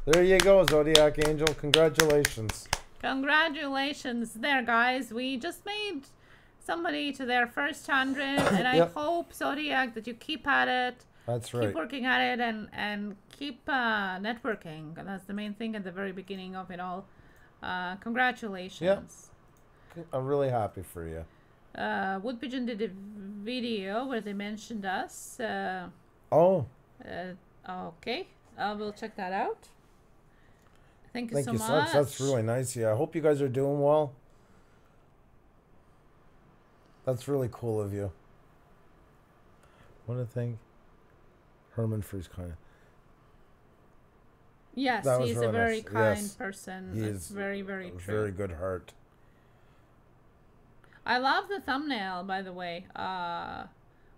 There you go, Zodiac Angel. Congratulations. Congratulations. There, guys. We just made somebody to their first hundred. And I yep. hope, Zodiac, that you keep at it. That's right. Keep working at it and, and keep uh, networking. That's the main thing at the very beginning of it all. Uh, congratulations. Yeah. I'm really happy for you. Uh, Wood Pigeon did a video where they mentioned us. Uh, oh. Uh, okay. Uh, we'll check that out. Thank you Thank so you much. So, that's really nice. Yeah, I hope you guys are doing well. That's really cool of you. What a thing. Herman Freeze kind of. Yes, he's really a very nice. kind yes. person. He That's is very, very true. Very good heart. I love the thumbnail, by the way. Uh,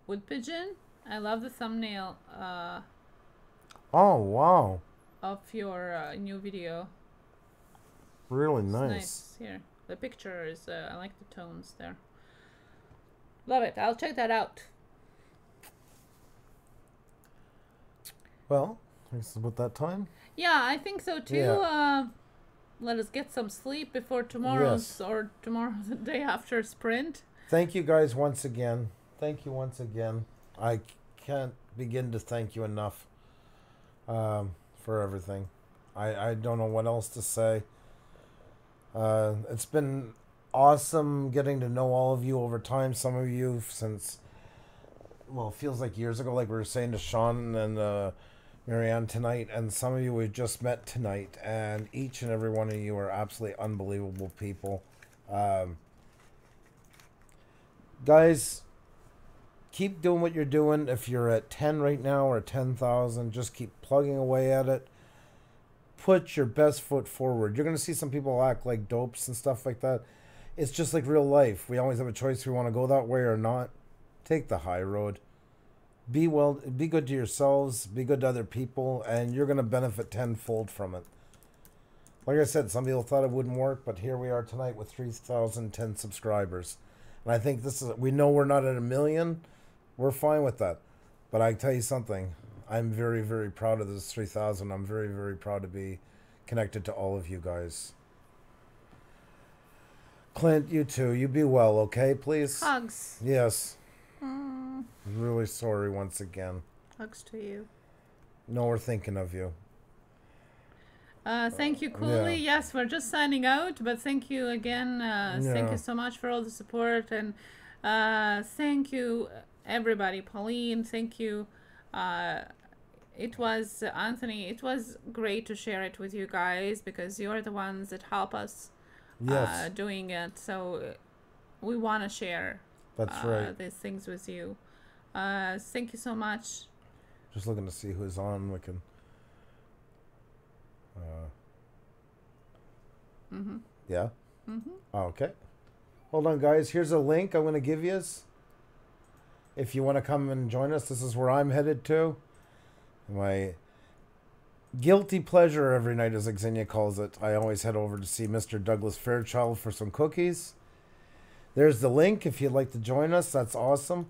Wood Pigeon, I love the thumbnail. Uh, oh, wow. Of your uh, new video. Really nice. nice. Here, the picture is, uh, I like the tones there. Love it. I'll check that out. Well, I think it's about that time. Yeah, I think so too. Yeah. Uh, let us get some sleep before tomorrow's yes. or tomorrow's the day after sprint. Thank you guys once again. Thank you once again. I can't begin to thank you enough um, for everything. I, I don't know what else to say. Uh, it's been awesome getting to know all of you over time. Some of you since, well, it feels like years ago, like we were saying to Sean and uh, Marianne tonight, and some of you we just met tonight, and each and every one of you are absolutely unbelievable people. Um, guys, keep doing what you're doing. If you're at ten right now or ten thousand, just keep plugging away at it. put your best foot forward. You're going to see some people act like dopes and stuff like that. It's just like real life. We always have a choice if we want to go that way or not. Take the high road. Be well. Be good to yourselves. Be good to other people, and you're going to benefit tenfold from it. Like I said, some people thought it wouldn't work, but here we are tonight with three thousand ten subscribers. And I think this is, we know we're not at a million. We're fine with that. But I tell you something, I'm very, very proud of this three thousand. I'm very, very proud to be connected to all of you guys. Clint, you too. You be well, okay, please? Hugs. Yes. Mm. I'm really sorry once again. Hugs to you. No, we're thinking of you. Uh, thank you, Cooley. Yeah. Yes, we're just signing out, but thank you again. Uh, yeah. Thank you so much for all the support, and uh, thank you, everybody. Pauline, thank you. Uh, it was, Anthony, it was great to share it with you guys, because you're the ones that help us yes. uh, doing it. So we want to share That's uh, right. these things with you. Uh, thank you so much. Just looking to see who's on. We can... Uh, mm-hmm. Yeah. Mm-hmm. Okay. Hold on, guys. Here's a link I'm going to give you. If you want to come and join us, this is where I'm headed to. My guilty pleasure every night, as Xenia calls it. I always head over to see Mister Douglas Fairchild for some cookies. There's the link if you'd like to join us. That's awesome.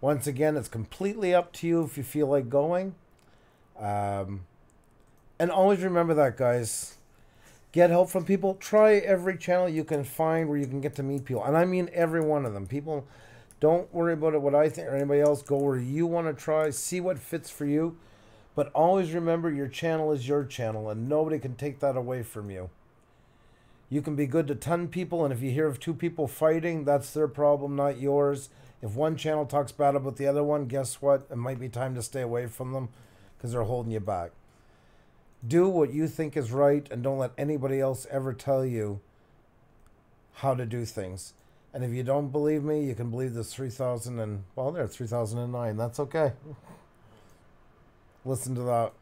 Once again, it's completely up to you if you feel like going. Um... And always remember that, guys. Get help from people. Try every channel you can find where you can get to meet people. And I mean every one of them. People, don't worry about it, what I think or anybody else. Go where you want to try. See what fits for you. But always remember your channel is your channel, and nobody can take that away from you. You can be good to ten people, and if you hear of two people fighting, that's their problem, not yours. If one channel talks bad about the other one, guess what? It might be time to stay away from them because they're holding you back. Do what you think is right, and don't let anybody else ever tell you how to do things. And if you don't believe me, you can believe this three thousand and, well, there, three thousand nine. That's okay. Listen to that.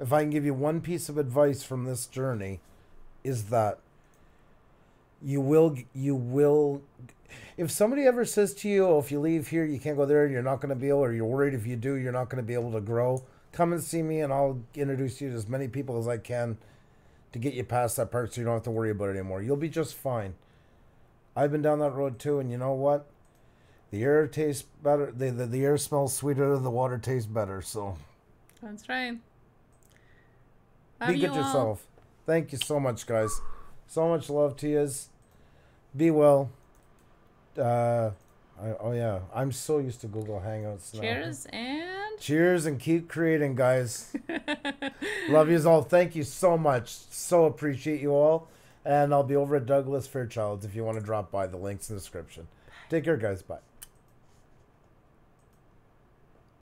If I can give you one piece of advice from this journey, is that you will, you will, if somebody ever says to you, oh, if you leave here, you can't go there, you're not going to be able, or you're worried if you do, you're not going to be able to grow, come and see me, and I'll introduce you to as many people as I can to get you past that part so you don't have to worry about it anymore. You'll be just fine. I've been down that road too, and you know what? The air tastes better. The, the, the air smells sweeter. The water tastes better. So that's right. Love be good yourself. All. Thank you so much, guys. So much love to yous. Be well. Uh, I, oh, yeah. I'm so used to Google Hangouts now. Cheers and... Cheers and keep creating, guys. Love you all. Thank you so much. So appreciate you all. And I'll be over at Douglas Fairchild's if you want to drop by. The link's in the description. Take care, guys. Bye.